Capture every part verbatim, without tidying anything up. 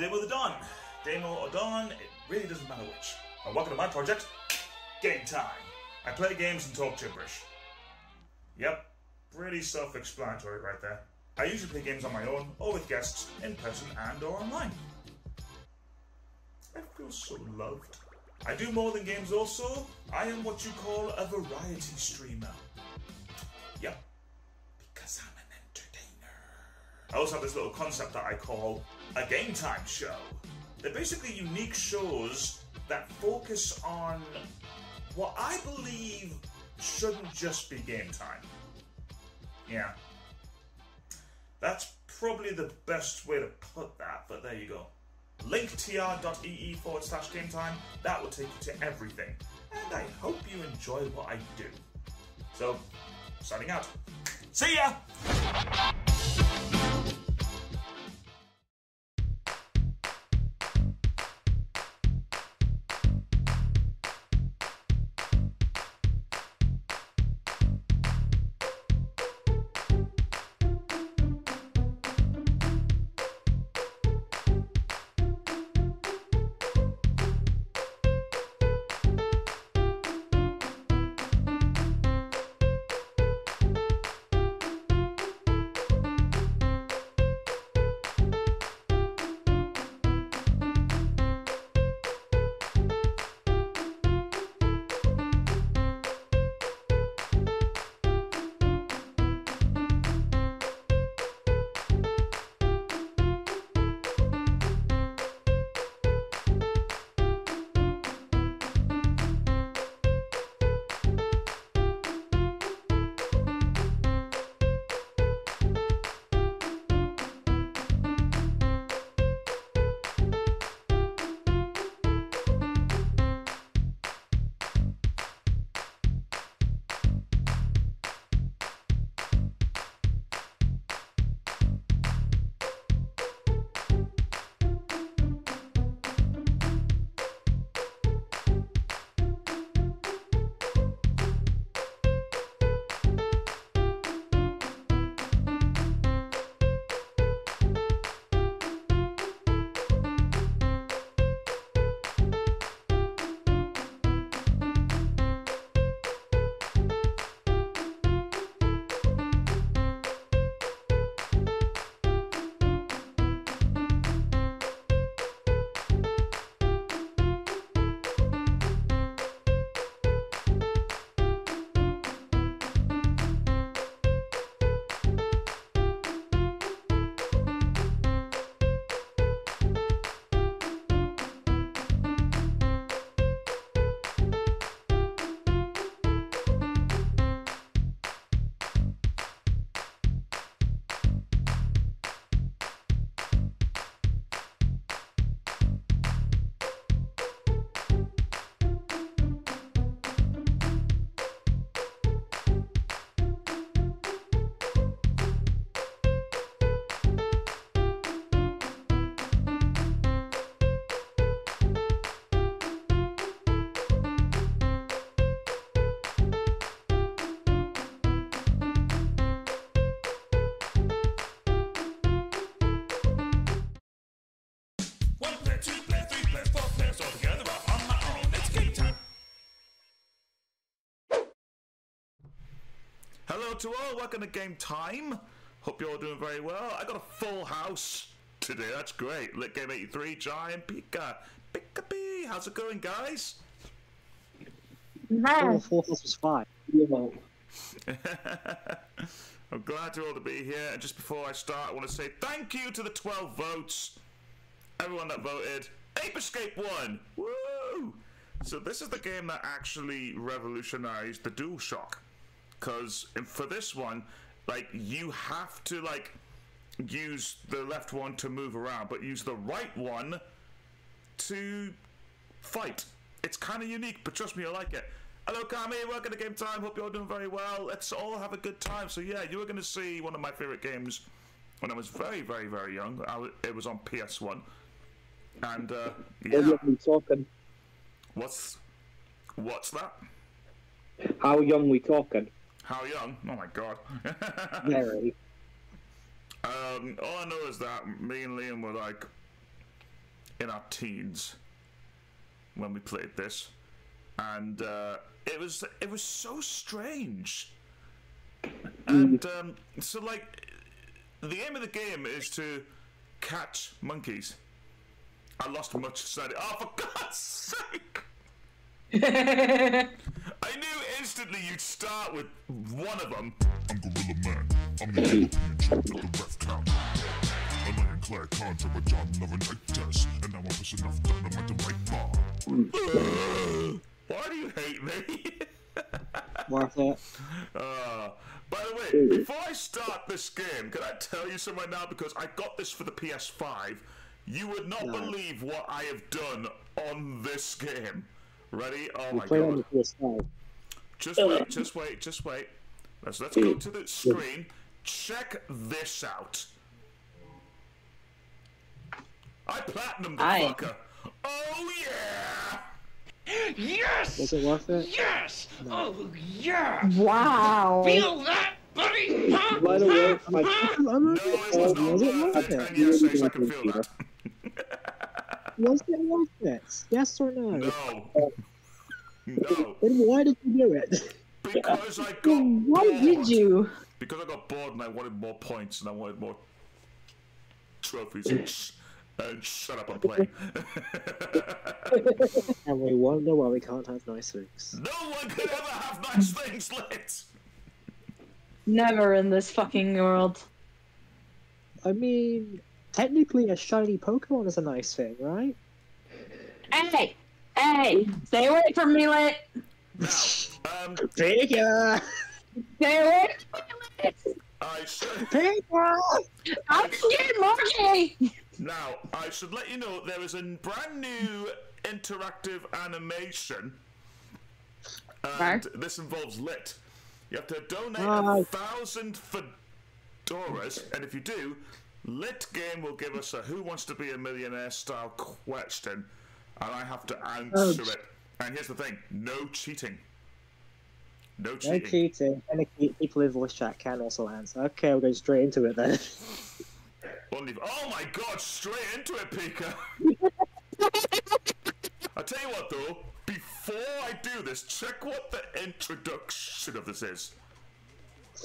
Dame O the Dawn. Dame O or Dawn, it really doesn't matter which. And welcome to my project, Game Time. I play games and talk gibberish. Yep, pretty self-explanatory right there. I usually play games on my own, or with guests, in person and or online. I feel so loved. I do more than games also. I am what you call a variety streamer. Yep, because I'm an entertainer. I also have this little concept that I call a game time show. They're basically unique shows that focus on what I believe shouldn't just be game time. Yeah. That's probably the best way to put that, but there you go. Linktr.ee forward slash game time, that will take you to everything. And I hope you enjoy what I do. So, signing out. See ya! Hello to all, welcome to Game Time. Hope you're all doing very well. I got a full house today, that's great. Lit Game eighty-three, Jai and Pika. Pika Bee, how's it going, guys? No. Oh, four plus was five. I'm glad you all to be here. And just before I start, I want to say thank you to the twelve votes. Everyone that voted. Ape Escape won! Woo! So this is the game that actually revolutionized the DualShock. Because for this one, like, you have to, like, use the left one to move around, but use the right one to fight. It's kind of unique, but trust me, I like it. Hello, Kami. Welcome to Game Time. Hope you're all doing very well. Let's all have a good time. So, yeah, you are going to see one of my favorite games when I was very, very, very young. I was, it was on P S one. And, uh, yeah. Talking? What's, what's that? How young we talking? How young? Oh my god. Very. Um, all I know is that me and Liam were like in our teens when we played this, and uh, it was it was so strange. And um, so, like, the aim of the game is to catch monkeys. I lost much sanity. Oh, for God's sake! I knew instantly you'd start with one of them. I'm Gorilla Man. I'm the champion at the ref count. I'm not in clear contact with John Love and Night Test, and now I'm pushing off dynamite to my bar. Why do you hate me? What's that? Uh, by the way, before I start this game, can I tell you something right now? Because I got this for the P S five. You would not no. believe what I have done on this game. Ready? Oh my god. Just wait, just wait, just wait. Let's, let's go to the screen. Check this out. I platinum the I... fucker. Oh yeah! Yes! Was it worth it? Yes! No. Oh yeah! Wow! Feel that, buddy! Huh? Right away, huh? Like, no, it was not was worth it. it? And yes, I can feel that. Was it worth it? Yes or no? No. Oh. No. Then why did you do it? Because I got Why bored. did you? Because I got bored and I wanted more points and I wanted more trophies and, sh and shut up and play. And we wonder why we can't have nice things. No one could ever have nice things, Lit! Never in this fucking world. I mean... Technically, a shiny Pokemon is a nice thing, right? Hey! Hey! Stay away from me, Lit! Now, um... Pika! Stay away from me, Lit! I should... Pika! I'm the monkey! Now, I should let you know there is a brand new interactive animation. And Where? this involves Lit. You have to donate oh. a thousand fedoras, and if you do... Lit Game will give us a Who Wants to Be a Millionaire style question, and I have to answer oh, it. And here's the thing, no cheating. No cheating. No cheating, and people in voice chat can also answer. Okay, we'll go straight into it then. Oh my god, straight into it, Pika! I'll tell you what though, before I do this, check what the introduction of this is.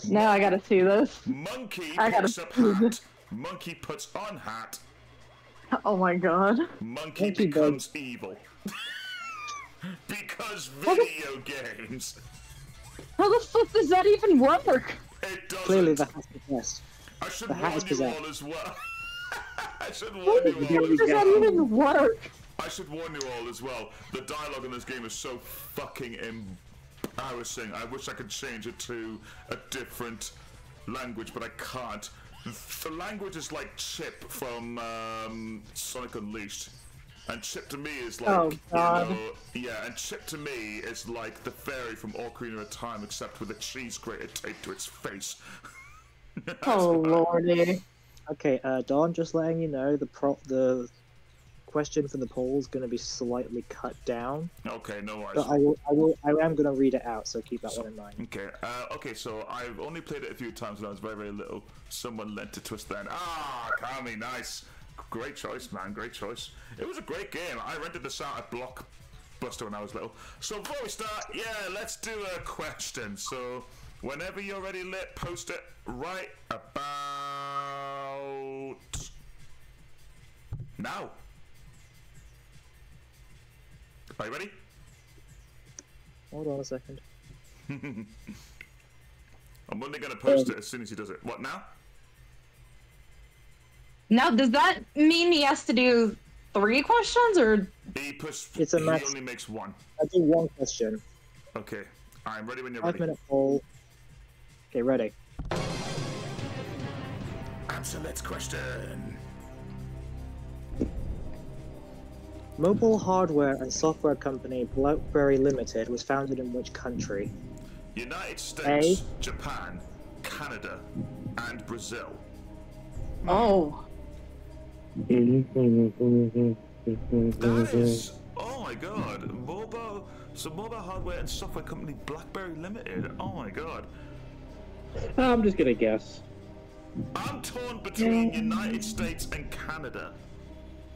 Now I gotta see this. Monkey I gotta picks up hat. Monkey puts on hat. Oh my god. Monkey Thank becomes you, evil. Because video games. How the fuck does that even work? It doesn't. Clearly the hat's possessed. I should warn you possessed. all as well. I should warn How you all does as that well. even work? I should warn you all as well. The dialogue in this game is so fucking embarrassing. I wish I could change it to a different language, but I can't. The language is like Chip from um, Sonic Unleashed, and Chip to me is like, oh, God. you know, yeah, and Chip to me is like the fairy from Ocarina of Time, except with a cheese grater taped to its face. Oh lordy. Okay, uh, Don, just letting you know, the prop, the question from the poll is going to be slightly cut down. Okay, no worries. But I will, I will, I am going to read it out, so keep that so, one in mind. Okay, uh, okay. So I've only played it a few times when I was very, very little. Someone lent to Twist then. Ah, Kami, nice, great choice, man, great choice. It was a great game. I rented this out at Blockbuster when I was little. So before we start, yeah, let's do a question. So whenever you're ready, Lit, post it right about now. Are you ready? Hold on a second. I'm only going to post um, it as soon as he does it. What, now? Now, does that mean he has to do three questions, or...? He, push, it's a he max. only makes one. I do one question. Okay. I'm ready when you're Five ready. Five-minute poll. Okay, ready. Answer let's question. Mobile hardware and software company BlackBerry Limited was founded in which country? United States, A. Japan, Canada, and Brazil. Oh. That is... Oh my god. Mobile... So mobile hardware and software company BlackBerry Limited. Oh my god. I'm just gonna guess. I'm torn between United States and Canada.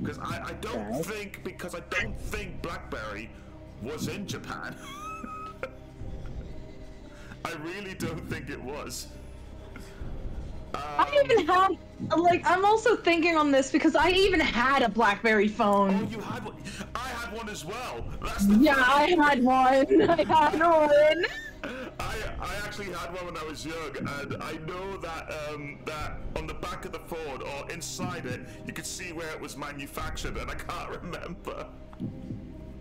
Because I, I don't okay. think because I don't think BlackBerry was in Japan. I really don't think it was. Um, I even had, like, I'm also thinking on this because I even had a BlackBerry phone. Oh, you had one. I had one as well. That's the yeah, thing. I had one. I had one. I, I actually had one when I was young, and I know that um, that on the back of the phone or inside it, you could see where it was manufactured, and I can't remember.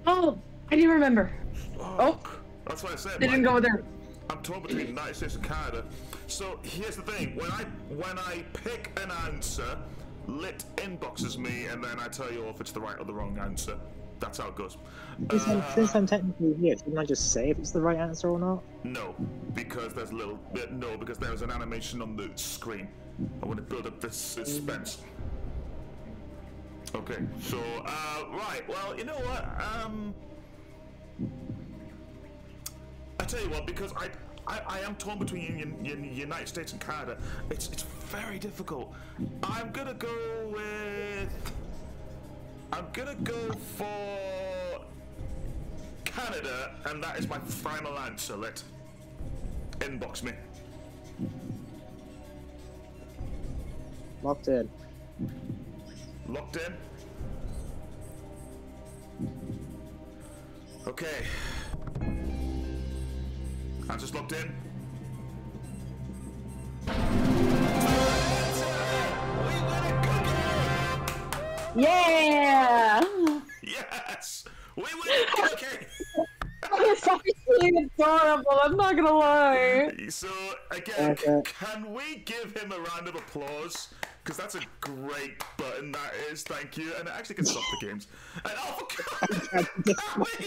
Oh, I do remember. Oh, oh. That's what I said. They didn't go there. I'm torn between the United States and Canada. So here's the thing: when I when I pick an answer, Lit inboxes me, and then I tell you all if it's the right or the wrong answer. That's how it goes. This time, uh, this time technically, yeah. Didn't I just say if it's the right answer or not? No, because there's little. Uh, no, because there was an animation on the screen. I want to build up this suspense. Okay, so uh, right. Well, you know what? Um, I tell you what, because I I, I am torn between the United States and Canada. It's it's very difficult. I'm gonna go with. I'm gonna go for Canada, and that is my final answer. Let inbox me. Locked in. Locked in. Okay. I just locked in. Yeah! Yes! We win a cookie! It's actually adorable, I'm not gonna lie. So, again, okay. Can we give him a round of applause? Because that's a great button, that is, thank you. And it actually can stop the games. And oh, God! Can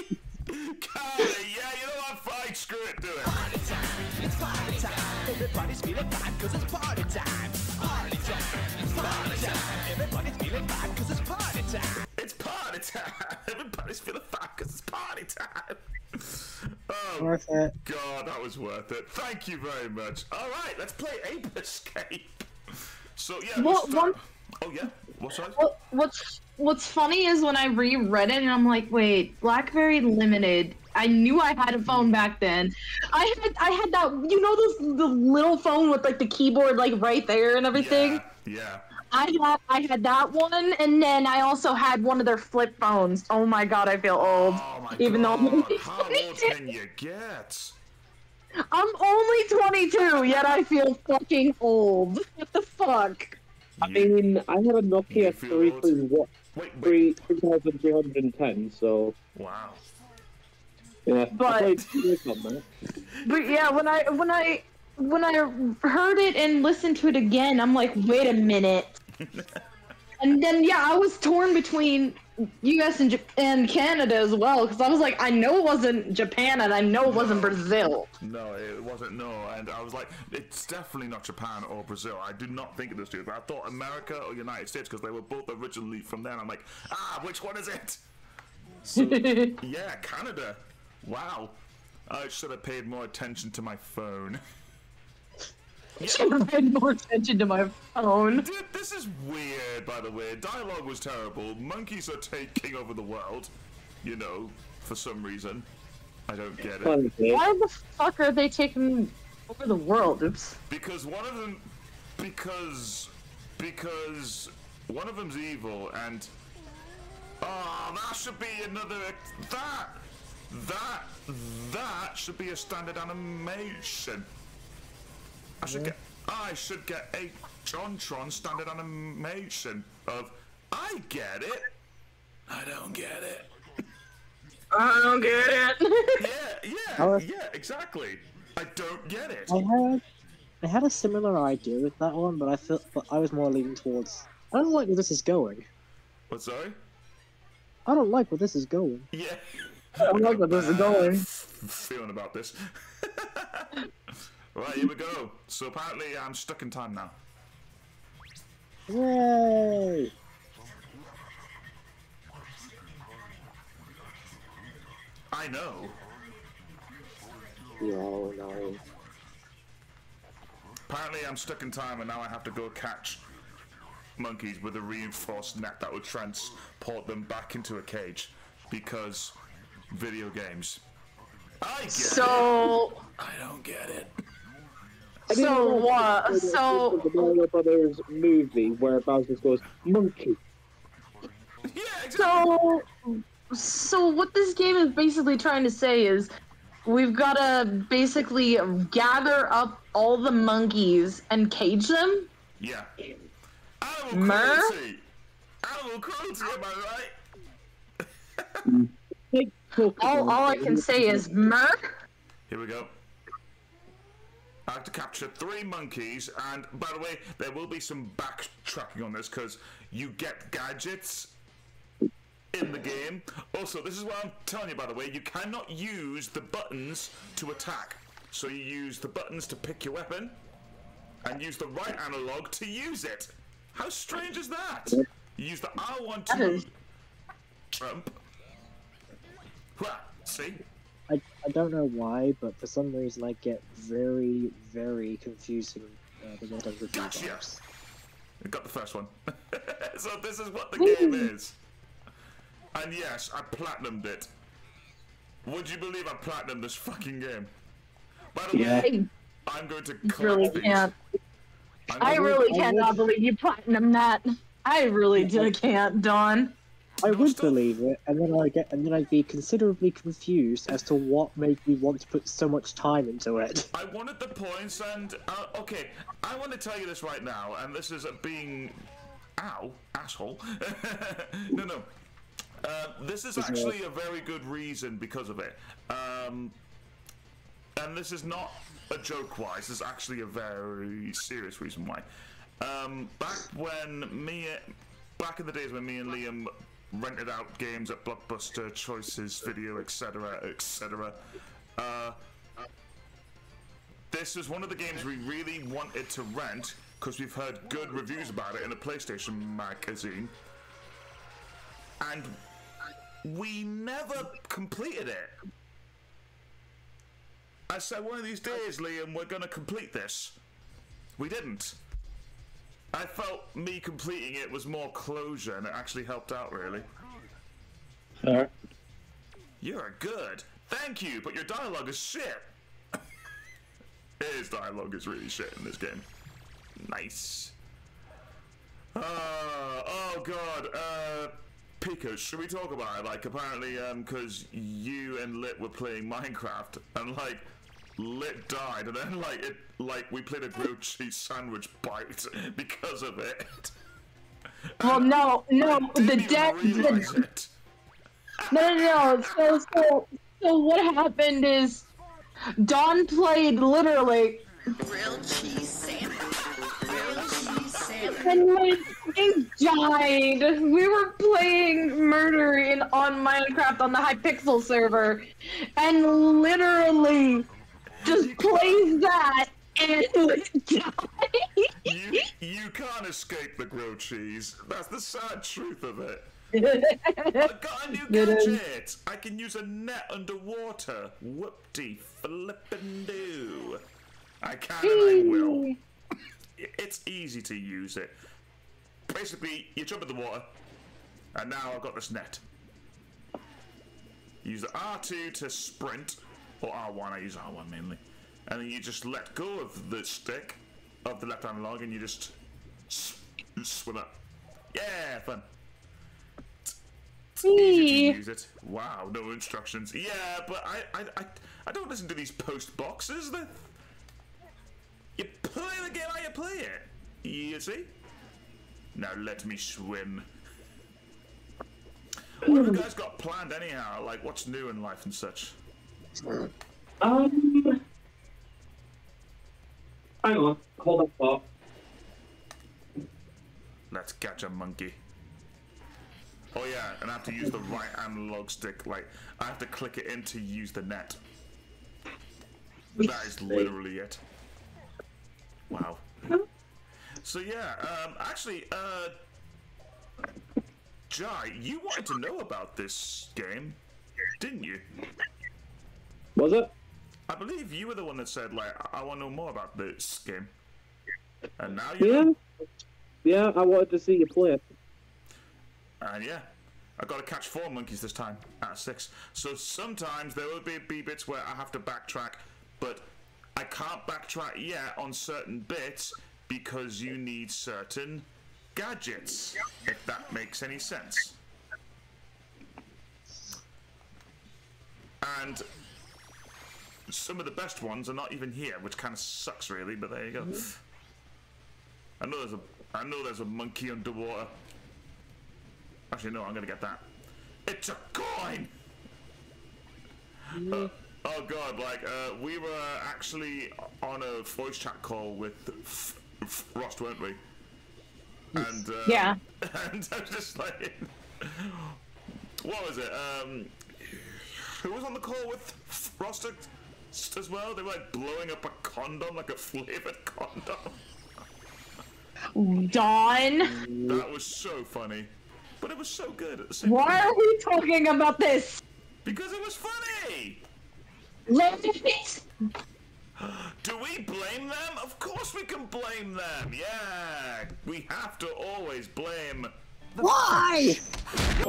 we? Kami, yeah, you know what? Fine, screw it, do it. Party time, it's party time. Everybody's feeling fine, cause it's party time. Party time, it's party time. Everybody's feeling fine, cause it's party time. It's party time. Everybody's feeling fine, cause it's party time. Oh, worth it. God, that was worth it. Thank you very much. All right, let's play Ape Escape. So, yeah, what, we'll one... Oh, yeah? What's that? What, what's... What's funny is when I reread it and I'm like, wait, BlackBerry Limited. I knew I had a phone back then. I had I had that, you know, those the little phone with like the keyboard like right there and everything. Yeah. yeah. I had I had that one, and then I also had one of their flip phones. Oh my god, I feel old. Oh my even god. though I'm How old can you get? I'm only twenty-two, yet I feel fucking old. What the fuck? I mean, I had a Nokia three three one. Wait, wait. three thousand three hundred ten, so... Wow. Yeah, but, I played... but yeah, when I, when I, when I heard it and listened to it again, I'm like, wait a minute. And then, yeah, I was torn between U S and, J and Canada as well, because I was like, I know it wasn't Japan, and I know it wasn't Brazil. No, it wasn't, no, and I was like, it's definitely not Japan or Brazil. I do not think it was two, but I thought America or United States, because they were both originally from there, and I'm like, ah, which one is it? So, yeah, Canada. Wow. I should have paid more attention to my phone. I should have paid more attention to my phone. Dude, this is weird, by the way. Dialogue was terrible. Monkeys are taking over the world. You know, for some reason. I don't get it. Why the fuck are they taking over the world? Oops. Because one of them... Because... Because... One of them's evil, and... Oh, that should be another... That! That... That should be a standard animation. I should get I should get a JonTron standard animation of I get it. I don't get it. I don't get it. yeah, yeah, yeah, exactly. I don't get it. I had I had a similar idea with that one, but I felt but I was more leaning towards I don't like where this is going. What, sorry? I don't like where this is going. Yeah. I don't like where this is going. Feeling about this. Right, here we go. So apparently I'm stuck in time now. Yay! I know. No, no. Apparently I'm stuck in time and now I have to go catch monkeys with a reinforced net that would transport them back into a cage, because video games. I get so, it. I don't get it. So what? So the Mario Brothers movie where Bowser goes monkey. Yeah, exactly. So, so what this game is basically trying to say is, we've got to basically gather up all the monkeys and cage them. Yeah. Animal cruelty. Animal cruelty, am I right? all, all I can say is mer. Here we go. I have to capture three monkeys, and by the way, there will be some backtracking on this because you get gadgets in the game. Also, this is what I'm telling you, by the way, you cannot use the buttons to attack. So you use the buttons to pick your weapon, and use the right analog to use it. How strange is that? You use the R one to jump. See? I, I don't know why, but for some reason I get very, very confusing uh, the way I review Gotcha! Box. I got the first one. So this is what the game is. And yes, I platinumed it. Would you believe I platinumed this fucking game? By the yeah. way, I'm going to collect really these. Can't. I really cannot believe you platinumed that. I really can't, Don. I would believe it, and then I get, and then I'd be considerably confused as to what made me want to put so much time into it. I wanted the points, and uh, okay, I want to tell you this right now, and this is being, ow, asshole. no, no, uh, this is actually a very good reason because of it, um, and this is not a joke-wise. This is actually a very serious reason why. Um, back when me, back in the days when me and Liam rented out games at Blockbuster, Choices, Video, et cetera, et cetera. Uh, this was one of the games we really wanted to rent because we've heard good reviews about it in the PlayStation magazine, and we never completed it. I said, one of these days, Liam, we're gonna complete this. We didn't. I felt me completing it was more closure, and it actually helped out, really. Alright. You're good. Thank you, but your dialogue is shit. His dialogue is really shit in this game. Nice. Uh, oh, God. Uh, Pika, should we talk about it? Like, apparently, um, because you and Lit were playing Minecraft, and, like, Lit died, and then like it, like we played a grilled cheese sandwich bite because of it. Well, no, no, the dead. The... No, no, no. So, so, so, what happened is, Don played literally grilled cheese sandwich. Grilled cheese sandwich. And like it died. We were playing murder in on Minecraft on the Hypixel server, and literally. Just plays that and you, you can't escape the grilled cheese. That's the sad truth of it. I got a new gadget. I can use a net underwater. Whoop-dee flippin' do. I can and I will. It's easy to use it. Basically, you jump in the water, and now I've got this net. Use the R two to sprint. Or R one, I use R one mainly. And then you just let go of the stick, of the left analog, and you just swim up. Yeah, fun. It's easy to use it. Wow, no instructions. Yeah, but I, I, I, I don't listen to these post boxes. They're... You play the game how you play it. You see? Now let me swim. What have you guys got planned anyhow? Like, what's new in life and such? Um, hang on, hold up, Bob. Let's catch a monkey. Oh yeah, and I have to use the right analog stick. Like I have to click it in to use the net. That is literally it. Wow. So yeah, um, actually, uh, Jai, you wanted to know about this game, didn't you? Was it? I believe you were the one that said, like, I want to know more about this game. And now you yeah. know. Yeah, I wanted to see you play it. And yeah, I got to catch four monkeys this time out of six. So sometimes there will be, be bits where I have to backtrack, but I can't backtrack yet on certain bits because you need certain gadgets, if that makes any sense. And some of the best ones are not even here, which kind of sucks really, but there you go. I know there's a, I know there's a monkey underwater. Actually, no, I'm going to get that. It's a coin! Uh, oh, God, like, uh, we were actually on a voice chat call with Frost, weren't we? And, uh, yeah. And I was just like, what was it? Um, who was on the call with Frost as well? They were, like, blowing up a condom, like a flavored condom. Dawn! That was so funny. But it was so good at the same time. Why are we talking about this? Because it was funny! Ladies! Do we blame them? Of course we can blame them! Yeah! We have to always blame... Why?! I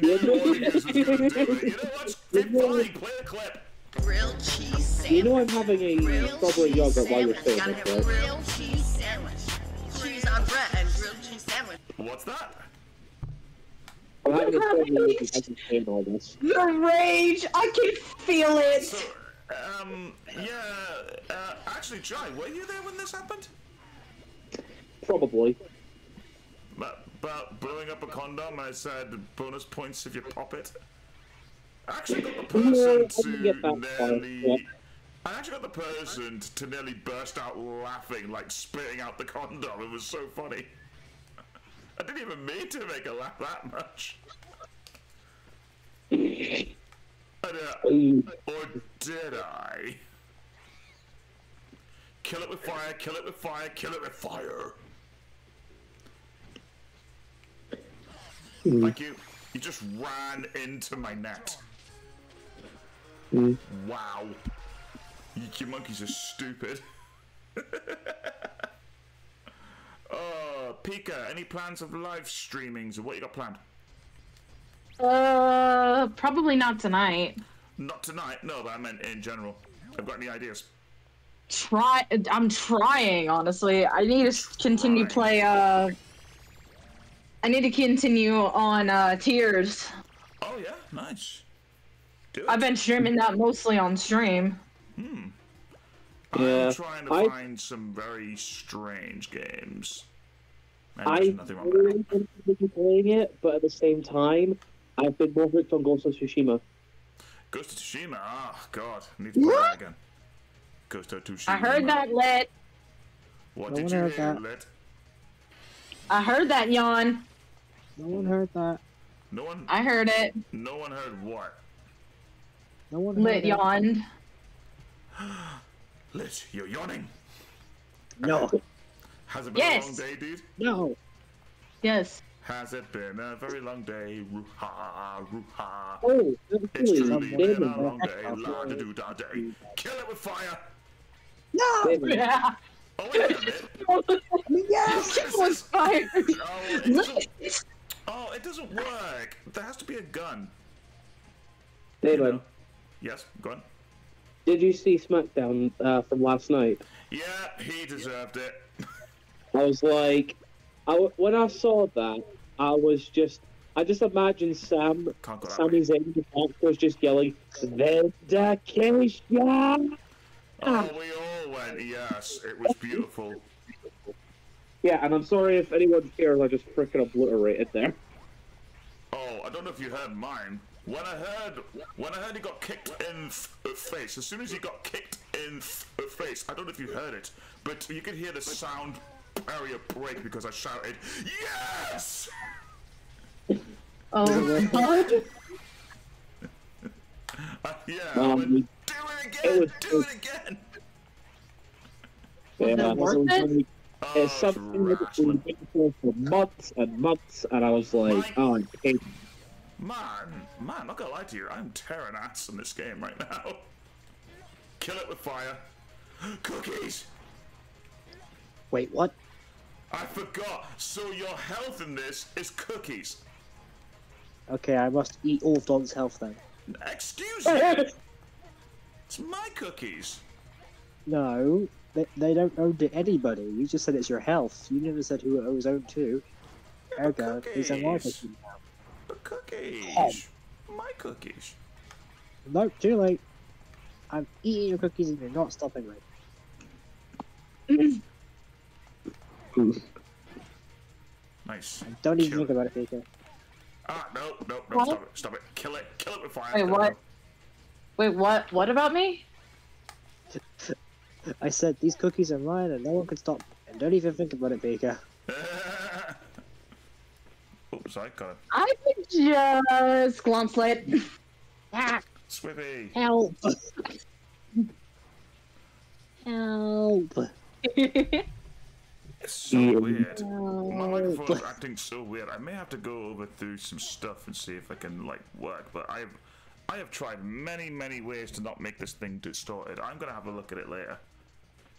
knew audience was gonna do it. You know what? Keep playing. Play the clip. Grilled cheese sandwich. You know I'm having a strawberry yogurt while you're saying this, right? Cheese on bread and grilled cheese sandwich. What's that? I'm having a strawberry all this. The rage! I can feel it! So, um, yeah, uh, actually, Jai, were you there when this happened? Probably. About, about blowing up a condom, I said bonus points if you pop it. I actually got the person yeah, to nearly... I actually got the person to nearly burst out laughing, like spitting out the condom. It was so funny. I didn't even mean to make her laugh that much. And, uh, or did I? Kill it with fire, kill it with fire, kill it with fire. Mm. Like you, you just ran into my net. Mm. Wow. Your monkeys are stupid. Oh, Pika, any plans of live streamings or what you got planned? Uh, probably not tonight. Not tonight? No, but I meant in general. I've got any ideas? Try. I'm trying, honestly. I need to continue right. play, uh... I need to continue on, uh, Tears. Oh, yeah? Nice. Do it. I've been streaming that mostly on stream. Hmm. I'm yeah, trying to I, find some very strange games. I've really been playing it, but at the same time, I've been more hooked on Ghost of Tsushima. Ghost of Tsushima? Oh, God. I need to play what? that again. Ghost of Tsushima. I heard that, Lit. What no did you hear, that. Lit? I heard that, Yawn. No one heard that. No one? I heard it. No one heard what? No one heard Lit yawned. That. Lit, you're yawning. No. Uh, has it been yes. a long day, dude? No. Yes. Has it been a very long day? Ruha, ruha. Oh, it's truly been a long day. La da do da day. Kill it with fire. No. Yeah. Oh, wait a minute. Yes, kill it with fire. Oh, it doesn't, oh, it doesn't work. There has to be a gun. David. You know? Yes, go on. Did you see SmackDown uh, from last night? Yeah, he deserved it. I was like, I w when I saw that, I was just, I just imagined Sam, Sami Zayn was just yelling, "Vindication!" Oh, we all went, yes, it was beautiful. Yeah, and I'm sorry if anyone cares, I just freaking obliterated there. Oh, I don't know if you heard mine. When I heard, when I heard he got kicked in the face, as soon as he got kicked in the face, I don't know if you heard it, but you could hear the sound barrier break because I shouted, "Yes!" Oh my God! uh, yeah, um, I went, do it again! It was, do it again! Yeah, was it worth it? Oh, it's something that's been for months and months, and I was like, my... "Oh, I can't." Man, man, I'm not gonna lie to you, I'm tearing ass in this game right now. Kill it with fire. Cookies! Wait, what? I forgot. So your health in this is cookies. Okay, I must eat all of Don's health then. Excuse me! It's my cookies! No, they, they don't own to anybody. You just said it's your health. You never said who it was owned to. Yeah, Ergo, cookies. It's a my cookies now. But cookies! Um, my cookies! Nope, too late. I'm eating your cookies and you're not stopping me. Nice. Don't even Kill think it. about it, Pika. Ah, no, no, no, what? stop it, stop it. Kill it, kill it with fire. Wait, what? Wait, what? What about me? I said these cookies are mine and no one can stop me. And don't even think about it, Baker. Oops, I got it. I can just glomp slate. Swippy. Help. Help. It's so weird. My microphone is acting so weird. I may have to go over through some stuff and see if I can like work. But I've, I have tried many, many ways to not make this thing distorted. I'm gonna have a look at it later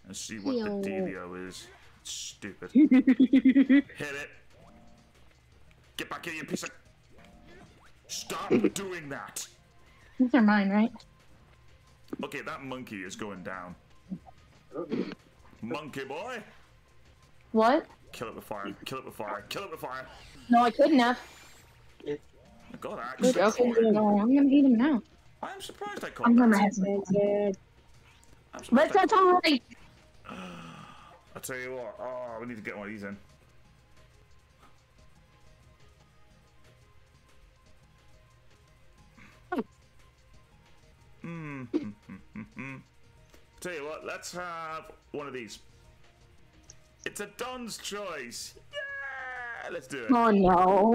and see what Yo. the dealio is. It's stupid. Hit it. Get back here, you piece of. Stop doing that. These are mine, right? Okay, that monkey is going down. Monkey boy. What? Kill it with fire. Kill it with fire. Kill it with fire. No, I couldn't have. I got axe. Okay, no, I'm gonna eat him now. I'm surprised I caught I'm gonna have it. But that's alright. I'll tell you what. Oh, we need to get one of these in. Hmm. I'll tell you what. Let's have one of these. It's a Don's choice. Yeah, let's do it. Oh no!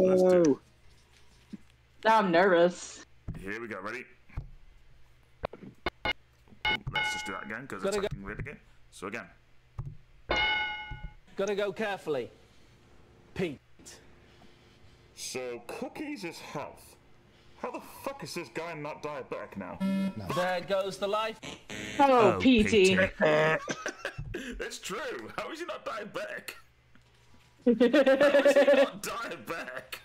Let's do it. Now I'm nervous. Here we go. Ready? Let's just do that again because it's acting weird again. So again. Gotta go carefully, Pete. So cookies is health. How the fuck is this guy not diabetic now? No. There goes the life. Oh, oh Petey. It's true. How is he not diabetic? How is he not diabetic?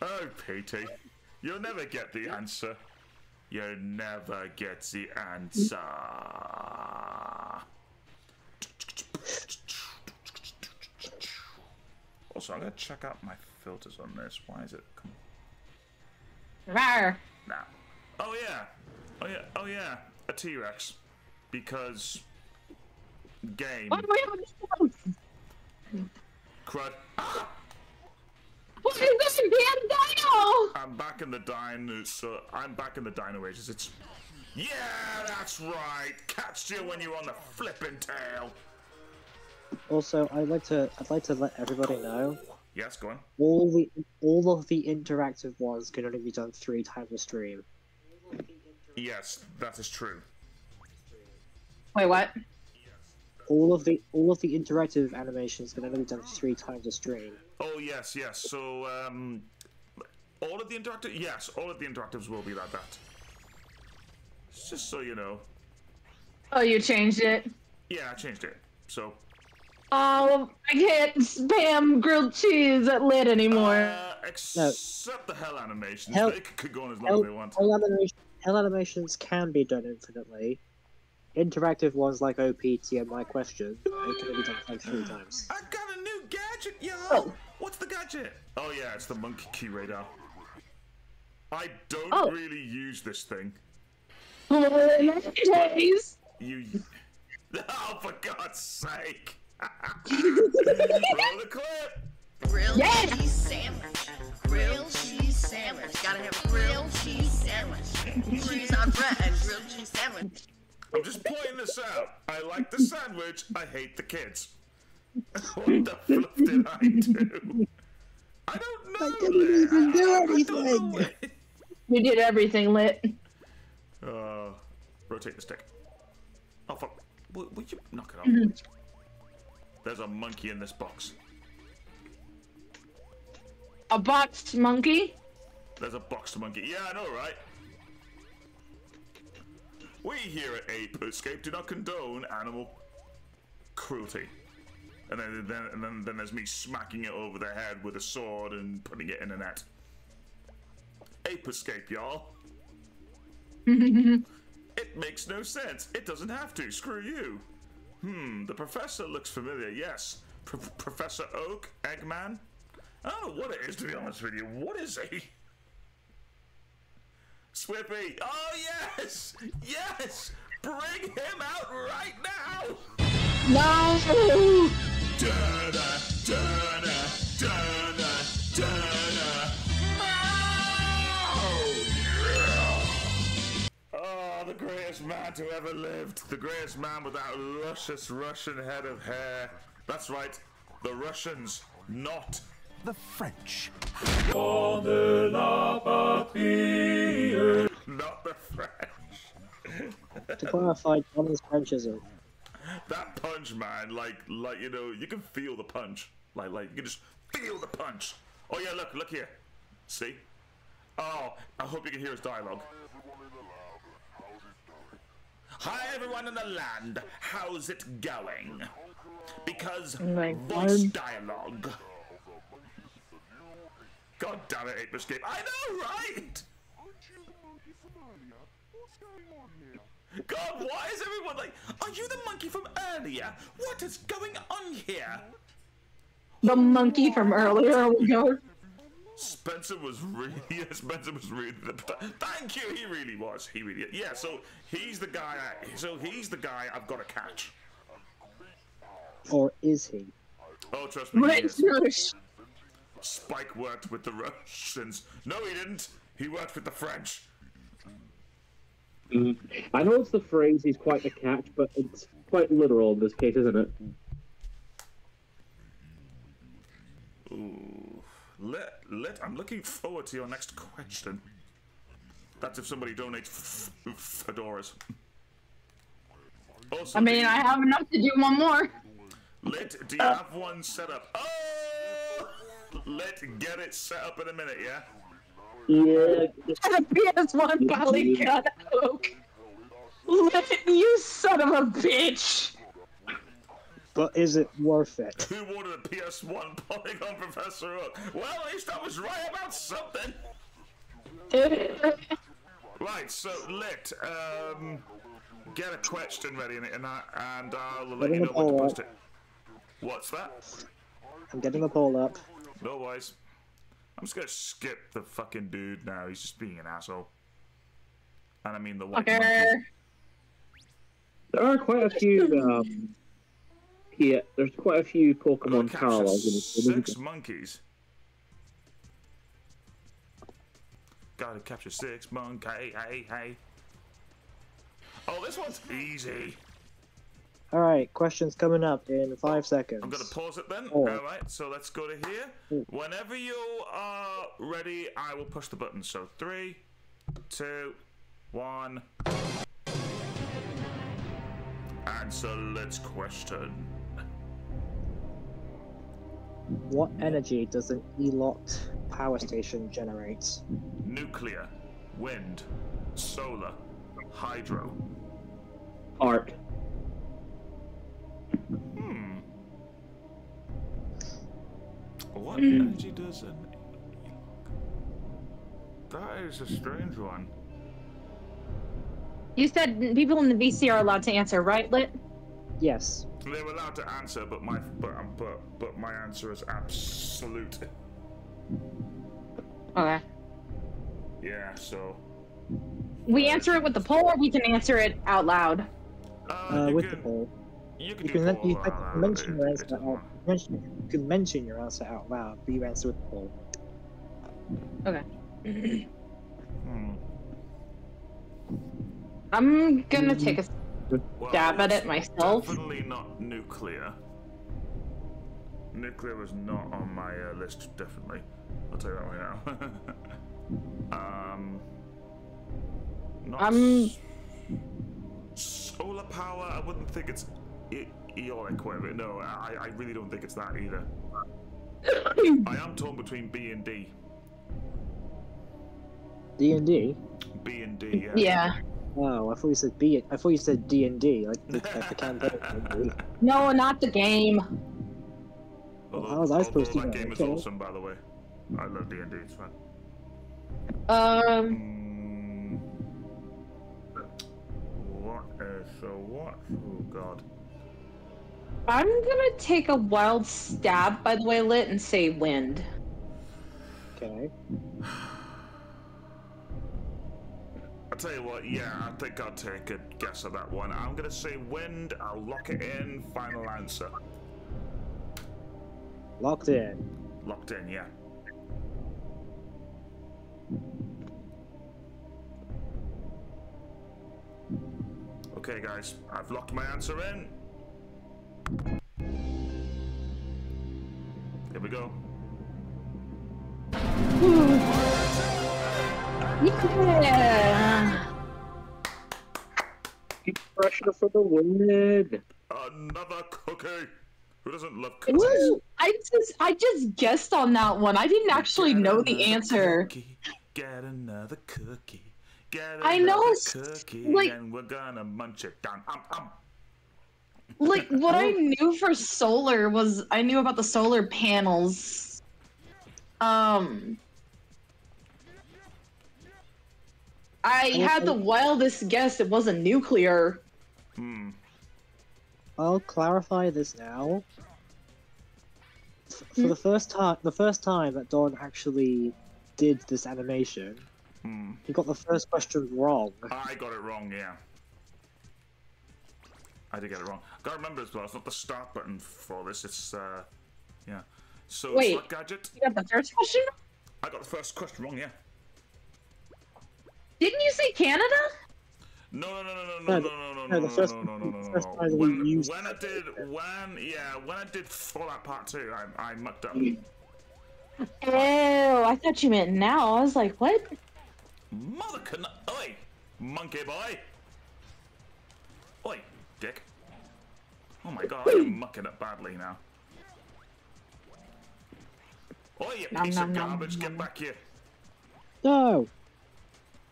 Oh, Petey. You'll never get the answer. You'll never get the answer. Also, I'm going to check out my filters on this. Why is it? Come on. Rawr. Nah. Oh, yeah. Oh, yeah. Oh, yeah. A T-Rex. Because game. Why do we have a dino? Crud. Ah! What is this damn dino? I'm back in the dino. So I'm back in the dino ages. It's yeah, that's right. Catched you when you were on the flipping tail. Also, I'd like to. I'd like to let everybody know. Yes, go on. All the all of the interactive ones can only be done three times a stream. Yes, that is true. Wait, what? All of the all of the interactive animations can only be done three times a stream. Oh yes, yes. So um, all of the interactive, yes, all of the interactives will be like that. Just so you know. Oh, you changed it. Yeah, I changed it. So. Oh, I can't spam grilled cheese at Lit anymore. Uh, except no. the hell animations. Hell, they could go on as long hell, as they want. Hell, animation, hell animations can be done infinitely. Interactive ones like O P T and My Question, it can be done like three times. I got a new gadget, yo! Oh. What's the gadget? Oh yeah, it's the monkey key radar. I don't oh. really use this thing. Please. You... Oh, for God's sake! Roll the clip! Grilled yes. cheese sandwich. Grilled cheese sandwich. Gotta have a grilled cheese sandwich. Cheese on bread and grilled cheese sandwich. I'm just pointing this out. I like the sandwich. I hate the kids. What the flip did I do? I don't know. I didn't even do anything. You did everything, Lit. Uh, rotate the stick. Oh fuck! Will, will you knock it off? Mm-hmm. There's a monkey in this box. A boxed monkey? There's a boxed monkey. Yeah, I know, right? We here at Ape Escape do not condone animal cruelty. And then, then, and then, then there's me smacking it over the head with a sword and putting it in a net. Ape Escape, y'all. It makes no sense. It doesn't have to. Screw you. Hmm, the professor looks familiar, yes. Pro Professor Oak, Eggman. I don't know what it is, to be honest with you. What is he? Swippy. Oh, yes! Yes! Bring him out right now! No! Dunna, dunna, dunna, dunna. Oh, the greatest man to ever lived. The greatest man with that luscious Russian head of hair. That's right, the Russians, not the French. Not the French. To qualify, Thomas punches it. That punch, man, like, like you know, you can feel the punch. Like, like you can just feel the punch. Oh yeah, look, look here. See? Oh, I hope you can hear his dialogue. Hi everyone in the land. How's it going? Because oh voice dialogue. God damn it, Ape Escape. I know, right? God, why is everyone like, are you the monkey from earlier? What is going on here? The monkey from earlier, we go. Spencer was really, yeah, Spencer was really, the, thank you, he really was. He really, yeah, so he's the guy, I, so he's the guy I've got to catch. Or is he? Oh, trust me. Right, Spike worked with the Russians. No, he didn't. He worked with the French. Mm. I know it's the phrase, he's quite the catch, but it's quite literal in this case, isn't it? Ooh. Lit, Lit, I'm looking forward to your next question. That's if somebody donates f f fedoras. Also, I mean, I have enough to do one more. Lit, do you uh. have one set up? Oh! Let's get it set up in a minute, yeah? Yeah. And a P S one Bally cut Oak. Let it, you son of a bitch! But is it worth it? Who wanted a P S one Polygon Professor Oak? Well, at least I was right about something! Right, so Lit, um... get a question ready in it, and, I, and I'll let you know when to post it. What's that? I'm getting a poll up. No worries. I'm just gonna skip the fucking dude now. He's just being an asshole. And I mean the one. Okay. There are quite a few. Um, yeah, there's quite a few Pokemon parallels in this. Six monkeys. Gotta capture six monkey. Hey, hey, hey. Oh, this one's easy. Alright, questions coming up in five seconds. I'm going to pause it then. Oh. Alright, so let's go to here. Whenever you are ready, I will push the button. So three, two, one. Answer Lit's question. What energy does an E L O T power station generate? Nuclear, wind, solar, hydro. Arc. Hmm. What mm. energy does it? That is a strange one. You said people in the V C are allowed to answer, right, Lit? Yes. They were allowed to answer, but my but but, but my answer is absolute. Okay. Yeah. So. We uh, answer it with the poll, or we can answer it out loud. Uh, uh with can... the poll. You can, you can, you can out mention out your answer out loud. You can mention your answer out loud, but you answer with the poll. Okay. hmm. I'm gonna take a well, stab at it myself. Definitely not nuclear. Nuclear was not on my uh, list, definitely. I'll tell you that right now. um. Not um. Solar power. I wouldn't think it's. Eolic, whatever. No, I, I really don't think it's that either. I am torn between B and D. D and D? B and D, yeah. Yeah. Oh, I thought you said B. I thought you said D and D, like the, like the campaign. No, not the game. Although, How was I supposed to know? That game is okay. awesome, by the way. I love D and D. It's fun. Um. What? Uh, so what? Oh God. I'm gonna take a wild stab, by the way, Lit, and say wind. Okay. I'll tell you what, yeah, I think I'll take a guess at that one. I'm gonna say wind, I'll lock it in, final answer. Locked in. Locked in, yeah. Okay guys, I've locked my answer in. Here we go. Yeah. Keep pressure for the win. Another cookie. Who doesn't love cookies? Woo. I just, I just guessed on that one. I didn't actually Get know the answer. Cookie. Get another cookie. Get another I know. Cookie, like, and we're gonna munch it down. Um, um. Like, what I knew for solar was I knew about the solar panels. Um, I had the wildest guess. It wasn't nuclear. Hmm. I'll clarify this now. For mm. the first time, the first time that Don actually did this animation, mm. he got the first question wrong. I got it wrong. Yeah. I did get it wrong. Gotta remember as well, it's not the start button for this, it's, uh, yeah. So, wait, it's gadget. You got the first question? I got the first question wrong, yeah. Didn't you say Canada? No, no, no, no, no, no, no, no, no, no, no, no, no, no. When, when I did, when, yeah, when I did Fallout Part two, I, I mucked up. Oh, I thought you meant now. I was like, what? Mother can, oi, monkey boy. Oi. Dick. Oh my god, I'm mucking up badly now. Oh, you nom, piece nom, of garbage, nom, get nom. back here. No.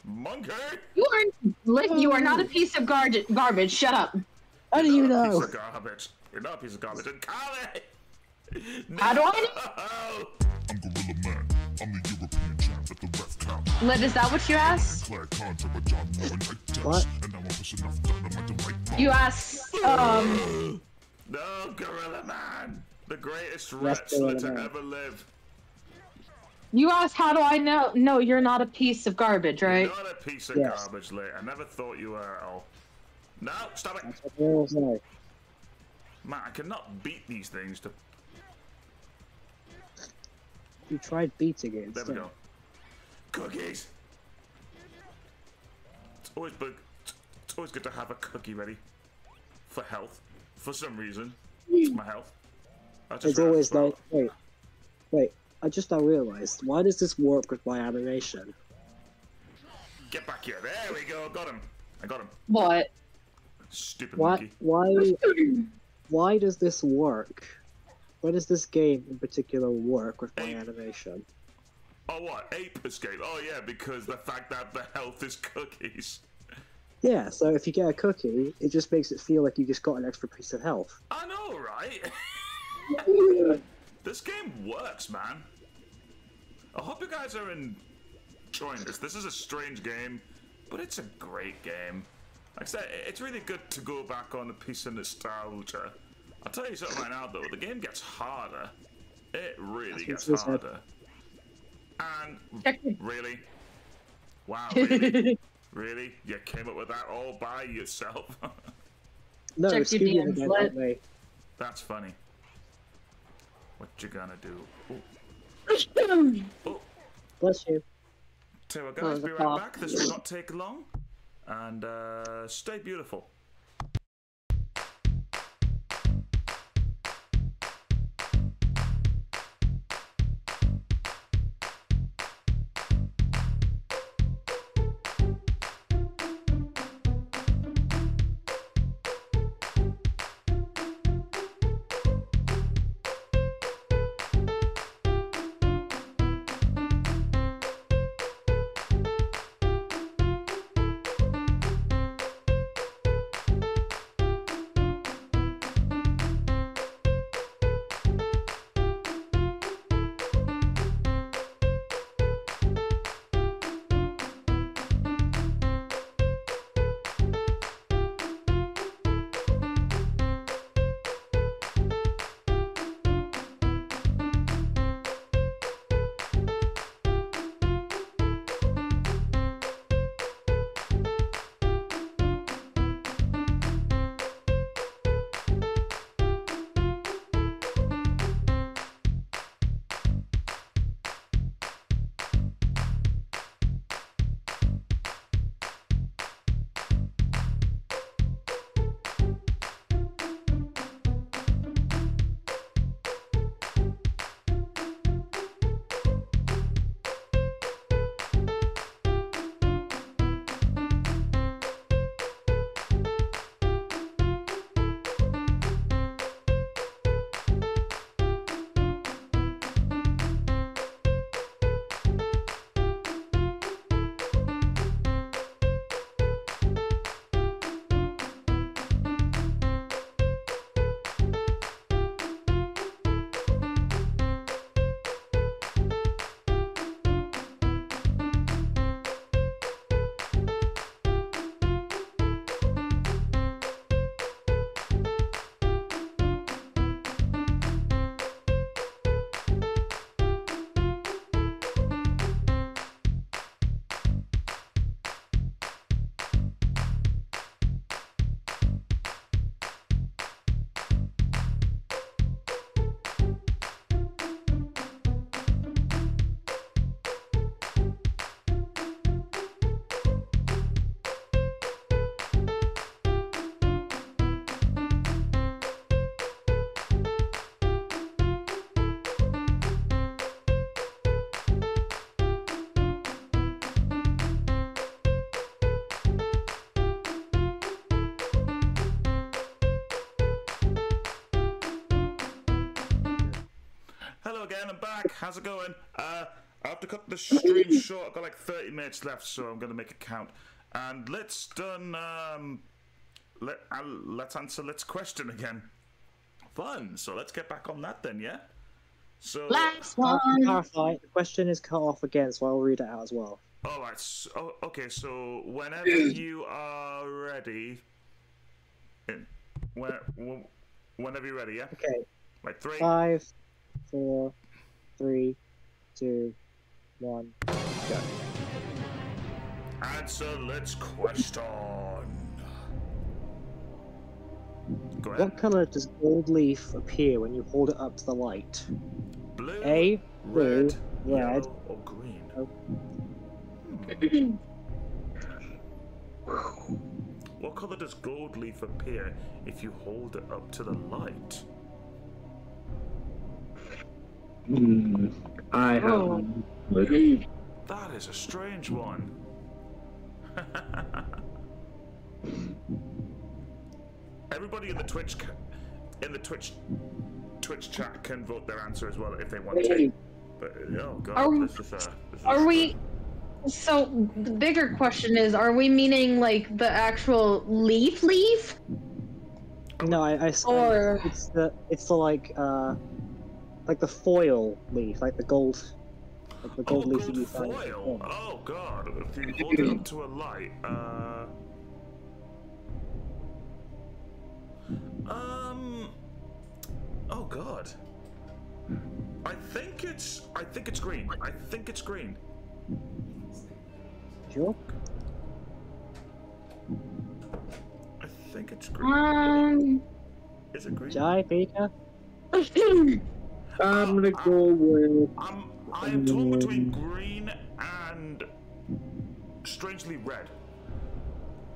Monkey! You are, Lit, you are not a piece of gar garbage, shut up. How do you know? You're not a piece of garbage. You're not a piece of garbage. And Kami! No. How do I know? I'm Gorilla Man. I'm the European champ at the ref count. Lit, is that what you asked? What? You asked, um... No, Gorilla Man! The greatest wrestler to ever live. You asked, how do I know? No, you're not a piece of garbage, right? You're not a piece of yes. garbage, Lit. I never thought you were at all. No, stop it! Man, I cannot beat these things to... You tried beating it. There we go. Cookies. It's always big. It's always good to have a cookie ready for health. For some reason, it's my health. It's always like, wait, wait. I just now realized. Why does this work with my animation? Get back here! There we go. Got him. I got him. What? Stupid monkey. Why? Why does this work? Why does this game in particular work with my Ape. animation? Oh, what? Ape Escape? Oh, yeah, because the fact that the health is cookies. Yeah, so if you get a cookie, it just makes it feel like you just got an extra piece of health. I know, right? This game works, man. I hope you guys are enjoying this. This is a strange game, but it's a great game. Like I said, it's really good to go back on a piece of nostalgia. I'll tell you something right now, though. The game gets harder. It really That's gets harder. Said. And really, wow, really, really, you came up with that all by yourself. No, Check your D Ms, again, aren't they? That's funny. What you gonna do? Oh. Bless you. So, well, guys, oh, be right off. back. This will not take long, and uh, stay beautiful. Dan, I'm back. How's it going? Uh, I have to cut the stream short. I've got like thirty minutes left, so I'm going to make it count. And let's done. Um, let uh, let's answer. Let's question again. Fun. So let's get back on that then. Yeah. So last one. Uh, to clarify, the question is cut off again, so I'll read it out as well. All right. So, oh, okay. So whenever you are ready. When, whenever you're ready, yeah? Okay. Like three. Five, four, three, two, one, go. Answer Lit's question. Go ahead. What colour does gold leaf appear when you hold it up to the light? Blue, A, red, blue, red, red or green? Oh. What colour does gold leaf appear if you hold it up to the light? Mm, I have. Oh. That is a strange one. Everybody in the Twitch in the Twitch Twitch chat can vote their answer as well if they want to. But oh god, are, this is a. This is are a, we? So the bigger question is: are we meaning like the actual leaf leaf? No, I. I or it's the it's the like uh, like the foil leaf, like the gold, like the gold oh, leaf. Gold leaf foil. Yeah. Oh god! If you hold it up to a light, uh, um, oh god. I think it's I think it's green. I think it's green. Sure. I think it's green. Um, Is it green? Jai, Baker. I'm gonna uh, go I'm, with. I'm I'm torn between green and strangely red.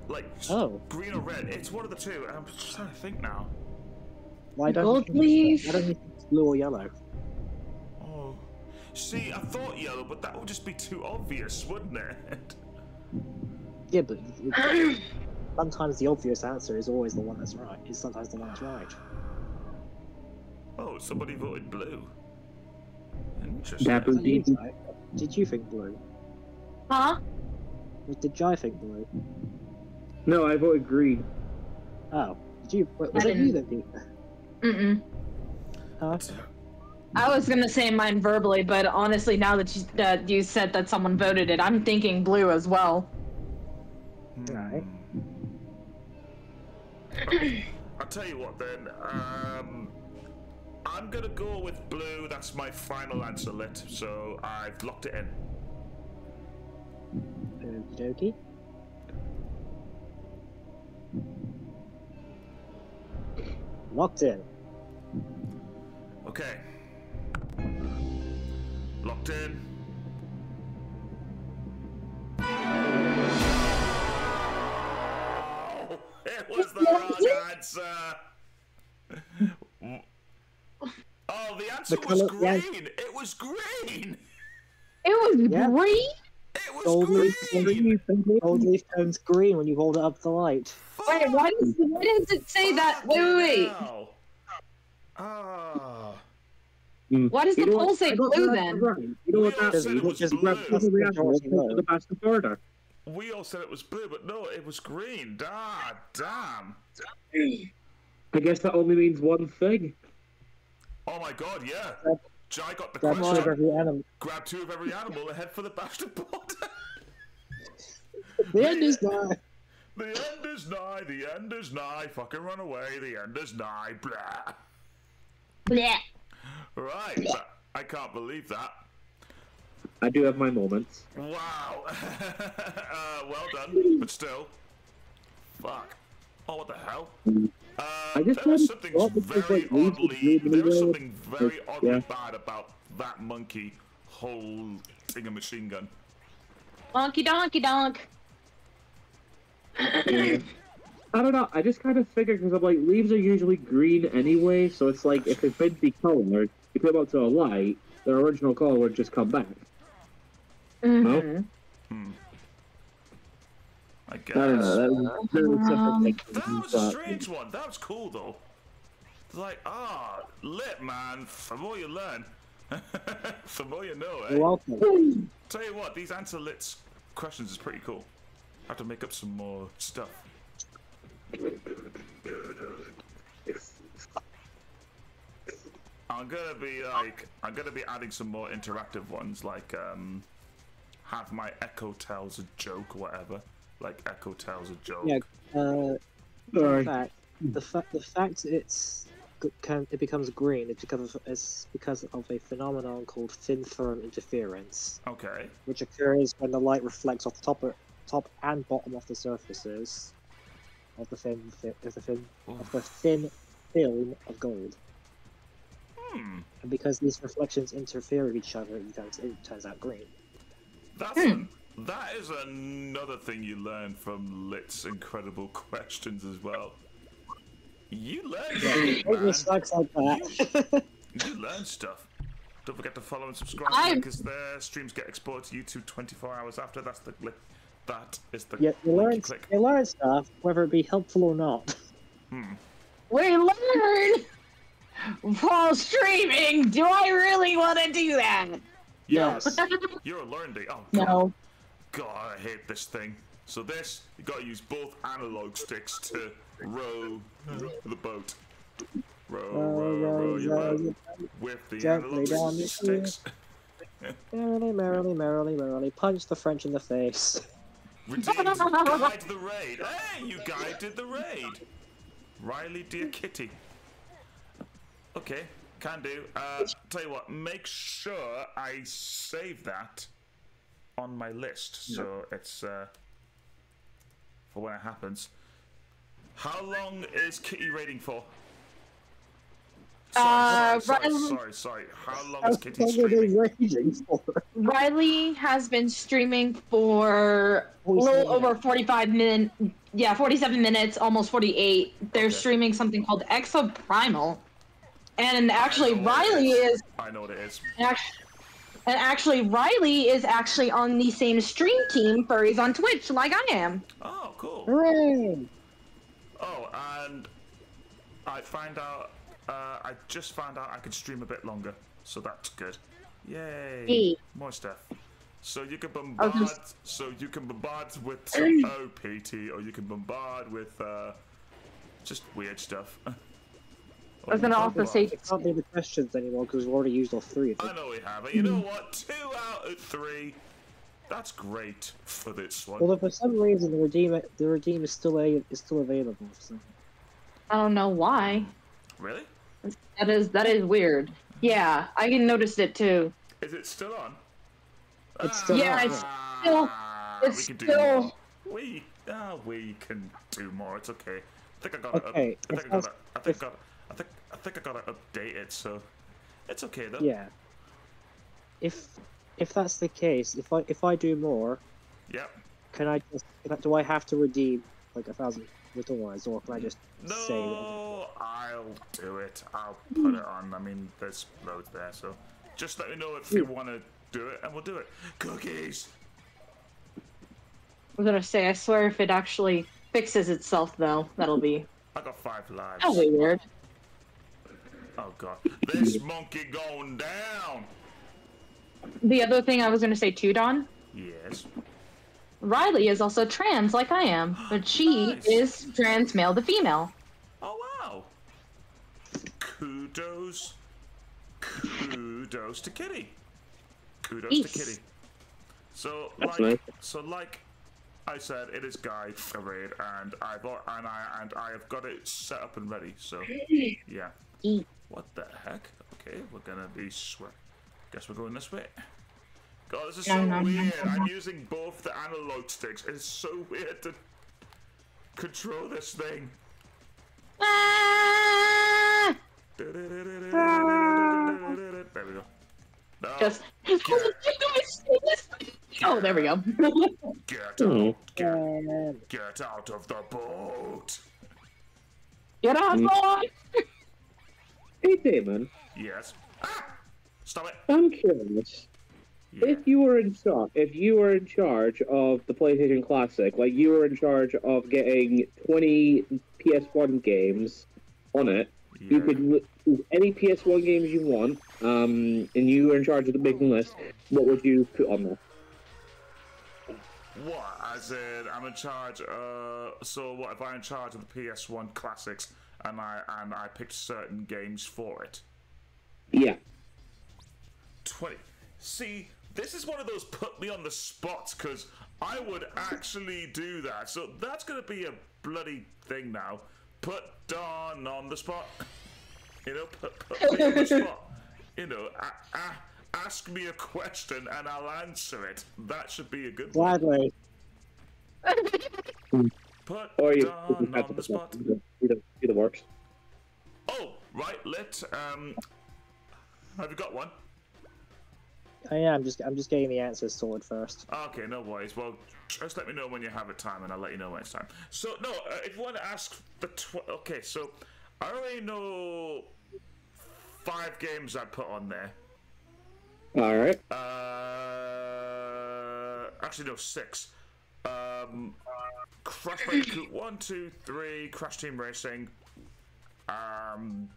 Like oh. green or red. It's one of the two. I'm just trying to think now. Why don't Gold leaf. I don't think it's blue or yellow. See, I thought yellow, but that would just be too obvious, wouldn't it? Yeah, but sometimes the obvious answer is always the one that's right. Is sometimes the one that's right. Oh, somebody voted blue. Interesting. Yeah, but did, you, did you think blue? Huh? Did Jai think blue? No, I voted green. Oh, did you? Was I it didn't. you that did? Mm-mm. Huh? I was gonna say mine verbally, but honestly, now that you, that you said that someone voted it, I'm thinking blue as well. Right. Okay. I'll tell you what then. Um, I'm gonna go with blue. That's my final answer, Lit. So I've locked it in. Okie dokie. Locked in. Okay. Locked in. Oh, it was the wrong answer. Oh, the answer the was green. Yes. It was green. It was yeah. green. It was gold green. Leaf, gold leaf turns green when you hold it up to the light. Fuck. Wait, why does, why does it say Fuck that? Wait, wait, wait. Ah. Why does you the poll say blue then? You know what that is? It was just blue. The best of order. We all said it was blue, but no, it was green. Ah, damn. I guess that only means one thing. Oh my god, yeah. Uh, Jai got the grab question. One of every animal. Grab two of every animal and head for the bastard border. The end is nigh. The end is nigh. The end is nigh. Fucking run away. The end is nigh. Blah. Blah. Right, I can't believe that. I do have my moments. Wow. uh, well done, but still. Fuck. Oh, what the hell? Um, I just there was something very oddly, there was something very oddly yeah. bad about that monkey holding a machine gun. Monkey donkey donk. Yeah. I don't know, I just kind of figured, because I'm like, leaves are usually green anyway, so it's like, if they've been decolored, you put them up to a light, their original color would just come back. Mm-hmm. No? Hmm. I guess. I don't know, that was, that was, um, that was a strange one, that was cool though. Like, ah, oh, Lit man, from all you learn. The more you know, eh? You're welcome. Tell you what, these answer lit questions is pretty cool. I have to make up some more stuff. I'm gonna be like, I'm gonna be adding some more interactive ones, like um, have my echo tells a joke, or whatever. Like echo tells a joke. Yeah. Uh, Sorry. The fact, the fact, the fact it's it becomes green. It becomes it's because of a phenomenon called thin film interference. Okay. Which occurs when the light reflects off the top of, top and bottom of the surfaces of the thin of the thin Oof. of the thin film of gold. And because these reflections interfere with each other, it turns, it turns out green. That's mm. a, that is another thing you learn from Lit's incredible questions as well. You learn stuff, like that. You, you learn stuff. Don't forget to follow and subscribe because their streams get exported to YouTube twenty-four hours after. That's the that is the yeah, you learn, you click. You learn stuff, whether it be helpful or not. Hmm. We learn. While streaming, do I really want to do that? Yes. You're a learning. Oh, God. No. God, I hate this thing. So this, you got to use both analog sticks to row, row the boat. Row, row, row, row, row your row, boat row, with the analog sticks. Merrily, merrily, merrily, merrily, punch the French in the face. Redeemed, guide the raid. Hey, you guided the raid. Riley, dear kitty. Okay, can do. Uh, tell you what, make sure I save that on my list, so it's uh, for when it happens. How long is Kitty raiding for? Sorry, uh, sorry, Riley... sorry, sorry. How long is Kitty streaming for? Riley has been streaming for a little over forty-five minutes. Yeah, forty-seven minutes, almost forty-eight. They're okay. streaming something called Exoprimal. And actually, Riley is. is. I know what it is. And actually, and actually, Riley is actually on the same stream team, Furries on Twitch, like I am. Oh, cool. Hooray. Oh, and I find out. Uh, I just found out I could stream a bit longer, so that's good. Yay! Hey. More stuff. So you can bombard. Okay. So you can bombard with some O P T, or you can bombard with uh, just weird stuff. I was going to also say you can't do the questions anymore because we've already used all three of them. I know we have, but you know what? Two out of three. That's great for this one. Although for some reason the redeem the redeem is still a is still available. So. I don't know why. Really? That is that is weird. Yeah, I noticed it too. Is it still on? It's still yeah, on. it's still. It's we can still. Do more. We ah, oh, we can do more. It's okay. I think I got okay. it. I think I got it. I think I got it. I think I think I gotta update it, so it's okay though. Yeah. If if that's the case, if I if I do more, yeah. Can I just do I have to redeem like a thousand little ones, or can I just no, say? No, I'll do it. I'll put it on. I mean, there's loads there, so just let me know if you want to do it, and we'll do it. Cookies. I'm gonna say, I swear, if it actually fixes itself, though, that'll be. I got five lives. That'll be weird. Oh god, this monkey going down! The other thing I was going to say too, Don? Yes? Riley is also trans like I am, but she nice. is trans male to female. Oh wow! Kudos. Kudos to Kitty. Kudos East. to Kitty. So That's like, nice. so like I said, it is Guy for raid, and I bought and I and I have got it set up and ready, so yeah. Eat. What the heck? Okay, we're gonna be sweat. Guess we're going this way. God, this is so no, no, weird. No, no, no. I'm using both the analog sticks. It's so weird to control this thing. Ah! There we go. No. Just. Oh, there we go. Get out! Get, get out of the boat! Get out, boy! Hey, Damon. Yes. Ah! Stop it. I'm curious. Yeah. If you were in charge, if you were in charge of the PlayStation Classic, like you were in charge of getting twenty P S one games on it, Yeah. You could do any P S one games you want, um, and you were in charge of the big list. What would you put on there? What? I said I'm in charge. Uh, so what if I'm in charge of the P S one classics and I and I picked certain games for it? Yeah. Twenty. See, this is one of those put me on the spot because I would actually do that. So that's gonna be a bloody thing now. Put Don on the spot. You know, put, put me on the spot. You know, ah. ah Ask me a question and I'll answer it. That should be a good one. Gladly. Put or you, Don on the spot. Either, either works. Oh, right, Lit. Um, have you got one? Oh, yeah, I'm just, I'm just getting the answers sorted first. Okay, no worries. Well, just let me know when you have a time and I'll let you know when it's time. So, no, uh, if you want to ask the... Tw okay, so I already know five games I put on there. All right. Uh, actually, no, six. Um, Crash Bandicoot one, two, three. Crash Team Racing. Um,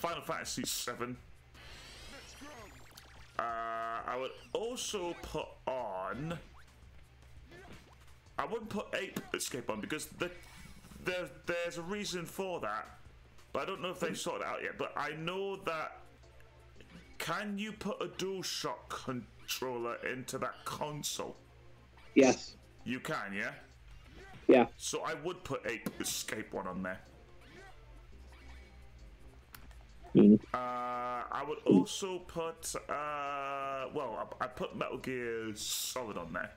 Final Fantasy seven. Uh, I would also put on. I wouldn't put Ape Escape on because the, the there's a reason for that, but I don't know if they've sorted it out yet. But I know that. Can you put a DualShock controller into that console? Yes. You can, yeah? Yeah. So I would put Ape Escape one on there. Mm. Uh, I would also put... Uh, well, I, I put Metal Gear Solid on there.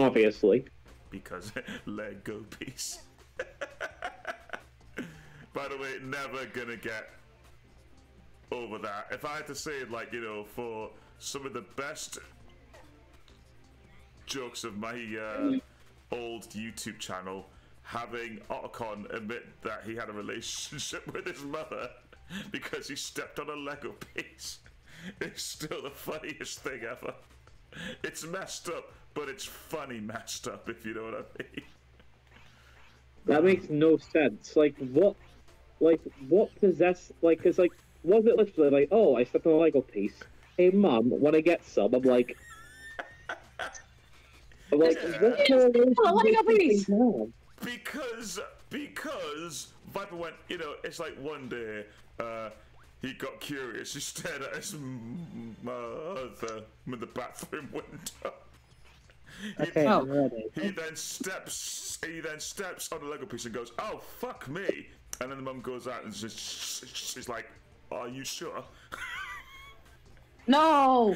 Obviously. Because Lego piece. By the way, never gonna get... over that. If I had to say, like, you know, for some of the best jokes of my uh, old YouTube channel, having Otacon admit that he had a relationship with his mother because he stepped on a Lego piece is still the funniest thing ever. It's messed up, but it's funny messed up, if you know what I mean. That makes no sense. Like, what, like, what possessed, like, because, like, was it literally like, oh, I stepped on a Lego piece. Hey, Mum, when I get some, I'm like... I'm like, yeah. What yeah. Oh, Lego piece! Because, because, Viper went, you know, it's like one day, uh, he got curious. He stared at his mother in the bathroom window. He, okay, oh, he then steps, he then steps on a Lego piece and goes, oh, fuck me. And then the mum goes out and just, she's like, are you sure? No!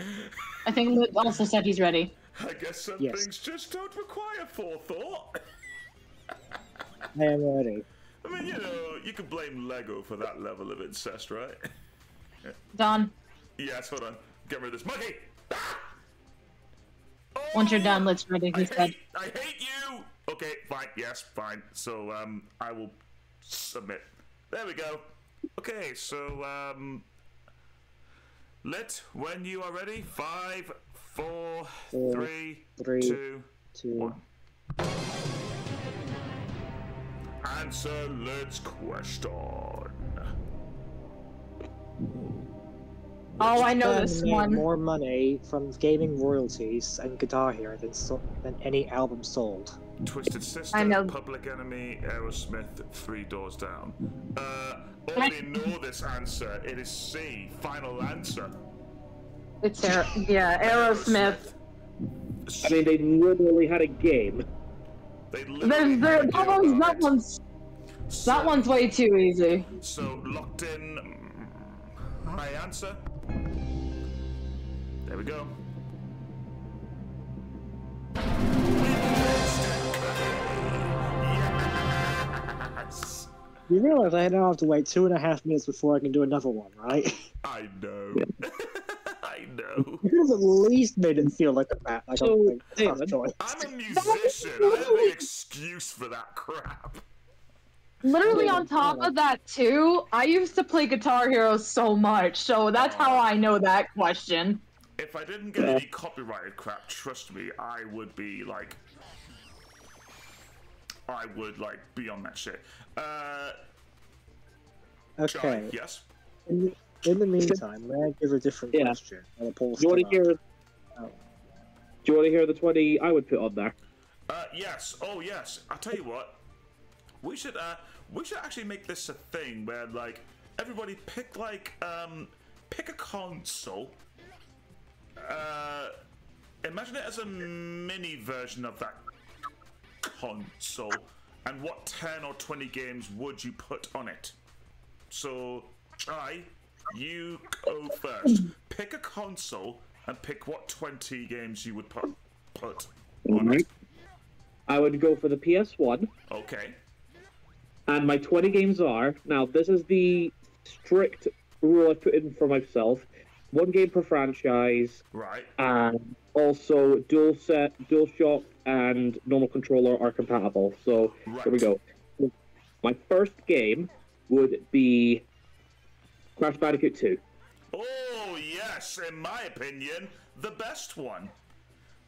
I think Luke also said he's ready. I guess some yes. things just don't require forethought. I am ready. I mean, you know, you can blame Lego for that level of incest, right? Done. Yes, hold on. Get rid of this monkey! Oh, once you're done, let's ready. He's dead. I hate you! Okay, fine. Yes, fine. So, um, I will... submit. There we go. Okay, so um Lit, when you are ready, five, four, four three, three, two, two, one. Answer Lit's question. Oh, I know this one. More money from gaming royalties and Guitar Hero than, so than any album sold. Twisted Sister, I know. Public Enemy, Aerosmith, Three Doors Down. Uh, already know this answer. It is C. Final answer. It's Aer yeah, Aerosmith. Aerosmith. I mean, they literally had a game. They literally There's, there, had that, one's, that one's so, that one's way too easy. So locked in. My answer. There we go. Yes. You realize I now have to wait two and a half minutes before I can do another one, right? I know. I know. You could have at least made it feel like a bat. Like so, a, like, a I'm a musician. I have an excuse for that crap. Literally on top of that too, I used to play Guitar Hero so much, so that's how I know that question. If I didn't get any copyrighted crap, trust me, I would be like, I would like be on that shit. Uh, okay. Jai, yes. In the, in the meantime, may I give a different yeah. question? Do you want to hear? Oh. Do you want to hear the twenty I would put on there? Uh, yes. Oh, yes. I'll tell you what. We should uh, we should actually make this a thing where like everybody pick like um pick a console. Uh, imagine it as a mini version of that console, and what ten or twenty games would you put on it? So, Jai, you go first. Pick a console and pick what twenty games you would put put on right. it. I would go for the P S one. Okay. And my twenty games are, now this is the strict rule I put in for myself, one game per franchise, right? And also dual set, DualShock and normal controller are compatible. So right. here we go. My first game would be Crash Bandicoot two. Oh yes, in my opinion, the best one.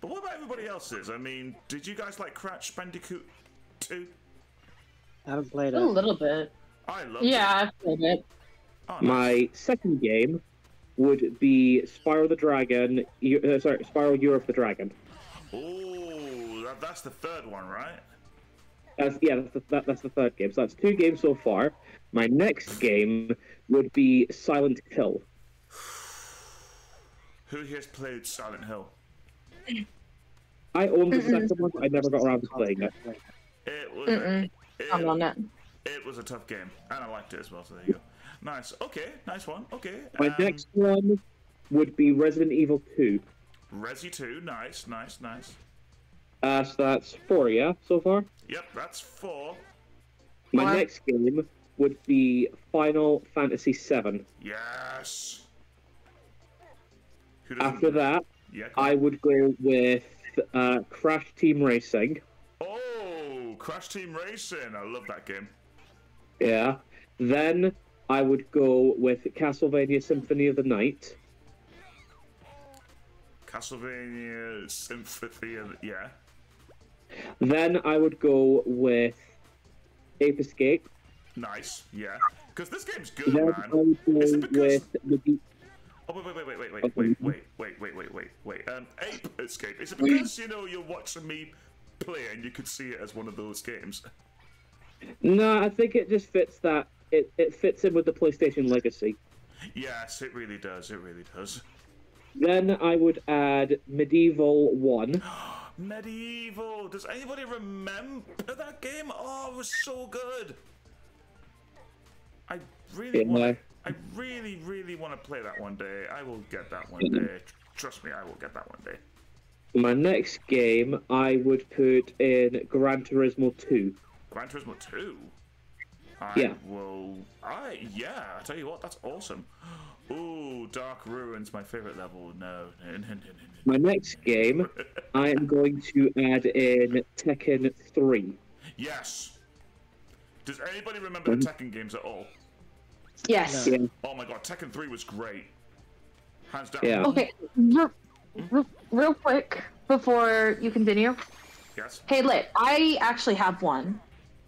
But what about everybody else's? I mean, did you guys like Crash Bandicoot two? I haven't played it. A little bit. I love it. Yeah, I've played it. Oh, nice. My second game would be Spyro the Dragon. Uh, sorry, Spyro Year of the Dragon. Oh, that, that's the third one, right? That's, yeah, that's the, that, that's the third game. So that's two games so far. My next game would be Silent Hill. Who here has played Silent Hill? I owned the second one, but I never got around to playing it. It was. Mm-mm. It, I'm on it. It was a tough game, and I liked it as well. So there you go. Nice. Okay. Nice one. Okay. My um, next one would be Resident Evil two. Resi two. Nice. Nice. Nice. Uh, so that's four, yeah, so far. Yep, that's four. My what? next game would be Final Fantasy seven. Yes. After know? that, yeah, I would go with uh, Crash Team Racing. Oh, Crash Team Racing! I love that game. Yeah. Then I would go with Castlevania Symphony of the Night. Castlevania Symphony of the... yeah. Then I would go with Ape Escape. Nice, yeah. Because this game's good, then man. I would go Is it because... with... The... Oh, wait, wait, wait, wait, wait, wait, wait, wait, wait, wait, wait, wait. Um, Ape Escape. Is it because, you know, you're watching me play and you could see it as one of those games? No, I think it just fits that. It, it fits in with the PlayStation legacy. Yes, it really does. It really does. Then I would add Medieval one. Medieval! Does anybody remember that game? Oh, it was so good! I really yeah. want I really, really want to play that one day. I will get that one day. Trust me, I will get that one day. My next game, I would put in Gran Turismo two. Gran Turismo two? I yeah. will. I yeah. I tell you what, that's awesome. Ooh, Dark Ruins, my favorite level. No, no, no, no, no. My next game, I am going to add in Tekken three. Yes. Does anybody remember um, the Tekken games at all? Yes. No. Yeah. Oh my god, Tekken three was great. Hands down. Yeah. Okay, real, real quick before you continue. Yes. Hey, Lit. I actually have one.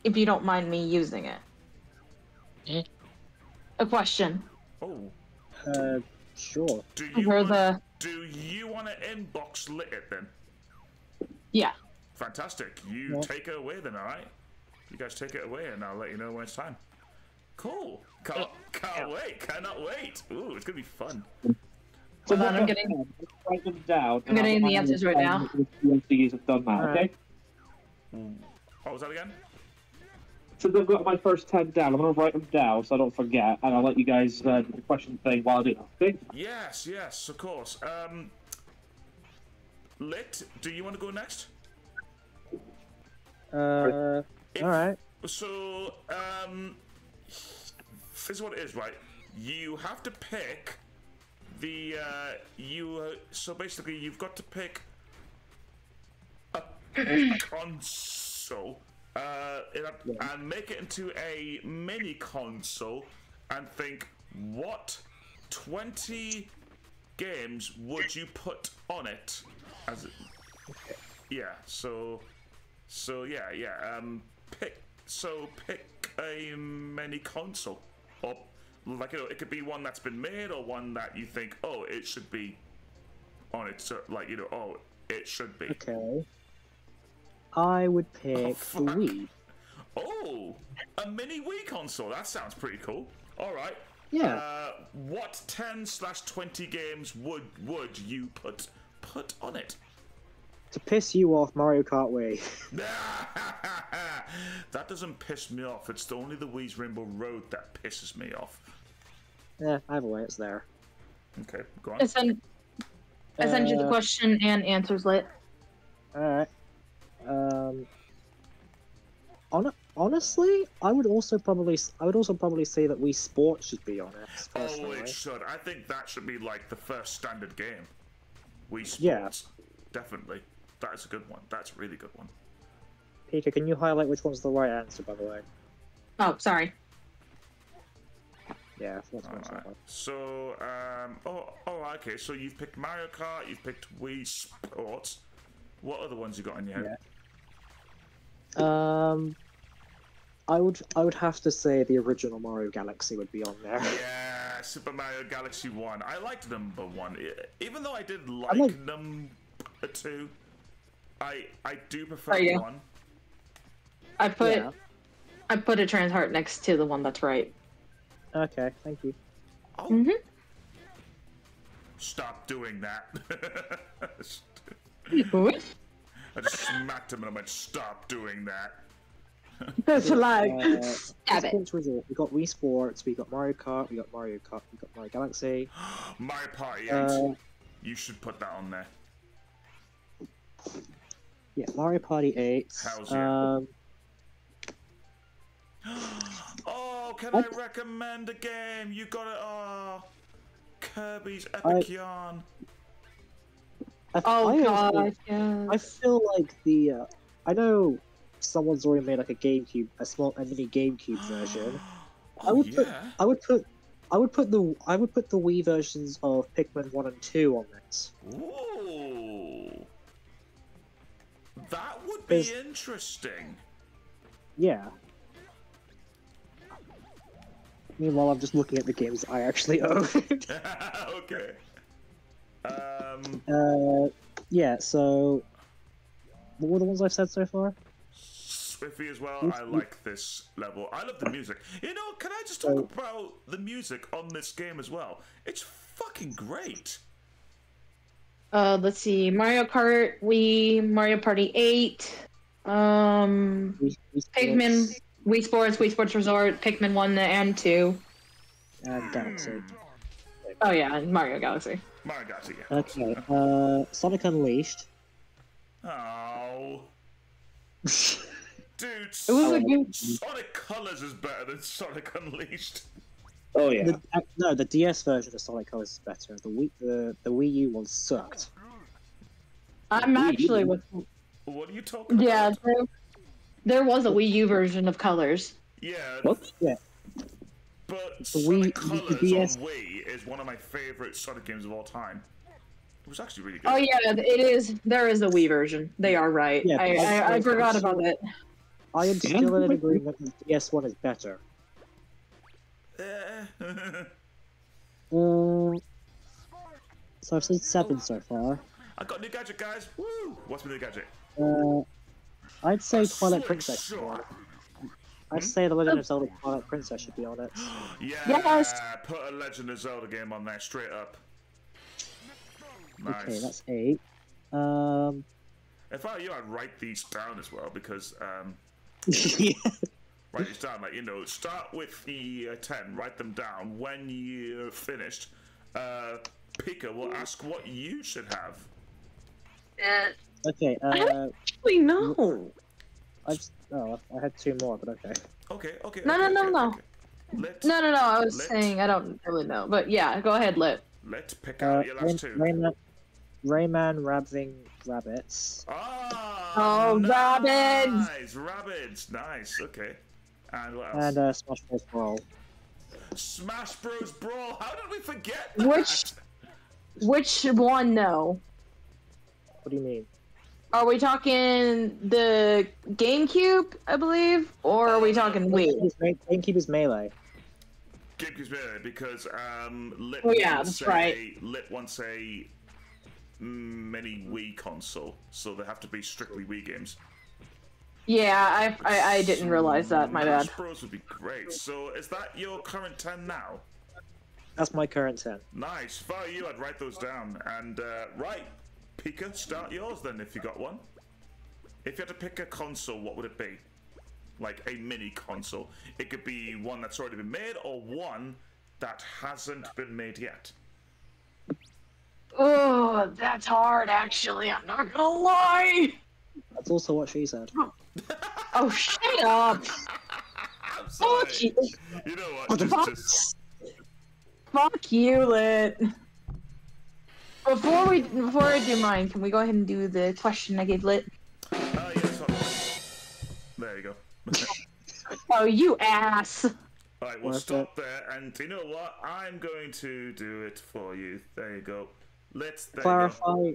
If you don't mind me using it. A question. Oh. Uh, sure. Do you want the... do you want to inbox Lit it then? Yeah. Fantastic. You yeah. take it away then, all right? You guys take it away, and I'll let you know when it's time. Cool. Can't, can't wait. Cannot wait. Ooh, it's gonna be fun. So well, then I'm getting. Write them down. I'm getting the answers right now. Use have done that. Okay. What was that again? So I've got my first ten down. I'm going to write them down so I don't forget, and I'll let you guys uh, do the question thing while I do that, okay? Yes, yes, of course. Um, Lit, do you want to go next? Uh, if, all right. So, um, this is what it is, right? You have to pick the, uh, you, uh, so basically you've got to pick a console. Uh, and make it into a mini console and think what twenty games would you put on it as it, yeah so so yeah yeah um So pick a mini console, or like you know, it could be one that's been made, or one that you think, oh, it should be on its like you know, oh, it should be. Okay. I would pick oh, the Wii. Oh, a mini Wii console. That sounds pretty cool. All right. Yeah. Uh, what ten slash twenty games would would you put put on it? To piss you off, Mario Kart Wii. That doesn't piss me off. It's only the Wii's Rainbow Road that pisses me off. Yeah, either way, it's there. Okay, go on. I send, I send uh, you the question and answers lit. All right. Um. On honestly, I would also probably I would also probably say that Wii Sports should be on it. Personally. Oh, it should. I think that should be like the first standard game. Wii Sports, yeah. Definitely. That's a good one. That's a really good one. Pika, can you highlight which one's the right answer, by the way? Oh, sorry. Yeah. That's right. So, um, oh, oh, okay. So you've picked Mario Kart, you've picked Wii Sports. What other ones you got in your head? Yeah. Um, I would, I would have to say the original Mario Galaxy would be on there. Yeah, Super Mario Galaxy one. I liked number one, even though I did like, I like number two. I I do prefer oh, yeah. one. I put yeah. I put a trans heart next to the one that's right. Okay, thank you. Oh. Mm-hmm. Stop doing that. I just smacked him and I went, stop doing that. That's a lie. Uh, Stab it. We got Wii Sports, we got Mario Kart, we got Mario Kart, we got Mario Galaxy. Mario Party eight. Uh, you should put that on there. Yeah, Mario Party eight. How's um, it? Oh, can I, I recommend a game? You got it. Oh, Kirby's Epic I, Yarn. I, oh I god! Feel, yes. I feel like the. Uh, I know someone's already made like a GameCube, a small, a mini GameCube version. Oh, I would yeah. put. I would put. I would put the. I would put the Wii versions of Pikmin one and two on this. Ooh, that would be interesting. Yeah. Meanwhile, I'm just looking at the games I actually own. Okay. Um, uh, yeah, so what were the ones I've said so far? Swippy as well, I like this level. I love the music. You know, can I just talk oh. about the music on this game as well? It's fucking great. Uh, let's see, Mario Kart, Wii, Mario Party eight, um, Wii, Wii Pikmin, Wii Sports, Wii Sports Resort, Pikmin one and two. And Galaxy. Oh yeah, Mario Galaxy. Mario Galaxy, yeah. Okay, uh, Sonic Unleashed. Oh. Dude, it was a good... Sonic Colors is better than Sonic Unleashed. Oh yeah. The, uh, no, the D S version of Sonic Colors is better. The Wii, the the Wii U one sucked. I'm actually with. What are you talking yeah, about? Yeah, there, there was a Wii U version of Colors. Yeah. What? Yeah. But the Sonic Wii, Colors the D S... on Wii is one of my favorite Sonic games of all time. It was actually really good. Oh yeah, it is. There is a Wii version. They are right. Yeah, I, I, I, I forgot about it. I am still in agreement that the D S one is better. uh, so I've seen seven so far. I got a new gadget, guys. Woo! What's my new gadget? Uh, I'd say I Twilight Princess. Sure. I'd say the Legend of Zelda Twilight Princess should be on it. Yeah, yes. Put a Legend of Zelda game on there straight up. Nice. Okay, that's eight. Um, if I were you, I'd write these down as well because. Um, yeah. Write these down, like, you know, start with the uh, ten, write them down. When you're finished, uh, Pika will ask what you should have. Uh, okay, uh... I don't actually know! I just, oh, I had two more, but okay. Okay, okay, No, okay, no, no, okay, no. Okay. Let's, no, no, no, I was saying I don't really know, but yeah, go ahead, Lit. Let's pick out uh, your last two. Rayman, Rayman Rabving Rabbits. Oh, oh nice. Rabbits! Nice, Rabbits, nice, okay. And, what else? and uh, Smash Bros. Brawl. Smash Bros. Brawl. How did we forget that? Which, which one? No. What do you mean? Are we talking the GameCube, I believe, or are we talking Wii? GameCube is Melee. GameCube is Melee because um, Lit oh, yeah, wants a right. Lit wants a mini Wii console, so they have to be strictly Wii games. Yeah, I I, I didn't realize that. My bad. Smash Bros would be great. So is that your current ten now? That's my current ten. Nice. If I were you, I'd write those down. And uh, right, Pika, start yours then if you got one. If you had to pick a console, what would it be? Like a mini console. It could be one that's already been made or one that hasn't been made yet. Oh, that's hard. Actually, I'm not gonna lie. That's also what she said. Oh, shut up! I'm sorry. Fuck you. You know what? Just, fuck. Just... fuck you, Lit. Before we before I do mine, can we go ahead and do the question I gave Lit? Oh uh, yeah, that's fine. There you go. Oh, you ass! All right, we'll What's stop that? there, and you know what? I'm going to do it for you. There you go. Let's clarify.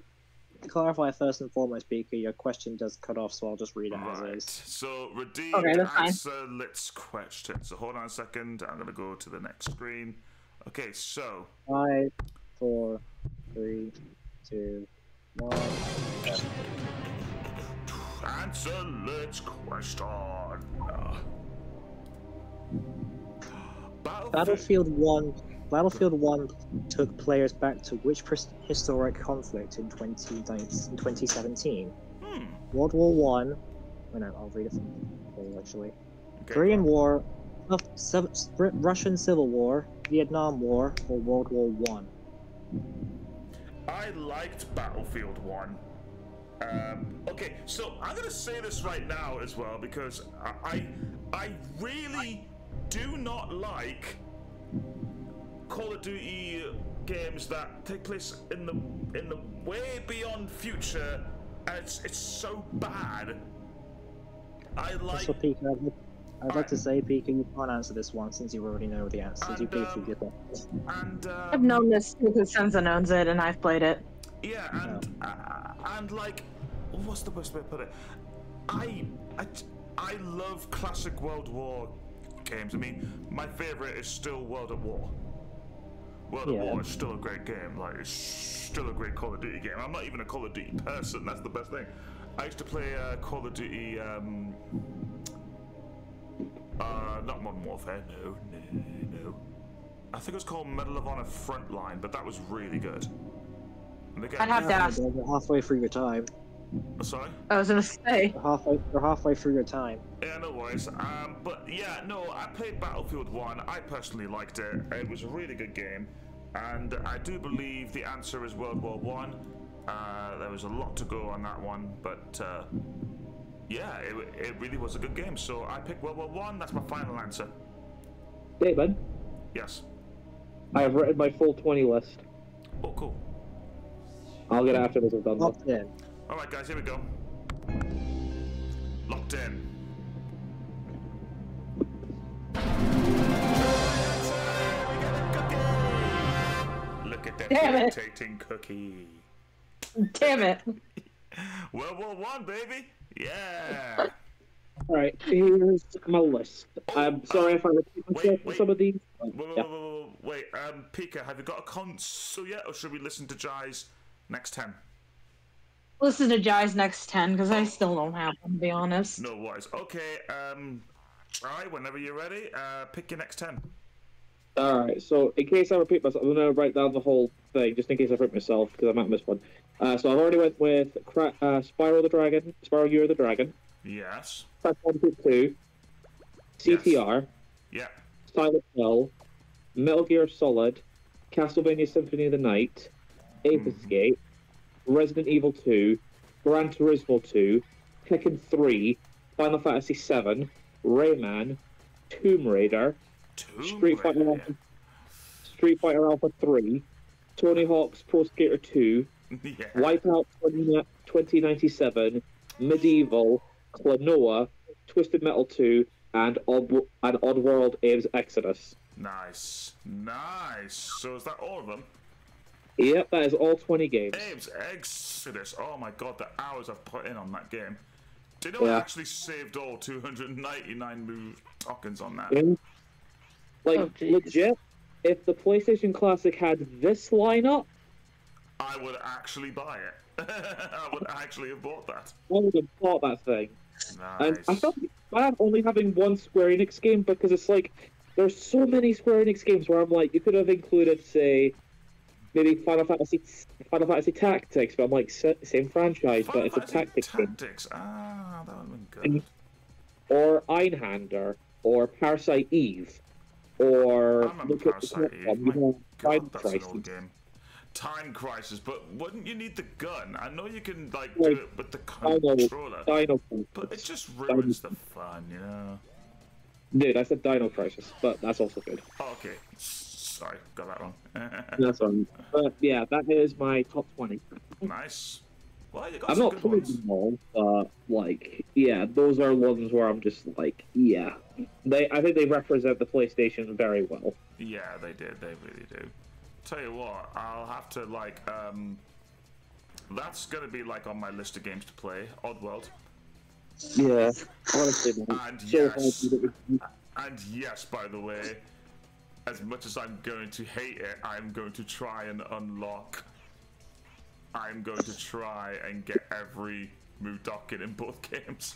To clarify first and foremost, Baker, your question does cut off, so I'll just read it as is. So, redeemed okay, answer Lit's question. So, hold on a second. I'm going to go to the next screen. Okay, so... Five, four, three, two, one... Seven. Answer Lit's question. Battlefield, Battlefield one... Battlefield one took players back to which historic conflict in twenty seventeen? Hmm. World War One. Oh no, I'll read it from actually. Okay, Korean well. War, Russian Civil War, Vietnam War, or World War One. I liked Battlefield One. Um, okay, so I'm gonna say this right now as well because I, I really do not like Call of Duty games that take place in the in the way beyond future, and it's it's so bad. I like. So Pika, I'd like, I'd like I, to say, Pika, you can't answer this one since you already know the answer. And, you um, get that. And um, I've known this because Senza owns it, and I've played it. Yeah, and no. uh, and like, what's the best way to put it? I I I love classic World War games. I mean, my favorite is still World at War. World yeah. of War is still a great game, like it's still a great Call of Duty game. I'm not even a Call of Duty person, that's the best thing. I used to play uh, Call of Duty, um, uh, not Modern Warfare, no, no, no. I think it was called Medal of Honor Frontline, but that was really good. I'd have to ask. You're halfway through your time. Oh, sorry? I was gonna say. You're halfway, you're halfway through your time. Yeah, no worries. Um, but yeah, no, I played Battlefield one. I personally liked it. It was a really good game. And I do believe the answer is World War One. Uh, there was a lot to go on that one. But uh, yeah, it, it really was a good game. So I picked World War One. That's my final answer. Hey, bud. Yes. I have read my full twenty list. Oh, cool. I'll get after this. Locked in. All right, guys, here we go. Locked in. Look at that rotating cookie. Damn it. World War One, baby. Yeah. All right, here's my list. I'm sorry if I repeat myself for some of these. Wait, wait, yeah. wait, wait, wait. Um, Pika, have you got a console yet, or should we listen to Jai's next ten? Listen to Jai's next ten, because I still don't have one, to be honest. No worries. Okay, um, Jai, whenever you're ready, uh, pick your next ten. Alright, so in case I repeat myself, I'm going to write down the whole thing, just in case I repeat myself, because I might miss one. Uh, so I've already went with Cra uh, Spyro the Dragon, Spyro Year of the Dragon. Yes. Crash Bandicoot two, C T R. Yes. Yeah. Silent Hill, Metal Gear Solid, Castlevania Symphony of the Night, Ape Escape, mm-hmm. Resident Evil two, Gran Turismo two, Tekken three, Final Fantasy seven, Rayman, Tomb Raider, Tomb Street Fighter Raider. Alpha, Street Fighter Alpha three, Tony Hawk's Pro Skater two, yeah. Wipeout twenty ninety-seven, Medieval, Klonoa, Twisted Metal two, and Odd and Oddworld: Abe's Exodus. Nice, nice. So is that all of them? Yep, that is all twenty games. Abe's Exodus. Oh my god, the hours I've put in on that game. Do you know yeah. I actually saved all two hundred ninety-nine move tokens on that? In, like, oh, legit, if the PlayStation Classic had this lineup, I would actually buy it. I would actually have bought that. I would have bought that thing. Nice. And I felt bad only having one Square Enix game because it's like, there's so many Square Enix games where I'm like, you could have included, say, maybe Final Fantasy, Final Fantasy Tactics, but I'm like, same franchise, Final but it's Fantasy a tactics Tactics, game. Ah, that would have been good. Or Einhander, or Parasite Eve, or... I remember Parasite Eve, one, my you know, god, that's Crisis. An old game. Time Crisis, but wouldn't you need the gun? I know you can, like, like do it with the controller, Dino, Dino but it just ruins Dino. the fun, you know? Dude, I said Dino Crisis, but that's also good. Oh, okay. Sorry, got that wrong. That's wrong. But yeah, that is my top twenty. Nice. Well, you got I'm some not playing them all, but like, yeah, those are ones where I'm just like, yeah, they. I think they represent the PlayStation very well. Yeah, they did. They really do. Tell you what, I'll have to like. Um, that's gonna be like on my list of games to play. Oddworld. Yeah. Honestly, and yes. And yes, by the way. As much as I'm going to hate it, I'm going to try and unlock. I'm going to try and get every move docket in both games.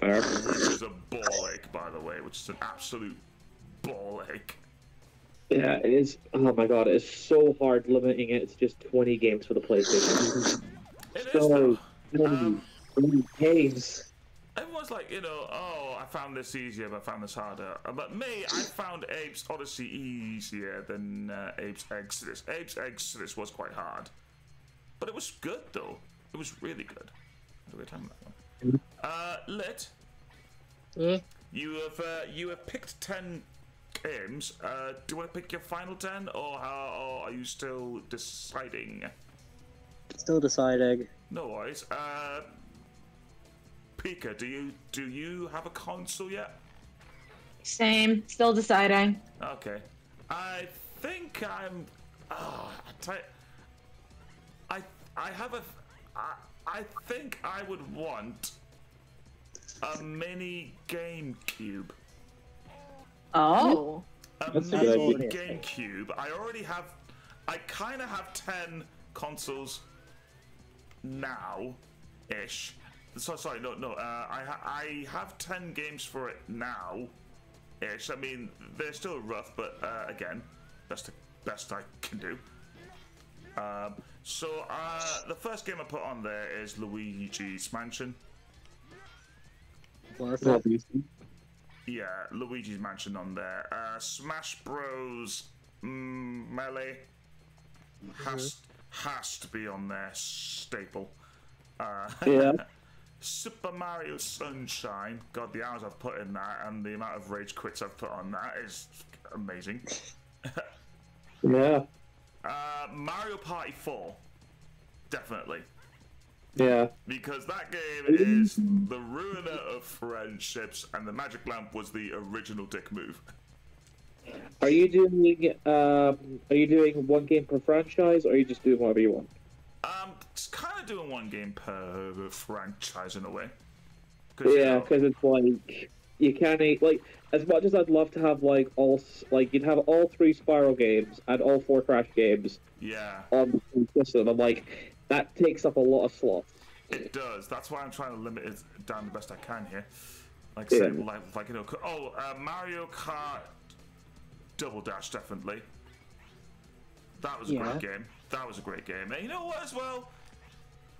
Fair. Which is a ball ache, by the way, which is an absolute ball ache. Yeah, it is. Oh my god, it's so hard limiting it. It's just twenty games for the PlayStation. It so is. twenty, um, twenty games. Everyone's like, you know, oh, I found this easier, but I found this harder. But me, I found Ape's Odyssey easier than uh, Ape's Exodus. Ape's Exodus was quite hard. But it was good, though. It was really good. Had a good time with that one. Uh, Lit, yeah. you have uh, you have picked ten games. Uh, do you want to pick your final ten, or, how, or are you still deciding? Still deciding. No worries. Uh... Pika, do you do you have a console yet? Same, still deciding. Okay, I think I'm. Oh, I, I I have a. I I think I would want a mini GameCube. Oh, a That's mini a GameCube. I already have. I kind of have ten consoles now, ish. So, sorry, no, no. Uh, I ha I have ten games for it now, ish. I mean, they're still rough, but uh, again, that's the best I can do. Um, so uh, the first game I put on there is Luigi's Mansion. Yeah, Luigi's Mansion on there. Uh, Smash Bros. Mm, Melee has has to be on there. Staple. Uh, yeah. Super Mario Sunshine. God, the hours I've put in that and the amount of rage quits I've put on that is amazing. Yeah. Uh, Mario Party four. Definitely. Yeah. Because that game is the ruiner of friendships, and the magic lamp was the original dick move. Are you doing um, are you doing one game per franchise, or are you just doing whatever you want? Um, it's kind of doing one game per franchise in a way. Cause, yeah, because you know, it's like you can't eat, like as much as I'd love to have like all like you'd have all three Spyro games and all four Crash games. Yeah. On the system, I'm like that takes up a lot of slots. It does. That's why I'm trying to limit it down the best I can here. Like yeah. say, like like you know, oh uh, Mario Kart Double Dash definitely. That was a yeah. great game. That was a great game. And you know what as well?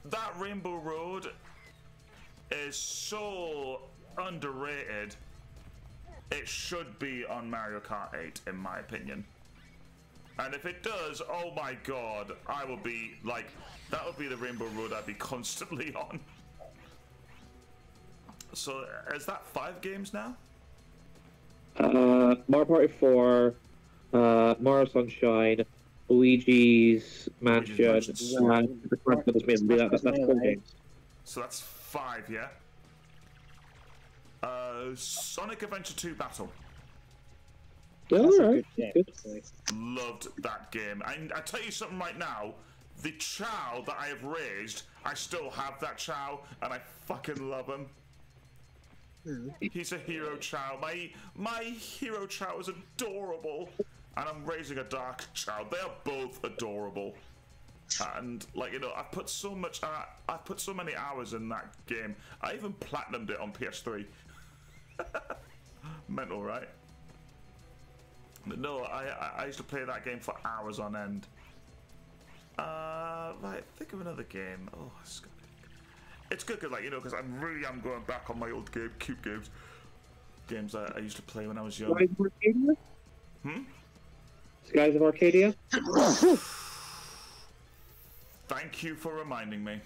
That Rainbow Road is so underrated. It should be on Mario Kart eight, in my opinion. And if it does, oh my god, I will be like, that would be the Rainbow Road I'd be constantly on. So is that five games now? Uh, Mario Party four, uh, Mario Sunshine, Luigi's Mansion, Luigi's Mansion. And the Crash Bandicoot game. That, that, that's four games. So that's five, yeah. Uh, Sonic Adventure two Battle. Yeah, that's all right. Good game. Good. Loved that game. And I tell you something right now, the chow that I have raised, I still have that chow, and I fucking love him. He's a hero chow. My my hero chow is adorable, and I'm raising a dark chow. They are both adorable, and like you know, I've put so much, uh, I've put so many hours in that game. I even platinumed it on P S three. Mental, right? But no, I I used to play that game for hours on end. Uh, right, think of another game. Oh, it's got It's good because, like, you know, because I'm really am going back on my old game, cube games, games I, I used to play when I was young. Skies of Arcadia? Hmm? Skies of Arcadia? Thank you for reminding me.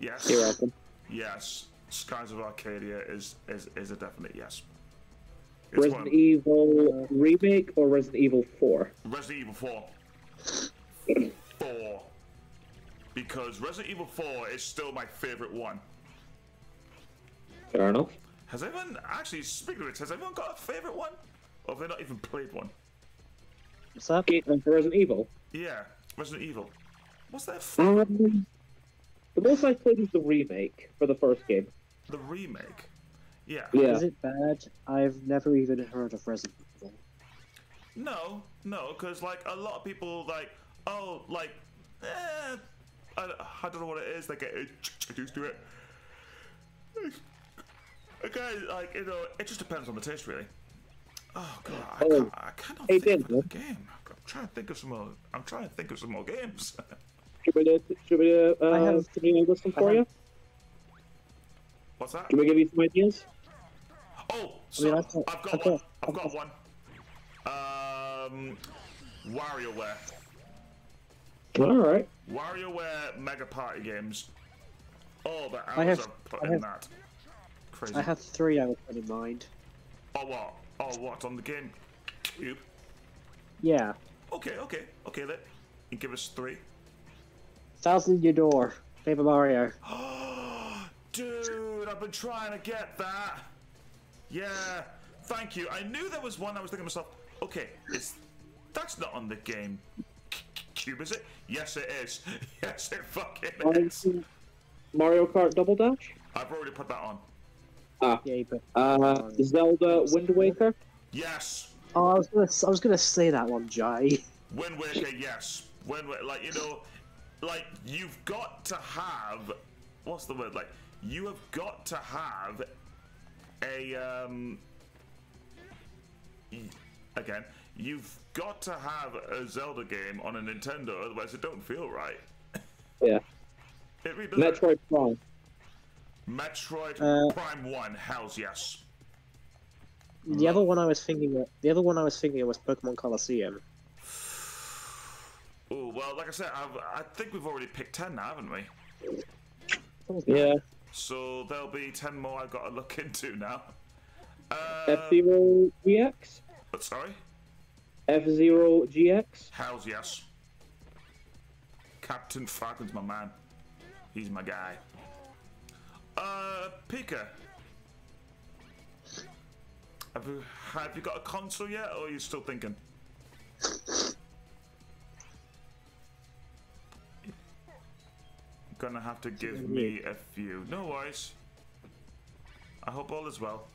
Yes. You're welcome. Yes. Skies of Arcadia is, is, is a definite yes. It's Resident Evil Remake or Resident Evil four? Resident Evil four. four. Because Resident Evil four is still my favourite one. Fair enough. Has everyone, actually, speaking of it, has everyone got a favourite one? Or have they not even played one? What's that? Resident Evil? Yeah, Resident Evil. What's that for? Um, the most I played is the remake for the first game. The remake? Yeah. yeah. Is it bad? I've never even heard of Resident Evil. No, no, because, like, a lot of people, like, oh, like, eh... I, I don't know what it is. They get introduced to it. Okay, like you know, it just depends on the taste, really. Oh god, I, oh, can't, I cannot hey, think Dan, of the game. I'm trying to think of some more. I'm trying to think of some more games. Should we do? Should we do? Uh, I have some English for you. What's that? Can we give you some ideas? Oh, so I mean, I've, I've got I've one. I've got one. Um, WarioWare. All right. WarioWare Mega Party games. Oh, the hours I have, I've put I in have, that. Crazy. I have three hours in mind. Oh what? Oh what? On the game cube? Yeah. Okay, okay, okay. Then you give us three. Thousand Yador, Paper Mario. Dude, I've been trying to get that. Yeah. Thank you. I knew there was one. I was thinking to myself, okay, it's that's not on the game. Cube, is it? Yes, it is. Yes, it fucking Mario is. Mario Kart Double Dash? I've already put that on. Ah. Yeah, but uh, Zelda Wind Waker? Yes. Oh, I was gonna, I was gonna say that one, Jai. Wind Waker, yes. Wind Waker, like you know, like you've got to have, what's the word? Like you have got to have a um. Again. You've got to have a Zelda game on a Nintendo, otherwise it don't feel right. Yeah. It really Metroid Prime. Metroid uh, Prime One, hell's yes. The other one I was thinking of, the other one I was thinking of was Pokemon Coliseum. Oh well, like I said, I've, I think we've already picked ten now, haven't we? Yeah. So there'll be ten more I've got to look into now. Um, F-Zero G X. But sorry. F-Zero G X? Hells yes. Captain Falcon's my man. He's my guy. Uh, Pika. Have you, have you got a console yet, or are you still thinking? You're gonna have to give me a few. No worries. I hope all is well.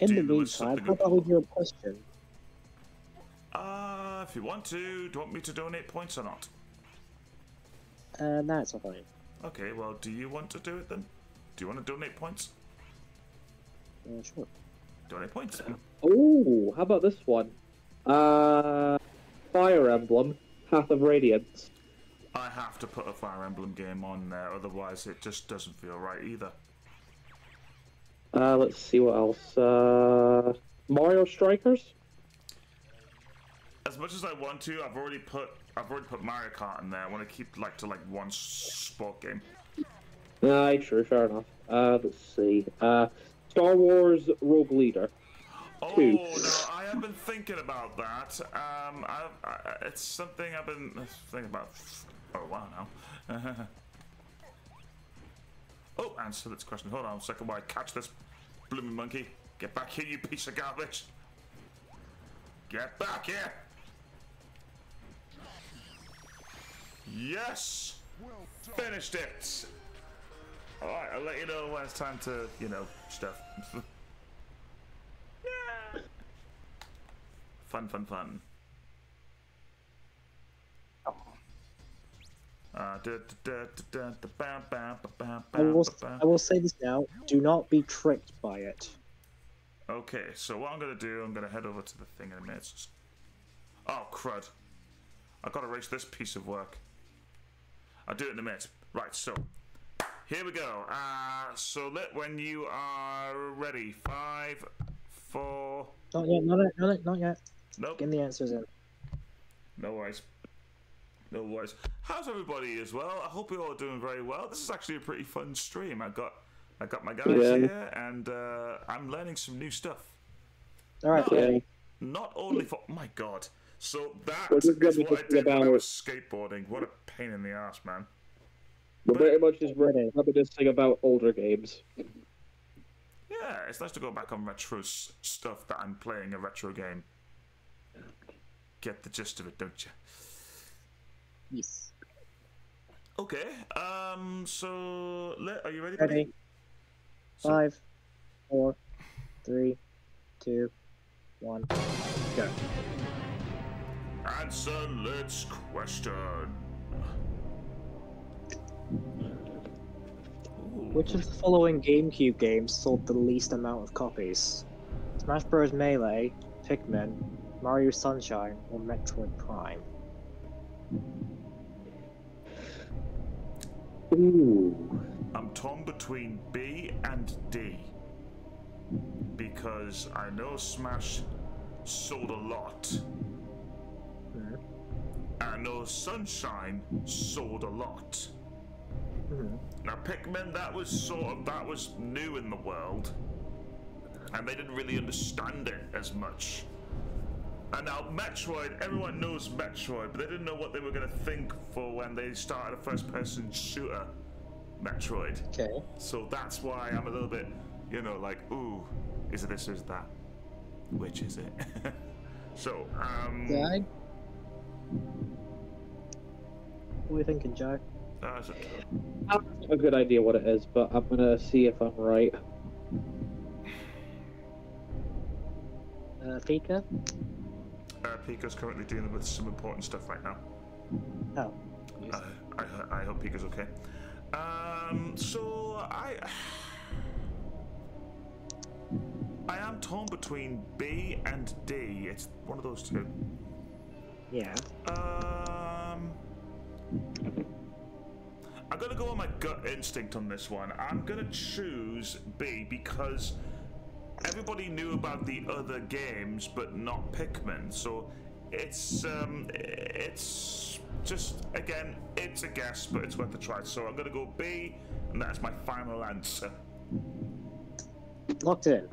In the meantime, how about with your question? Uh, if you want to, do you want me to donate points or not? Uh, no, it's not fine. Okay, well, do you want to do it then? Do you want to donate points? Uh, sure. Donate points. Oh, how about this one? Uh, Fire Emblem, Path of Radiance. I have to put a Fire Emblem game on there, otherwise it just doesn't feel right either. Uh, let's see what else. Uh, Mario Strikers. As much as I want to, I've already put I've already put Mario Kart in there. I want to keep like to like one sport game. Aye, true, fair enough. Uh, let's see. Uh, Star Wars Rogue Leader. Oh two. No, I have been thinking about that. Um, I, I, it's something I've been thinking about for a while now. Oh, answer this question. Hold on a second while I catch this. blooming monkey. Get back here, you piece of garbage. Get back here. Yes. Finished it. All right, I'll let you know when it's time to, you know, stuff. Yeah. Fun, fun, fun. I will, I will say this now, do not be tricked by it. Okay, so what I'm going to do, I'm going to head over to the thing in a minute. Just... Oh, crud. I've got to erase this piece of work. I'll do it in a minute. Right, so, here we go. Uh, so, Lit, when you are ready, five, four... Not yet, not yet, not yet, not yet. Nope. Getting the answers in. No worries. No worries. How's everybody as well? I hope you're all doing very well. This is actually a pretty fun stream. I got, I got my guys yeah. here, and uh, I'm learning some new stuff. All right, not, yeah. not only for oh my god. So that is what I did about... when I was skateboarding. What a pain in the ass, man. We're but, pretty much just ready. Reminiscing about older games. Yeah, it's nice to go back on retro s stuff that I'm playing a retro game. Get the gist of it, don't you? Yes. Okay. Um. So, are you ready? Ready. So. Five, four, three, two, one, go. Answer Lit's question. Which of the following GameCube games sold the least amount of copies? Smash Bros. Melee, Pikmin, Mario Sunshine, or Metroid Prime? Ooh. I'm torn between B and D because I know Smash sold a lot. Mm. I know Sunshine sold a lot. Mm. Now Pikmin, that was sort of that was new in the world, and they didn't really understand it as much. And now Metroid, everyone knows Metroid, but they didn't know what they were going to think for when they started a first-person shooter Metroid. Okay. So that's why I'm a little bit, you know, like, ooh, is it this, is it that? Which is it? So, um... Jai? What are you thinking, Jai? Uh, so... I don't have a good idea what it is, but I'm going to see if I'm right. Uh, Pika? Uh, Pika's currently dealing with some important stuff right now. Oh. Uh, I, I hope Pika's okay. Um, so I, I am torn between B and D. It's one of those two. Yeah. Um, I'm gonna go on my gut instinct on this one. I'm gonna choose B because everybody knew about the other games, but not Pikmin. So it's um, it's just again, it's a guess, but it's worth a try. So I'm gonna go B, and that's my final answer. Locked in.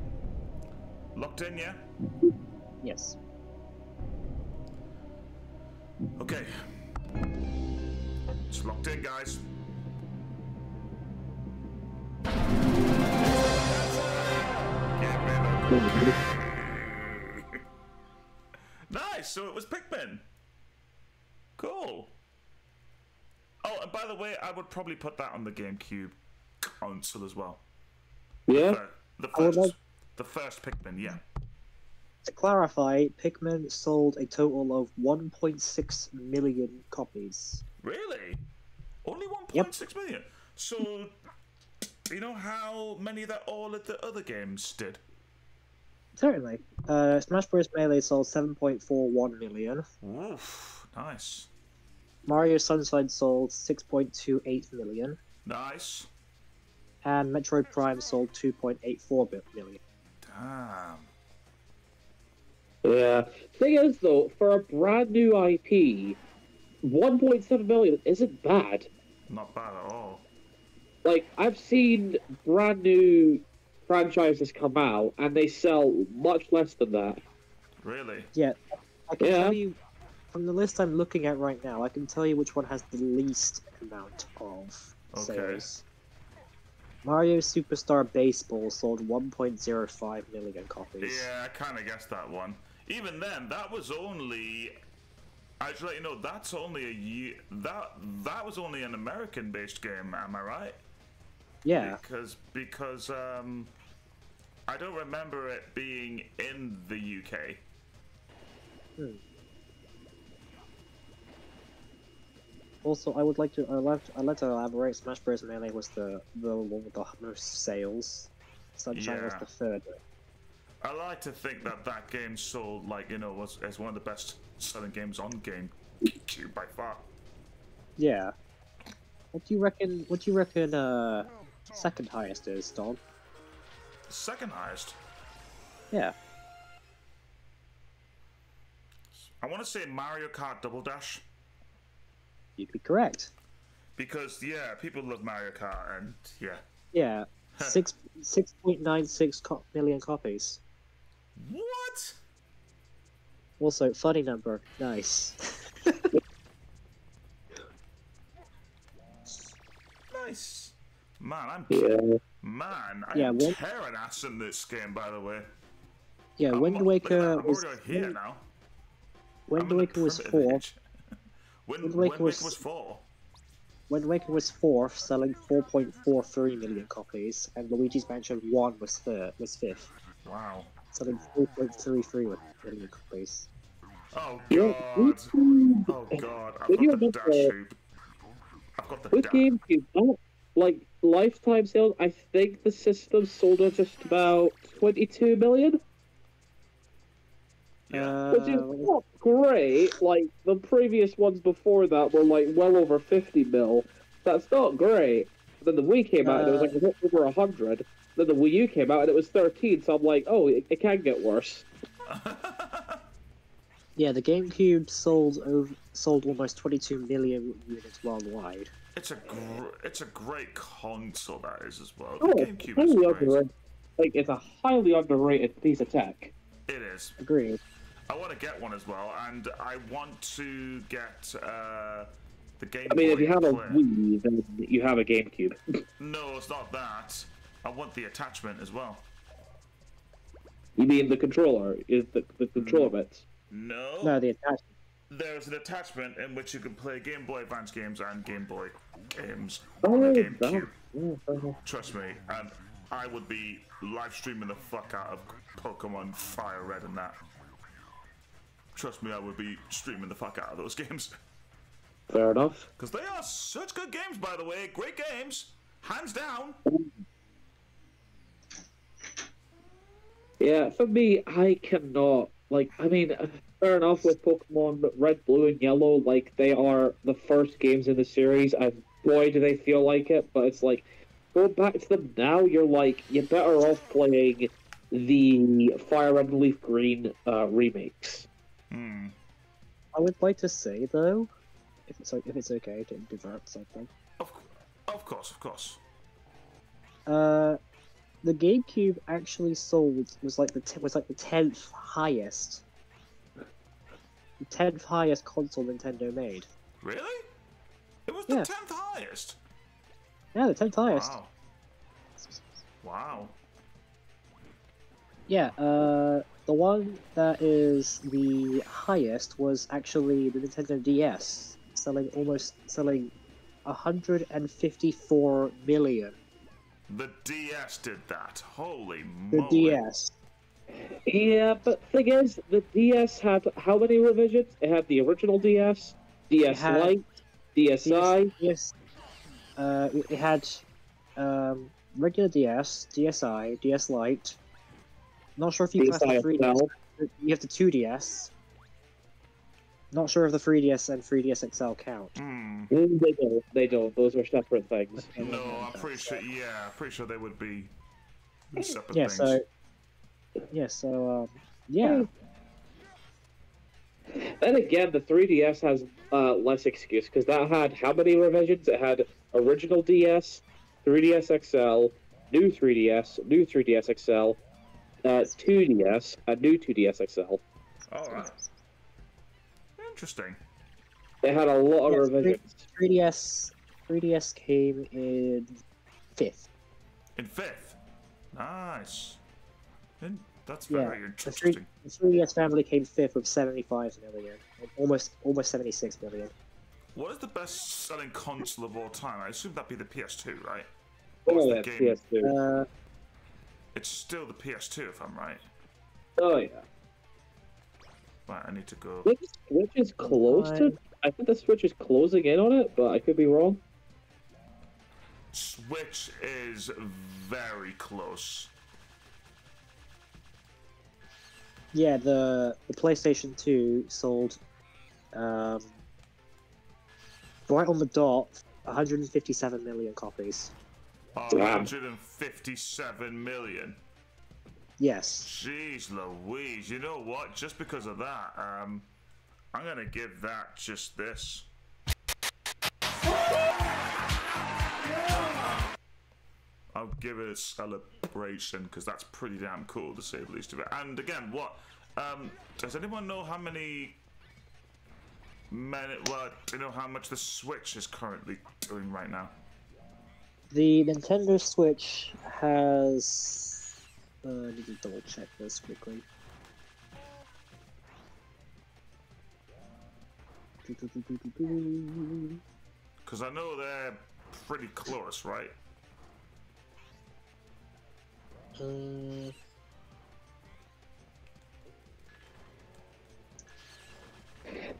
Locked in, yeah. Yes. Okay. It's locked in, guys. Nice, so it was Pikmin. Cool. Oh, and by the way, I would probably put that on the GameCube console as well. Yeah? The first, like... the first Pikmin, yeah. To clarify, Pikmin sold a total of one point six million copies. Really? Only one point six yep. million? So, you know how many that all of the other games did? Certainly. Uh, Smash Bros. Melee sold seven point four one million. Oof, nice. Mario Sunshine sold six point two eight million. Nice. And Metroid Prime sold two point eight four million. Damn. Yeah. Thing is, though, for a brand new I P, one point seven million isn't bad. Not bad at all. Like, I've seen brand new franchises come out and they sell much less than that. Really? Yeah. I can yeah. tell you from the list I'm looking at right now, I can tell you which one has the least amount of okay. sales. Mario Superstar Baseball sold one point zero five million copies. Yeah, I kind of guessed that one. Even then, that was only... I should let you know, that's only a year... That, that was only an American-based game, am I right? Yeah. Because, because um, I don't remember it being in the U K. Hmm. Also, I would like to I'd like to, I'd like to elaborate. Smash Bros. Melee was the the one with the most sales. Sunshine yeah. was the third. I like to think that that game sold, like, you know, was as one of the best selling games on GameCube by far. Yeah. What do you reckon? What do you reckon? Uh, second highest is, Don? Second highest. Yeah. I want to say Mario Kart Double Dash. You'd be correct. Because, yeah, people love Mario Kart, and, yeah. Yeah, six six point nine six co million copies. What? Also, funny number. Nice. Nice. Man, I'm yeah. man, I yeah, am when... tearing ass in this game, by the way. Yeah, I'm Wind Waker was... I'm here when... now. Wind Waker was four. When, Wind Waker, Wind Waker was, was four. Wind Waker was fourth, selling four point four three million copies, and Luigi's Mansion One was third, was fifth. Wow. Selling four point three three million copies. Oh god! Oh god! I've got the dash hoop. I've got the dash. With GameCube, oh, like lifetime sales, I think the system sold at just about twenty-two million. Yeah. Which is not great, like, the previous ones before that were, like, well over fifty mil. That's not great. Then the Wii came out and it was, like, over one hundred. Then the Wii U came out and it was thirteen, so I'm like, oh, it, it can get worse. Yeah, the GameCube sold over, sold almost twenty-two million units worldwide. It's a, gr it's a great console, that is, as well. Oh, the GameCube is great. Like, it's a highly underrated piece of tech. It is. Agreed. I want to get one as well, and I want to get uh, the Game Boy. I mean, Boy if you have player. a Wii, then you have a GameCube. No, it's not that. I want the attachment as well. You mean the controller? Is the, the controller bits? No. No, the attachment. There's an attachment in which you can play Game Boy Advance games and Game Boy games oh, on the GameCube. Oh, oh. Trust me, and I would be live streaming the fuck out of Pokemon Fire Red and that. Trust me, I would be streaming the fuck out of those games. Fair enough. Because they are such good games, by the way. Great games. Hands down. Yeah, for me, I cannot. Like, I mean, fair enough with Pokemon Red, Blue, and Yellow. Like, they are the first games in the series. And boy, do they feel like it. But it's like, go back to them now, you're like, you're better off playing the Fire Red and Leaf Green uh, remakes. Hmm. I would like to say though, if it's if it's okay to divert something. Of, of course, of course. Uh, the GameCube actually sold was like the t was like the tenth highest, the tenth highest console Nintendo made. Really? It was the yeah. tenth highest. Yeah, the tenth highest. Wow. Wow. Yeah, uh, the one that is the highest was actually the Nintendo D S, selling almost selling one hundred fifty-four million. The D S did that. Holy moly. The D S. Yeah, but thing is, the D S had how many revisions? It had the original D S, D S Lite, D S I. Yes. Uh, it had um, regular D S, D S I, D S Lite. Not sure if you passed the three D S, you have the two D S. Not sure if the three D S and three D S X L count. Mm. They don't, they don't, those are separate things. No, I'm pretty sure, yeah, I'm pretty sure they would be separate yeah, things. So, yeah, so, um, yeah. Then again, the three D S has uh, less excuse, because that had how many revisions? It had original D S, three D S X L, new three D S, new three D S X L, Uh, two D S, a new two D S X L. Alright. Interesting. They had a lot yes, of revisions. three D S came in fifth. in fifth. Nice. And that's very yeah, interesting. The three D S family came fifth with seventy-five million, almost almost seventy-six million. What is the best-selling console of all time? I assume that'd be the P S two, right? Oh, yeah, P S two. Uh, it's still the P S two, if I'm right. Oh, yeah. Right, I need to go... I think the Switch is close oh, to... I think the Switch is closing in on it, but I could be wrong. Switch is very close. Yeah, the, the PlayStation two sold... Um, right on the dot, one hundred fifty-seven million copies. Oh, one hundred fifty-seven million? Yes. Jeez Louise, you know what? Just because of that, um, I'm going to give that just this. I'll give it a celebration, because that's pretty damn cool, to say the least of it. And again, what? Um, does anyone know how many... Man, well, do you know how much the Switch is currently doing right now? The Nintendo Switch has... Uh, I need to double check this quickly. Because I know they're pretty close, right? Uh...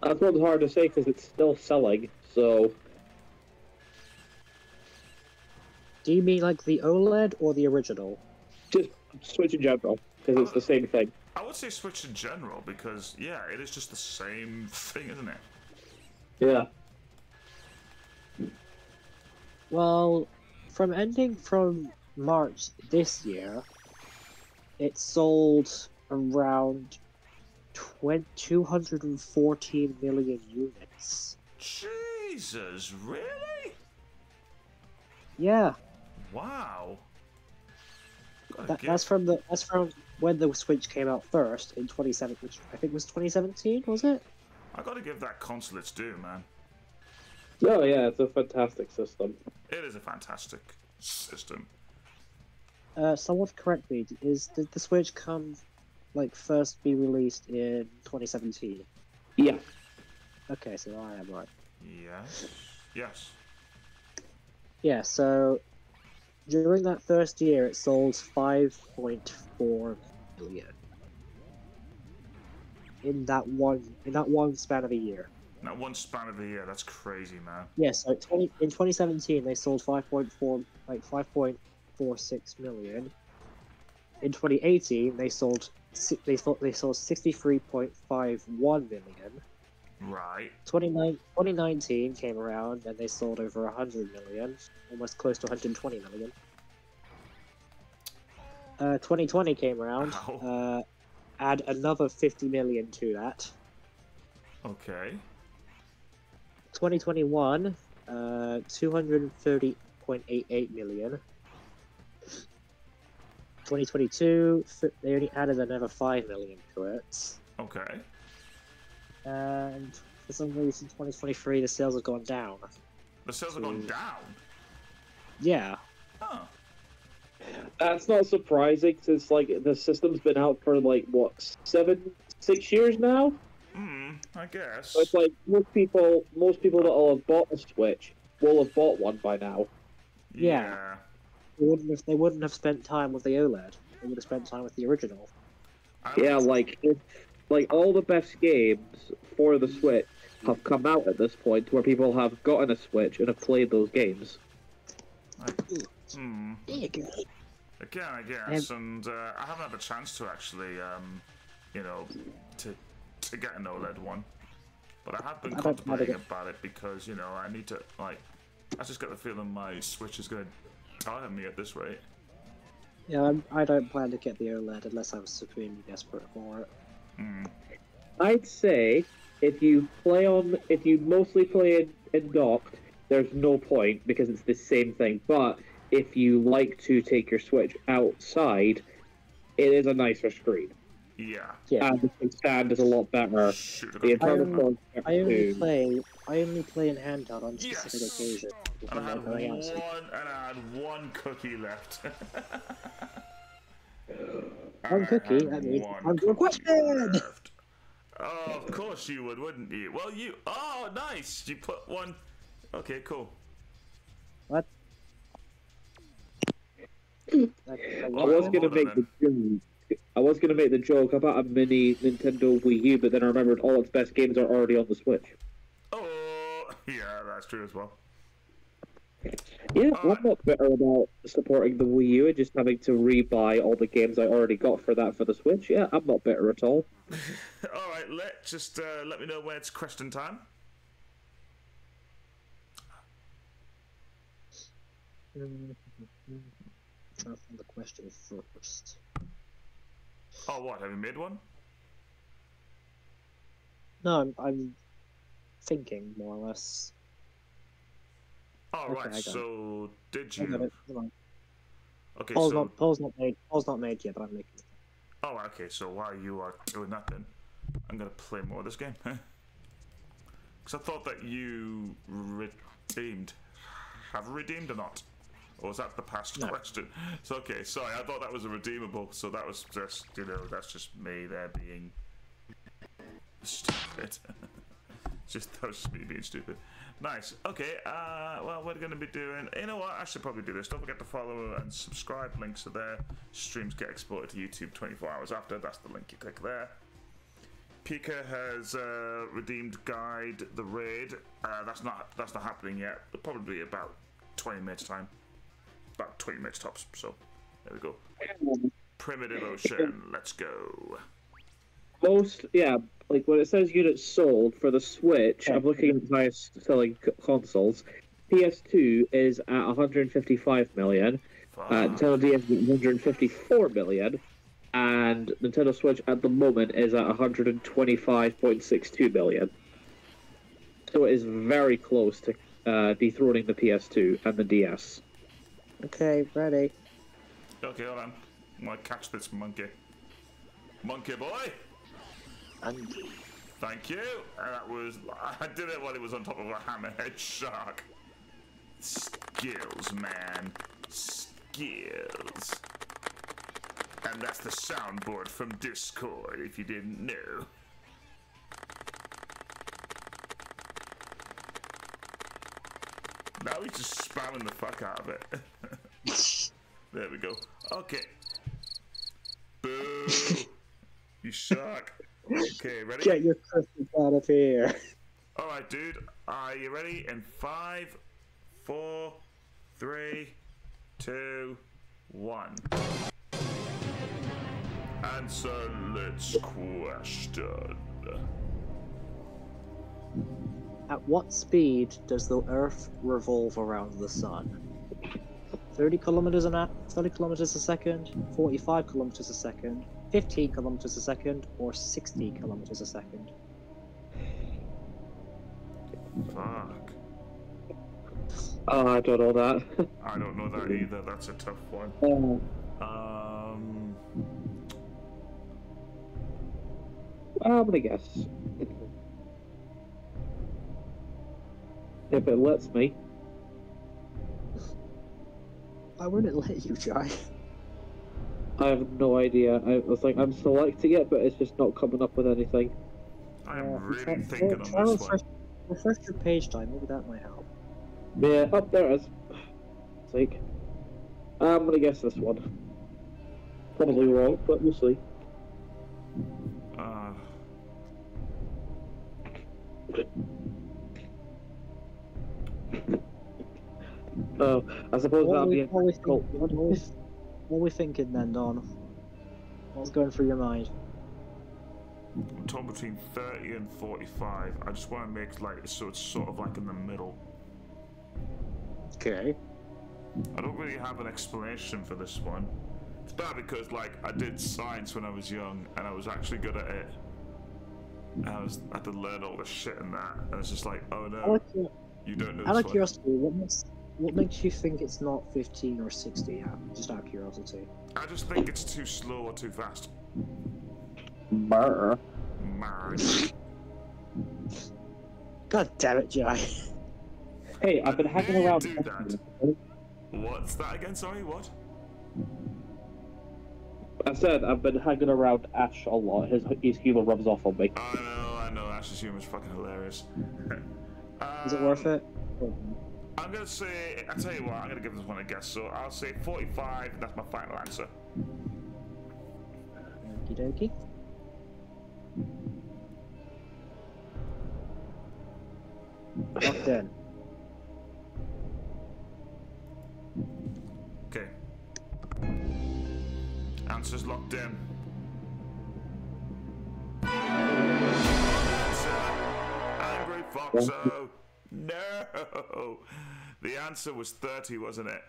That's not hard to say because it's still selling, so... Do you mean like the OLED or the original? Just Switch in general, because it's the same thing. I would say Switch in general, because, yeah, it is just the same thing, isn't it? Yeah. Well, from ending from March this year, it sold around... two hundred fourteen million units. Jesus, really? Yeah. Wow. That, that's from the that's from when the Switch came out first in twenty seventeen, which I think was twenty seventeen, was it? I gotta give that console its due, man. Oh yeah, it's a fantastic system. It is a fantastic system. Uh, someone correct me. Is did the Switch come? Like first be released in twenty seventeen. Yeah. Okay, so I am right. Yes. Yes. Yeah. So during that first year, it sold five point four million. In that one, in that one span of a year. In that one span of a year, that's crazy, man. Yes. Yeah, so twenty in twenty seventeen, they sold five point four, like five point four six million. In twenty eighteen, they sold. They sold, they sold sixty-three point five one million. Right. twenty nineteen came around and they sold over one hundred million, almost close to one hundred twenty million. Uh, twenty twenty came around, uh, add another fifty million to that. Okay. twenty twenty-one, uh, two hundred thirty point eight eight million. twenty twenty-two, they only added another five million to it. Okay. And for some reason, twenty twenty-three, the sales have gone down. The sales to... have gone down? Yeah. Huh. That's not surprising, since, like, the system's been out for, like, what, seven, six years now? Hmm, I guess. So it's like, most people, most people that will have bought a Switch will have bought one by now. Yeah. Yeah. They wouldn't have, they wouldn't have spent time with the OLED. They would have spent time with the original. Yeah, like, like all the best games for the Switch have come out at this point, where people have gotten a Switch and have played those games. I, hmm. There you go. Again, I guess, and uh, I haven't had a chance to actually, um, you know, to to get an OLED one, but I have been I contemplating about it because, you know, I need to, like, I just got the feeling my Switch is going to tire me at this rate. Yeah, I'm, I don't plan to get the OLED unless I'm supremely desperate for it. Mm. I'd say if you play on, if you mostly play in, in docked, there's no point because it's the same thing. But if you like to take your Switch outside, it is a nicer screen. Yeah. Yeah. I think Stab is a lot better. The I, only, I only play I only play in handheld on specific yes. occasions. And I, had one, and I had one cookie left. one cookie? I mean, one cookie question. Left. Oh, of course you would, wouldn't you? Well, you. Oh, nice. You put one. Okay, cool. What? I was gonna make the joke. I was gonna make the joke about a mini Nintendo Wii U, but then I remembered all its best games are already on the Switch. Oh, yeah, that's true as well. Yeah, uh, I'm not bitter about supporting the Wii U and just having to rebuy all the games I already got for that for the Switch. Yeah, I'm not bitter at all. All right, let just uh, let me know when it's question time. Try to find the question first. Oh, what? Have you made one? No, I'm, I'm thinking more or less. Oh, okay, right. So, it. did you? Okay, Paul's so not, Paul's not made. Paul's not made yet, but I'm making it. Oh, okay. So while you are doing that, then I'm gonna play more of this game, because I thought that you redeemed. Have redeemed or not? Or was that the past no. question? So, okay, sorry, I thought that was a redeemable, so that was just, you know, that's just me there being stupid. just, that was just me being stupid. Nice, okay, uh, well, we're going to be doing, you know what, I should probably do this. Don't forget to follow and subscribe. Links are there. Streams get exported to YouTube twenty-four hours after. That's the link you click there. Pika has uh, redeemed Guide the Raid. Uh, that's not that's not happening yet. Probably about twenty minutes time. About twenty minutes tops, so there we go. Primitive Ocean, let's go. Most, yeah, like when it says units sold for the Switch, I'm looking at the highest selling consoles. P S two is at one hundred fifty-five million, uh, Nintendo D S is at one hundred fifty-four million, and Nintendo Switch at the moment is at one hundred twenty-five point six two million. So it is very close to uh, dethroning the P S two and the D S. Okay, ready. Okay, hold on. I'm gonna catch this monkey. Monkey boy! Monkey. Thank you. And that was. I did it while it was on top of a hammerhead shark. Skills, man. Skills. And that's the soundboard from Discord, if you didn't know. Now he's just spamming the fuck out of it. There we go. Okay. Boo! You suck. Okay, ready? Get your crystals out of here. Alright, dude. Are you ready? In five, four, three, two, one. Answer Lit's question. At what speed does the Earth revolve around the Sun? thirty kilometers an hour, thirty kilometers a second, forty-five kilometers a second, fifteen kilometers a second, or sixty kilometers a second? Fuck. Oh, I don't know that. I don't know that either. That's a tough one. Oh. Um. I'm gonna guess. If it lets me. Why wouldn't it let you, Jai? I have no idea. I was like, I'm selecting it, but it's just not coming up with anything. I am uh, really thinking on this one. Refresh your page, Jai. Maybe that might help. Yeah, up oh, there it is. Like, I'm going to guess this one. Probably wrong, but we'll see. Ah. Uh... Oh, I suppose that'll be. What were we thinking then, Don? What's going through your mind? I'm torn between thirty and forty-five. I just want to make like so it's sort of like in the middle. Okay. I don't really have an explanation for this one. It's bad because like I did science when I was young and I was actually good at it. And I was I had to learn all this shit and that, and it's just like, oh no. You don't know this. Out of curiosity, what makes, what makes you think it's not fifteen or sixty? Yeah, just out of curiosity. I just think it's too slow or too fast. Burr. God damn it, Jai. Hey, I've been hacking around. Do that. What's that again? Sorry, what? I said I've been hanging around Ash a lot. His, his humor rubs off on me. I know, I know. Ash's humor is fucking hilarious. um, is it worth it? I'm gonna say. I tell you what. I'm gonna give this one a guess. So I'll say forty-five. And that's my final answer. Okie dokie. Locked in. Okay. Answer's locked in. Angry Foxo! No! The answer was thirty, wasn't it?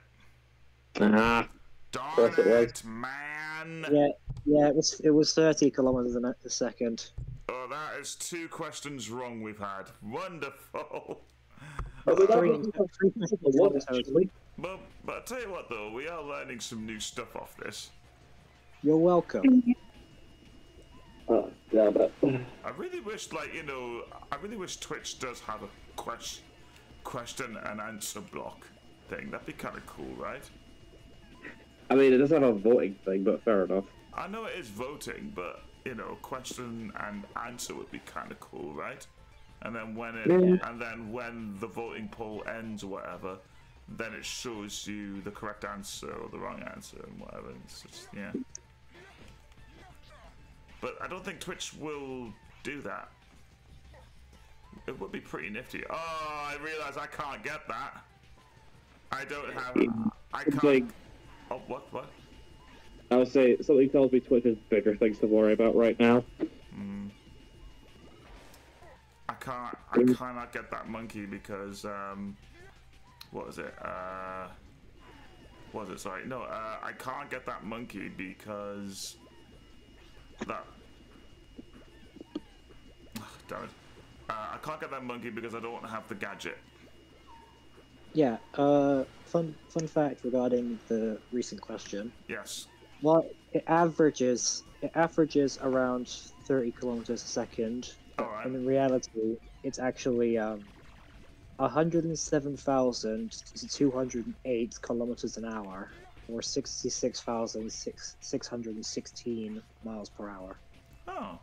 Uh-huh. Darn it, it man! Yeah, yeah, it was it was thirty kilometers a second. Oh, that is two questions wrong we've had. Wonderful. Well, but I tell you what though, we are learning some new stuff off this. You're welcome. Oh, yeah, but I really wish, like, you know, I really wish Twitch does have a question, question and answer block thing. That'd be kind of cool, right? I mean, it doesn't have a voting thing, but fair enough. I know it is voting, but you know, question and answer would be kind of cool, right? And then when it, yeah. and then when the voting poll ends or whatever, then it shows you the correct answer or the wrong answer and whatever. It's just, yeah. But I don't think Twitch will do that. It would be pretty nifty. Oh, I realise I can't get that. I don't have. I can't. Like, oh, what? What? I would say something tells me Twitch has bigger things to worry about right now. Mm. I can't. I cannot get that monkey because um, what was it? Uh, what was it? Sorry, no. Uh, I can't get that monkey because. That. Oh, damn it. Uh, I can't get that monkey because I don't have the gadget. Yeah, uh, fun, fun fact regarding the recent question. Yes. Well, it averages, it averages around thirty kilometers a second. All right. And in reality, it's actually um, one hundred seven thousand two hundred eight kilometers an hour. Or sixty-six thousand six hundred sixteen miles per hour. Oh.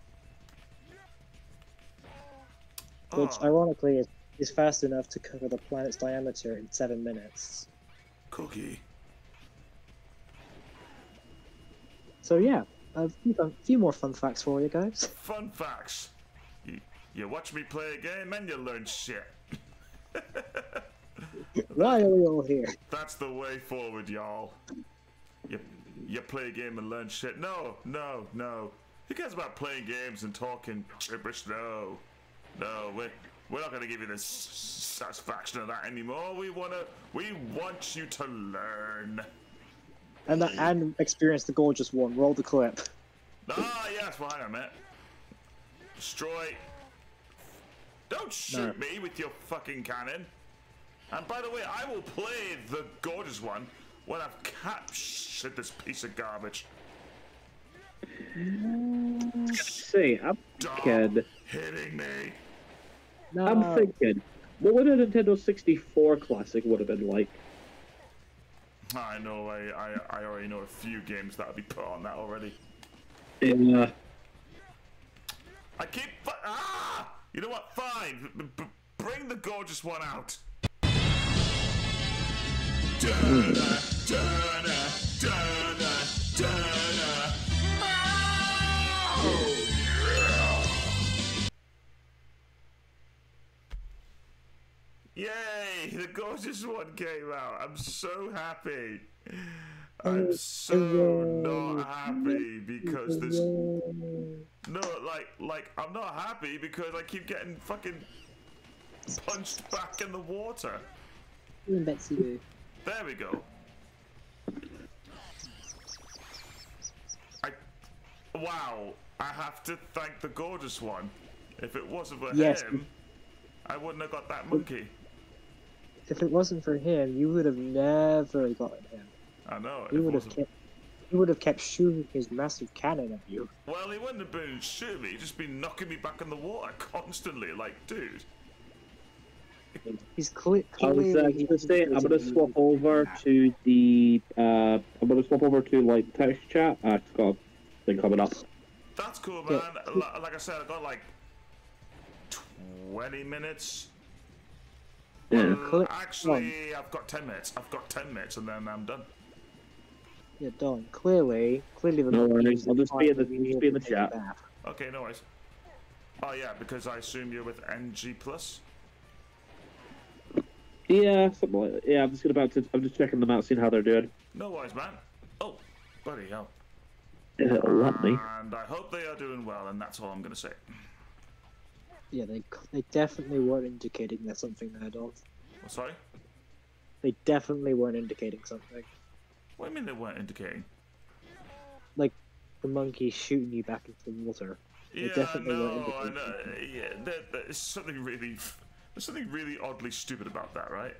oh. Which, ironically, is, is fast enough to cover the planet's diameter in seven minutes. Cookie. So, yeah, a few, fun, few more fun facts for you guys. Fun facts. You, you watch me play a game and you learn shit. Riley all here. That's the way forward, y'all. You, you play a game and learn shit. No, no, no. Who cares about playing games and talking gibberish? No. No, we're, we're not going to give you the satisfaction of that anymore. We want to, we want you to learn. And that, and experience the gorgeous one. Roll the clip. Ah, yes. Well, hang on a minute. Destroy. Don't shoot no. me with your fucking cannon. And by the way, I will play the gorgeous one when I've captured this piece of garbage. Let's see, I'm Stop thinking. hitting me. No. I'm thinking, what would a Nintendo sixty-four classic would have been like? I know, I, I, I already know a few games that would be put on that already. Yeah. I keep. Ah! You know what? Fine. B b bring the gorgeous one out. Yay! The gorgeous one came out. I'm so happy. I'm so not happy because this. No, like, like I'm not happy because I keep getting fucking punched back in the water. Betsy. There we go. I, wow, I have to thank the gorgeous one. If it wasn't for yes. him, I wouldn't have got that monkey. If it wasn't for him, you would have never gotten him. I know. You would have kept, He would have kept shooting his massive cannon at you. Well, he wouldn't have been shooting me, he'd just been knocking me back in the water constantly, like, dude. He's cle clearly... I was uh, gonna say, I'm gonna swap over to the, uh, I'm gonna swap over to, like, text chat. I just got a thing coming up. That's cool, man. Yeah. Like I said, I got, like, twenty minutes. Yeah. Well, actually, I've got ten minutes. I've got ten minutes, and then I'm done. Yeah, done. Clearly, clearly the... No worries, I'll just be in the, just be in the chat. That. Okay, no worries. Oh, yeah, because I assume you're with N G plus. Yeah, something like that. Yeah, I'm just about to. I'm just checking them out, seeing how they're doing. No worries, man. Oh, bloody hell. It'll let me. And I hope they are doing well, and that's all I'm gonna say. Yeah, they they definitely weren't indicating there's something there, Dolph. Oh, sorry. They definitely weren't indicating something. What do you mean they weren't indicating? Like the monkey shooting you back into the water. They yeah, definitely no, weren't indicating. I know. Yeah, there, there's something really. There's something really oddly stupid about that, right?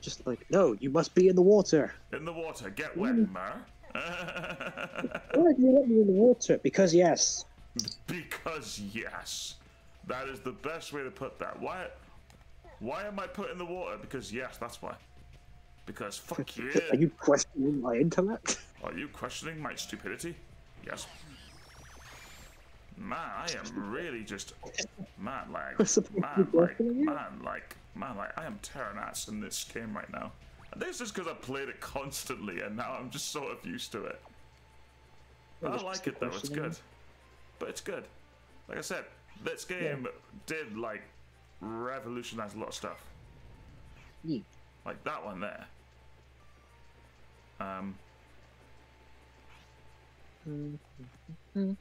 Just like, no, you must be in the water. In the water, get wet, mm. man. Why do you let me in the water? Because yes. Because yes. That is the best way to put that. Why? Why am I put in the water? Because yes, that's why. Because fuck you. Yeah. Are you questioning my intellect? Are you questioning my stupidity? Yes. Man, I am really just man like man like man like man like I am tearing ass in this game right now. And this is because I played it constantly, and now I'm just sort of used to it. I like it though; it's good. But it's good. Like I said, this game yeah. did like revolutionize a lot of stuff. Yeah. Like that one there. Um. Mm-hmm.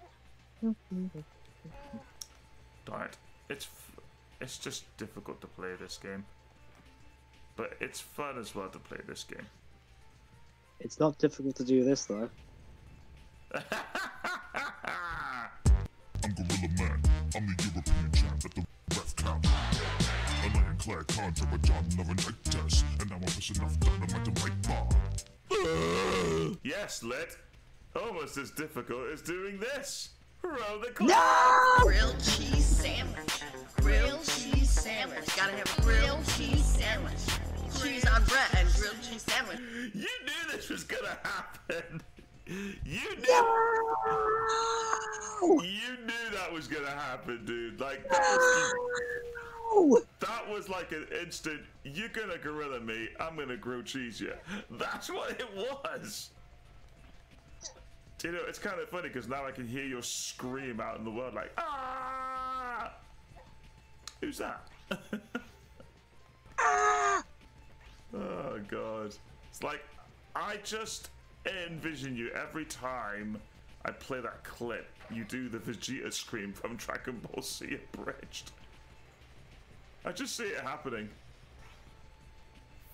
Darn it. It's f it's just difficult to play this game, but it's fun as well to play this game. It's not difficult to do this though. I'm Gorilla Man. I'm the European champ at the ref count. A ironclad contract with John Love and Night Test, and now I'm pushing off dynamite to right bar. Yes, Lit. Almost as difficult as doing this. Roll the clock. No! Grilled cheese sandwich. Grilled cheese sandwich. Gotta have grilled cheese sandwich. Cheese on bread and grilled cheese sandwich. You knew this was gonna happen. You knew. No! You knew that was gonna happen, dude. Like that was, no! That was like an instant. You're gonna gorilla me. I'm gonna grill cheese you. That's what it was. You know, it's kind of funny because now I can hear your scream out in the world, like, ah! Who's that? Ah! Oh, God. It's like, I just envision you every time I play that clip. You do the Vegeta scream from Dragon Ball Z Abridged. I just see it happening.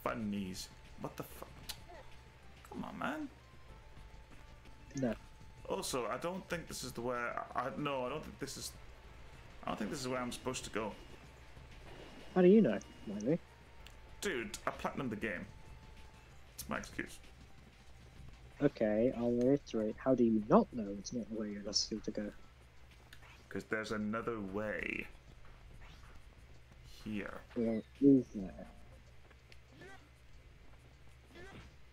Funnies. What the fuck? Come on, man. No. Also, I don't think this is the way. I no, I don't think this is. I don't think this is where I'm supposed to go. How do you know, Riley? Dude, I platinumed the game. It's my excuse. Okay, I'll reiterate. How do you not know it's not the way you're supposed to go? Because there's another way. Here. Where is there?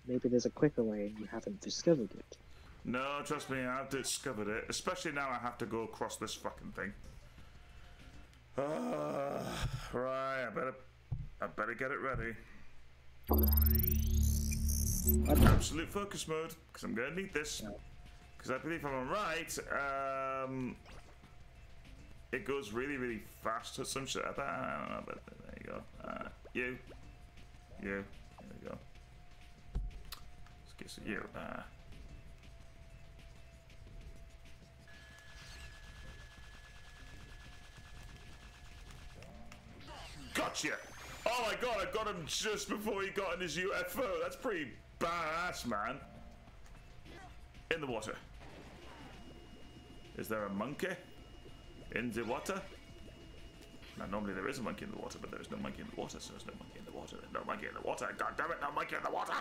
Maybe there's a quicker way and you haven't discovered it. No, trust me, I've discovered it. Especially now I have to go across this fucking thing. Uh, right, I better, I better get it ready. Absolute focus mode, because I'm going to need this. Because I believe if I'm right, um, it goes really, really fast or some shit. I don't know, but there you go. Uh, you. You. There we go. Let's get some you. Uh, Gotcha! Oh my god, I got him just before he got in his U F O. That's pretty badass, man. In the water. Is there a monkey in the water? Now, normally there is a monkey in the water, but there is no monkey in the water, so there's no monkey in the water. There's no monkey in the water. God damn it, no monkey in the water!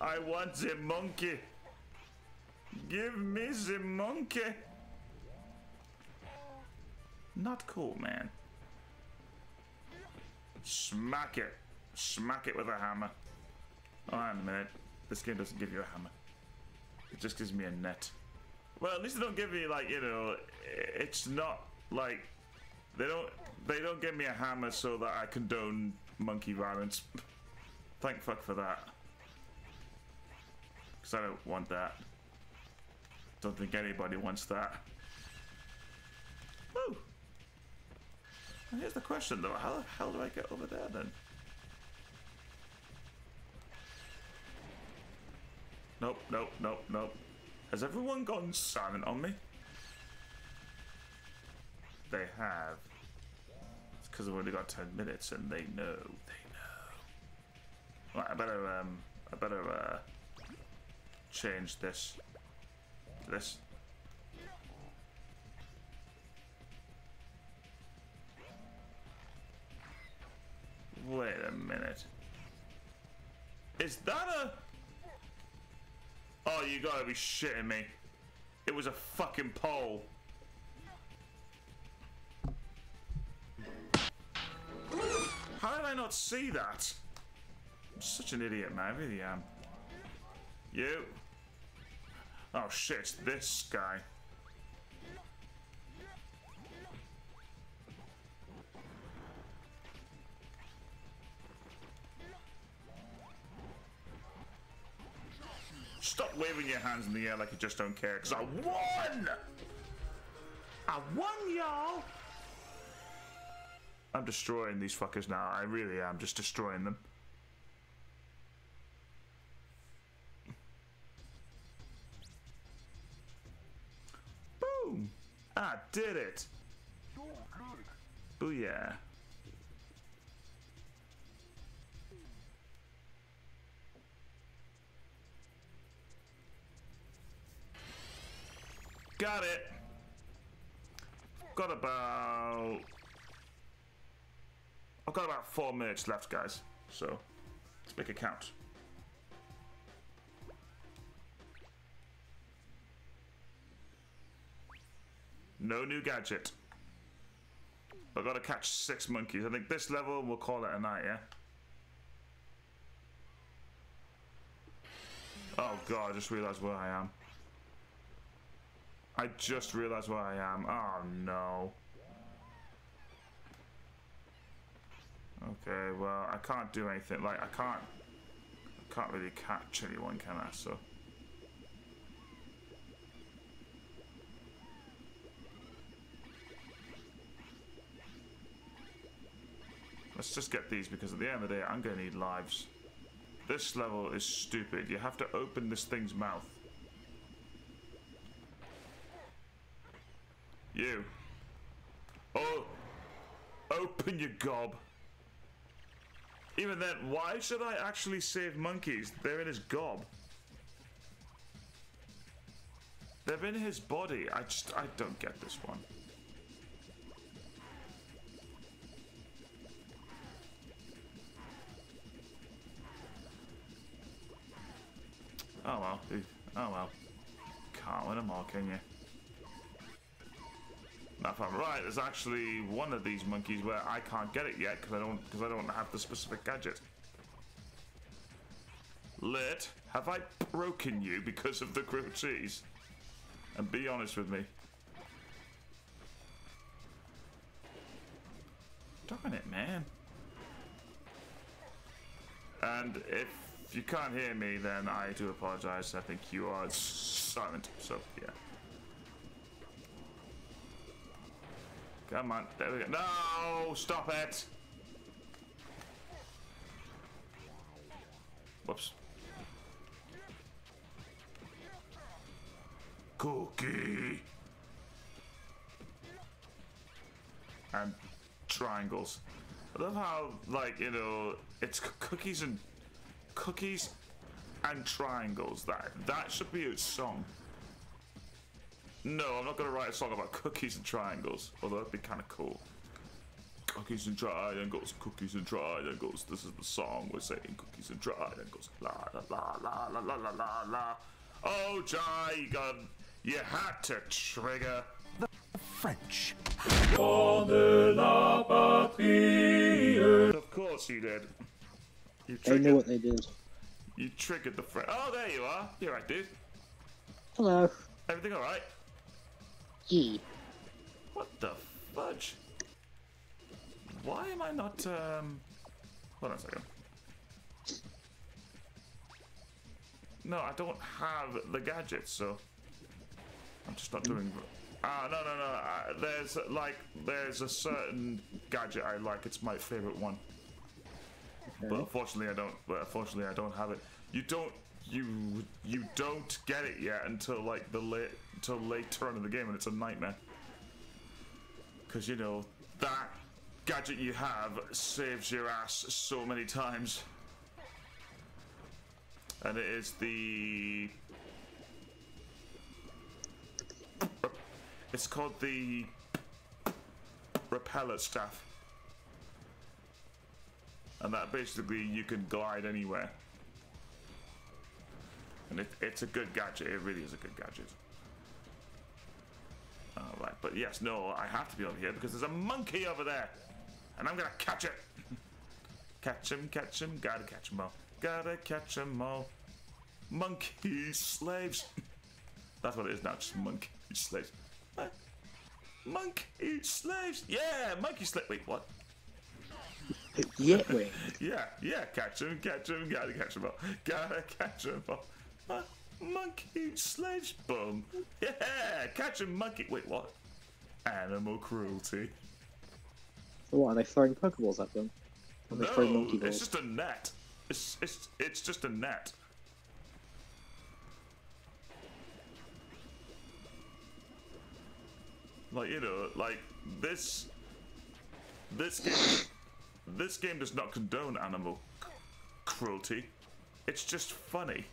I want the monkey. Give me the monkey. Not cool, man. Smack it. Smack it with a hammer. Oh, hang on a minute. This game doesn't give you a hammer. It just gives me a net. Well, at least they don't give me, like, you know, it's not like they don't they don't give me a hammer so that I condone monkey violence. Thank fuck for that. Because I don't want that. Don't think anybody wants that. Woo! And here's the question though, how the hell do I get over there then? Nope, nope, nope, nope. Has everyone gone silent on me? They have. It's because I've only got ten minutes and they know. They know. Right, I better um I better uh change this. This. Wait a minute. Is that a... Oh, you gotta be shitting me. It was a fucking pole. How did I not see that? I'm such an idiot, man. I really am. You. Oh shit, it's this guy. Stop waving your hands in the air like you just don't care, because I won! I won, y'all! I'm destroying these fuckers now. I really am just destroying them. Boom! I did it! Booyah. Got it. Got about... I've got about four minutes left, guys. So, let's make it count. No new gadget. I've got to catch six monkeys. I think this level, we'll call it a night, yeah? Oh, God, I just realized where I am. I just realized where I am. Oh no. Okay, well, I can't do anything. Like, I can't, I can't really catch anyone, can I? So. Let's just get these, because at the end of the day, I'm gonna need lives. This level is stupid. You have to open this thing's mouth. You. Oh, open your gob. Even then, why should I actually save monkeys? They're in his gob. They're in his body. I just, I don't get this one. Oh well, oh well. Can't win them all, can you? Now if I'm right, there's actually one of these monkeys where I can't get it yet because I don't because I don't have the specific gadget. Lit, have I broken you because of the grilled cheese? And be honest with me. Darn it, man. And if you can't hear me, then I do apologize. I think you are silent, so yeah. Come on, there we go. No, stop it. Whoops. Cookie. And triangles. I love how, like, you know, it's cookies and cookies and triangles. That that should be a song. No, I'm not going to write a song about cookies and triangles, although that'd be kind of cool. Cookies and triangles, cookies and triangles. This is the song we're saying. Cookies and triangles. La la la la la la la la. Oh, Jai, gun, you had to trigger the French. Of course you did. You triggered, I know what they did. You triggered the French. Oh, there you are. You're right, dude. Hello. Everything all right? Yeah. What the fudge? Why am I not, um... hold on a second. No, I don't have the gadgets, so... I'm just not doing... Ah, no, no, no, uh, there's, like, there's a certain gadget I like. It's my favorite one. Okay. But unfortunately, I don't, but unfortunately, I don't have it. You don't, you, you don't get it yet until, like, the late, until later on in the game, and it's a nightmare. Because, you know, that... gadget you have saves your ass so many times, and it is the it's called the repeller staff, and that basically you can glide anywhere, and it, it's a good gadget. It really is a good gadget. All right, but yes, no, I have to be over here because there's a monkey over there. And I'm gonna catch it! Catch him, catch him, gotta catch him all. Gotta catch him all. Monkey slaves! That's what it is now, just monkey slaves. What? Monkey slaves! Yeah, monkey slaves! Wait, what? Yeah, wait. yeah, yeah, catch him, catch him, gotta catch him all. Gotta catch him all. Huh? Monkey slaves! Boom! Yeah! Catch him, monkey! Wait, what? Animal cruelty. What, are they throwing Pokeballs at them? Are they throwing monkey balls? It's just a net. It's it's it's just a net. Like, you know, like this this game this game does not condone animal cruelty. It's just funny.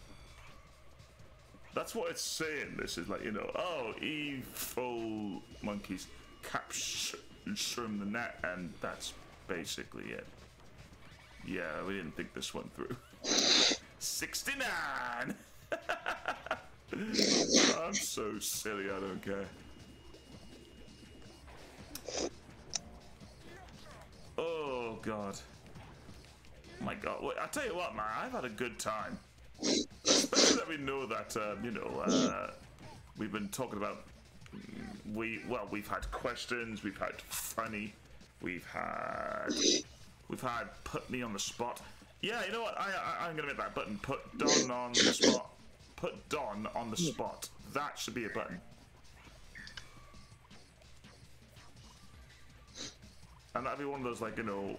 That's what it's saying. This is like, you know, oh, evil monkeys capture from the net, and that's basically it. Yeah, we didn't think this one through. sixty-nine! I'm so silly, I don't care. Oh, God. Oh, my God. Well, I tell you what, man, I've had a good time. Especially that we know that, um, you know, uh, we've been talking about... We well, we've had questions, we've had funny, we've had we've had put me on the spot. Yeah, you know what? I, I I'm gonna make that button. Put Don on the spot. Put Don on the spot. That should be a button. And that'd be one of those, like, you know,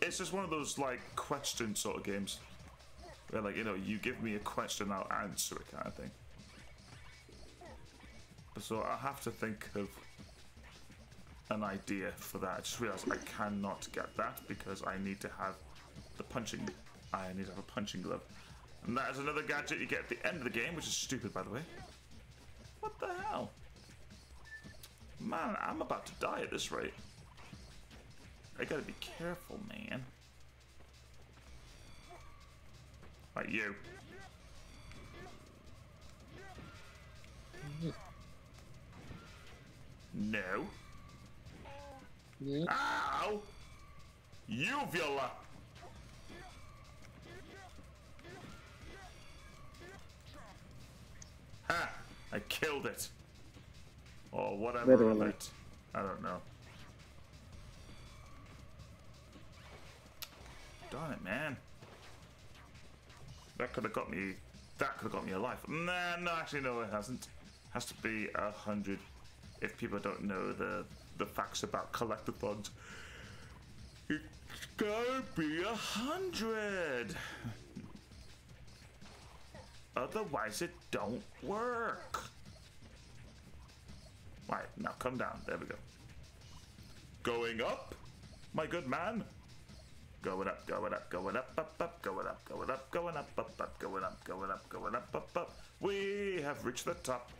it's just one of those, like, question sort of games where, like, you know, you give me a question, I'll answer it kind of thing. So I have to think of an idea for that. I just realised I cannot get that because I need to have the punching... I need to have a punching glove. And that is another gadget you get at the end of the game, which is stupid, by the way. What the hell? Man, I'm about to die at this rate. I gotta be careful, man. Right, you. No. Yeah. Ow! Uvula! Ha! I killed it. Or whatever Literally. of it. I don't know. Darn it, man. That could have got me... That could have got me alive. Nah, no, actually, no, it hasn't. Has to be a hundred... If people don't know the the facts about collectathons, it's gonna be a hundred. Otherwise, it don't work. Right, now come down. There we go. Going up, my good man. Going up, going up, going up, up, up, going up, going up, going up, up, up, going up, going up, going up, up, up. We have reached the top.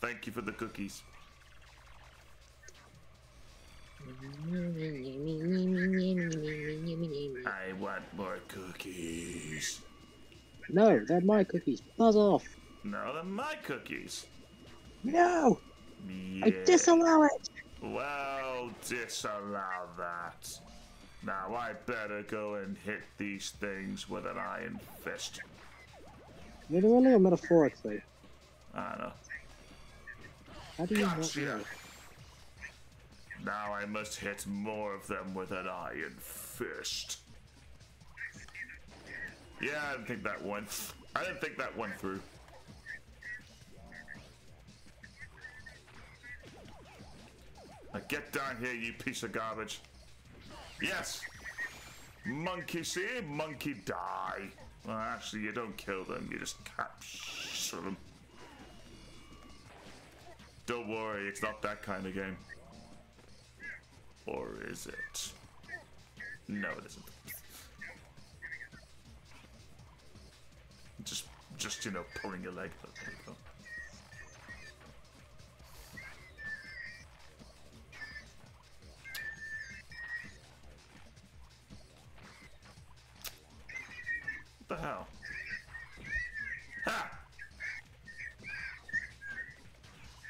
Thank you for the cookies. I want more cookies. No, they're my cookies. Buzz off. No, they're my cookies. No! Yeah. I disallow it! Well, disallow that. Now I better go and hit these things with an iron fist. Literally or metaphorically? I don't know. How do you gotcha. Know? Now I must hit more of them with an iron fist. Yeah, I didn't think that went. I didn't think that went through. Now get down here, you piece of garbage. Yes! Monkey see, monkey die. Well, actually, you don't kill them, you just capture them. Don't worry, it's not that kind of game. Or is it? No, it isn't. Just, just you know, pulling your leg. But there you go. What the hell? Ha!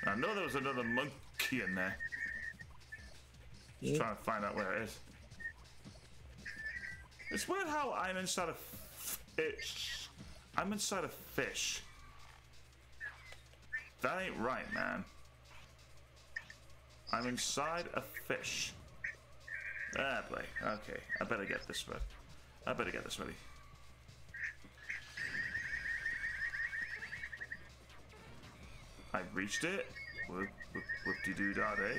I know there was another monkey in there. Just yeah. trying to find out where it is. It's weird how I'm inside a fish. I'm inside a fish. That ain't right, man. I'm inside a fish. Ah, boy. Okay, I better get this ready. I better get this ready. I reached it. Whoop, whoop, whoop de doo da day.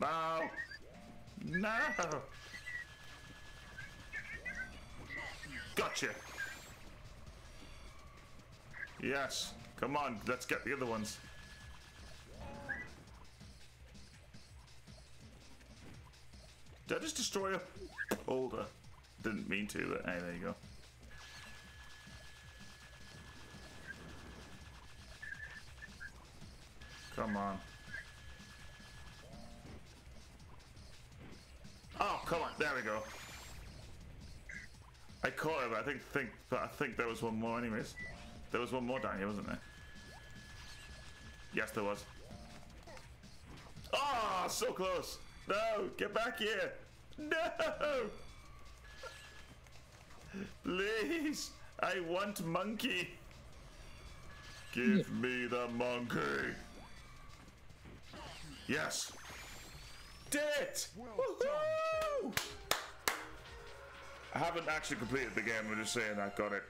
No! No! Gotcha! Yes! Come on, let's get the other ones. Did I just destroy a boulder? Didn't mean to, but hey, there you go. Come on. Oh, come on. There we go. I caught it, but I think, think, but I think there was one more anyways. There was one more down here, wasn't there? Yes, there was. Oh, so close. No, get back here. No. Please. I want monkey. Give me the monkey. Yes! Did it! Woohoo! I haven't actually completed the game, I'm just saying I got it.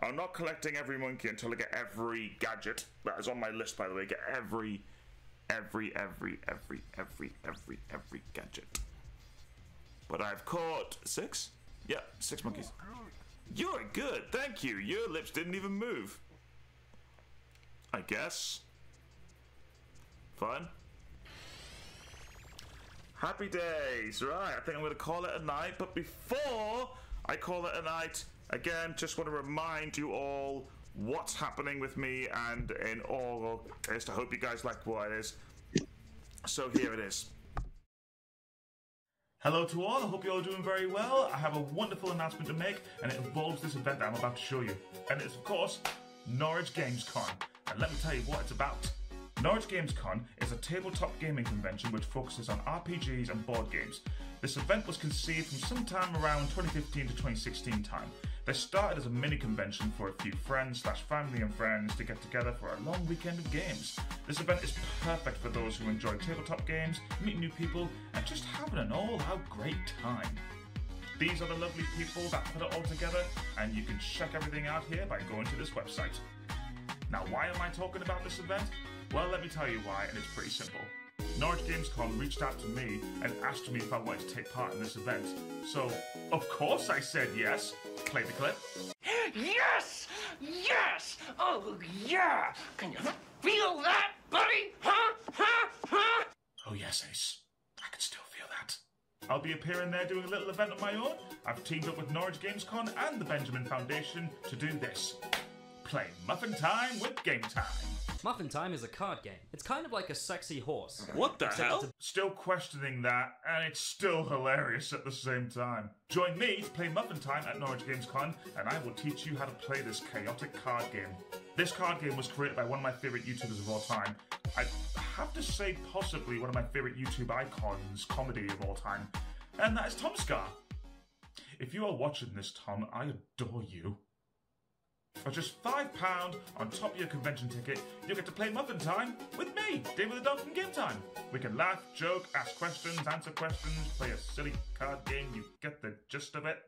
I'm not collecting every monkey until I get every gadget. That is on my list, by the way. Get every, every, every, every, every, every, every gadget. But I've caught six? Yeah, six monkeys. You're good, thank you. Your lips didn't even move. I guess. Fun. Happy days, right, I think I'm going to call it a night, but before I call it a night, again, just want to remind you all what's happening with me and in all of this. I hope you guys like what it is. So here it is. Hello to all, I hope you're all doing very well. I have a wonderful announcement to make, and it involves this event that I'm about to show you. And it's, of course, Norwich Games Con. And let me tell you what it's about. Norwich Games Con is a tabletop gaming convention which focuses on R P Gs and board games. This event was conceived from sometime around twenty fifteen to twenty sixteen time. They started as a mini convention for a few friends slash family and friends to get together for a long weekend of games. This event is perfect for those who enjoy tabletop games, meet new people, and just having an all-out great time. These are the lovely people that put it all together, and you can check everything out here by going to this website. Now, why am I talking about this event? Well, let me tell you why, and it's pretty simple. Norwich Games Con reached out to me and asked me if I wanted to take part in this event. So, of course I said yes. Play the clip. Yes! Yes! Oh, yeah! Can you feel that, buddy? Huh? Huh? Huh? Oh, yes, Ace. I can still feel that. I'll be appearing there doing a little event of my own. I've teamed up with Norwich Games Con and the Benjamin Foundation to do this. Play Muffin Time with Game Time. Muffin Time is a card game. It's kind of like a sexy horse. What the Except hell? Still questioning that, and it's still hilarious at the same time. Join me to play Muffin Time at Norwich Games Con, and I will teach you how to play this chaotic card game. This card game was created by one of my favourite YouTubers of all time. I have to say possibly one of my favourite YouTube icons, comedy of all time, and that is Tom Scar. If you are watching this, Tom, I adore you. For just five pounds on top of your convention ticket, you'll get to play Muffin Time with me, David the Dog from Game Time. We can laugh, joke, ask questions, answer questions, play a silly card game, you get the gist of it.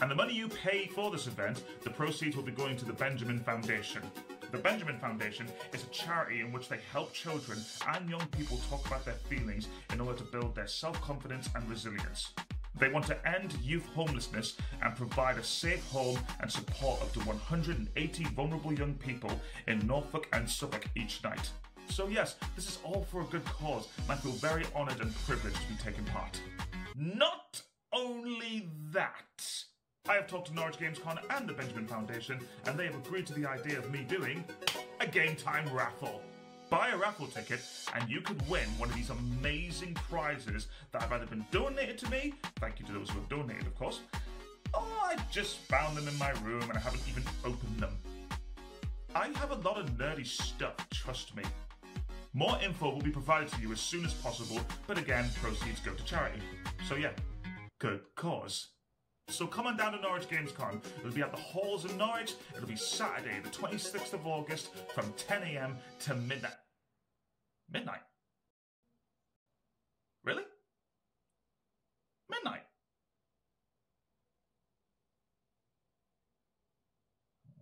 And the money you pay for this event, the proceeds will be going to the Benjamin Foundation. The Benjamin Foundation is a charity in which they help children and young people talk about their feelings in order to build their self-confidence and resilience. They want to end youth homelessness and provide a safe home and support up to one hundred eighty vulnerable young people in Norfolk and Suffolk each night. So yes, this is all for a good cause, and I feel very honoured and privileged to be taking part. Not only that, I have talked to Norwich Games Con and the Benjamin Foundation, and they have agreed to the idea of me doing a Game Time raffle. Buy a raffle ticket and you could win one of these amazing prizes that have either been donated to me, thank you to those who have donated of course, or I just found them in my room and I haven't even opened them. I have a lot of nerdy stuff, trust me. More info will be provided to you as soon as possible, but again, proceeds go to charity. So yeah, good cause. So come on down to Norwich Games Con. It'll be at the halls in Norwich. It'll be Saturday the twenty-sixth of August from ten a m to midnight. Midnight? Really? Midnight?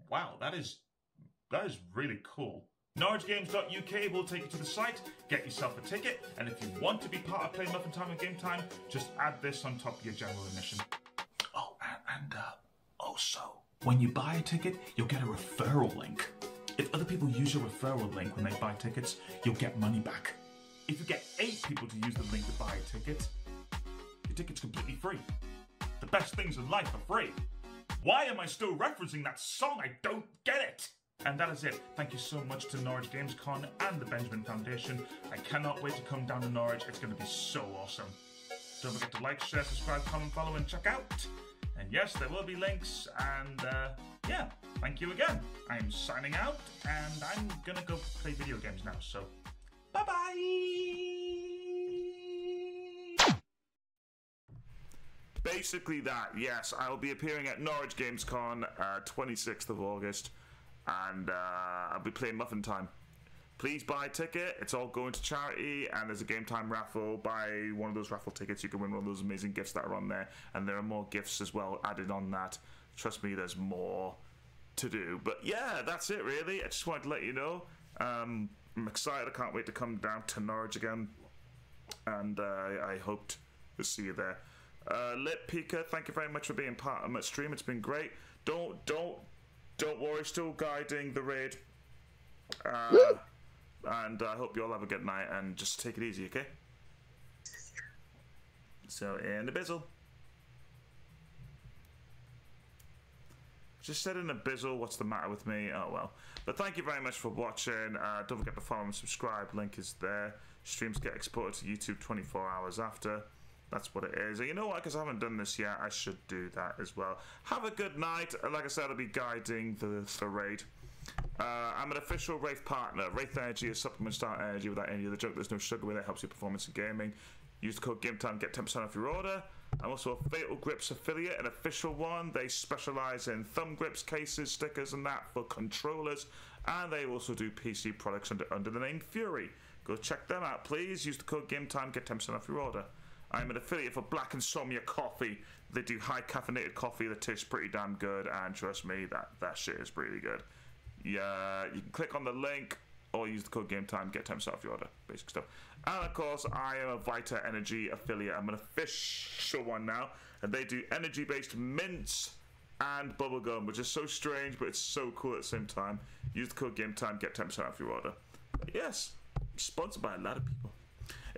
Wow, that is, that is really cool. Norwich Games dot U K will take you to the site, get yourself a ticket, and if you want to be part of Play Muffin Time and Game Time, just add this on top of your general admission. Oh, and, and uh, also, when you buy a ticket, you'll get a referral link. If other people use your referral link when they buy tickets, you'll get money back. If you get eight people to use the link to buy a ticket, your ticket's completely free. The best things in life are free. Why am I still referencing that song? I don't get it! And that is it. Thank you so much to Norwich Games Con and the Benjamin Foundation. I cannot wait to come down to Norwich. It's going to be so awesome. Don't forget to like, share, subscribe, comment, follow, and check out. And yes, there will be links, and uh, yeah, thank you again. I'm signing out, and I'm gonna go play video games now, so bye-bye! Basically that, yes. I'll be appearing at Norwich Games Con, uh, twenty-sixth of August, and uh, I'll be playing Muffin Time. Please buy a ticket, it's all going to charity, and there's a Game Time raffle. Buy one of those raffle tickets, you can win one of those amazing gifts that are on there, and there are more gifts as well added on that. Trust me, there's more to do. But yeah, that's it really, I just wanted to let you know. Um, I'm excited, I can't wait to come down to Norwich again, and uh, I hope to see you there. Uh, Lit, Pika, thank you very much for being part of my stream, it's been great. Don't, don't, don't worry, still guiding the raid. Uh, And I uh, hope you all have a good night and just take it easy, okay? So, in a bizzle. Just said in a bizzle, what's the matter with me? Oh well. But thank you very much for watching. Uh, don't forget to follow and subscribe. Link is there. Streams get exported to YouTube twenty-four hours after. That's what it is. And you know what? Because I haven't done this yet, I should do that as well. Have a good night. Like I said, I'll be guiding the, the raid. Uh, I'm an official Wraith partner. Wraith Energy is supplement start energy without any other junk. There's no sugar with it. Helps your performance in gaming. Use the code GameTime, get ten percent off your order. I'm also a Fatal Grips affiliate, an official one. They specialise in thumb grips, cases, stickers and that for controllers. And they also do P C products under, under the name Fury. Go check them out, please. Use the code GameTime, get ten percent off your order. I'm an affiliate for Black Insomnia Coffee. They do high caffeinated coffee that tastes pretty damn good. And trust me, that, that shit is pretty good. Yeah, you can click on the link or use the code GameTime, get ten percent off your order, basic stuff. And of course, I am a Vita Energy affiliate. I'm an official one now, and they do energy-based mints and bubblegum, which is so strange, but it's so cool at the same time. Use the code GameTime, get ten percent off your order. But yes, sponsored by a lot of people.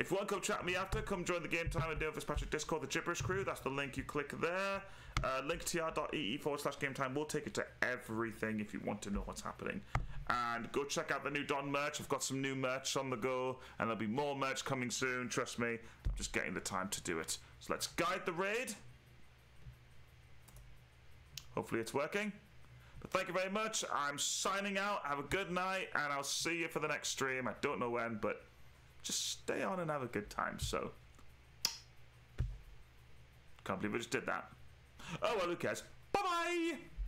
If you want to come chat with me after, come join the Game Time and Dame O Fitzpatrick Discord, the Gibberish Crew. That's the link you click there. Uh, Linktr.ee forward slash Game Time will take you to everything if you want to know what's happening. And go check out the new Don merch. I've got some new merch on the go, and there'll be more merch coming soon. Trust me, I'm just getting the time to do it. So let's guide the raid. Hopefully it's working. But thank you very much. I'm signing out. Have a good night, and I'll see you for the next stream. I don't know when, but just stay on and have a good time. So, can't believe I just did that. Oh well, who cares? Bye bye.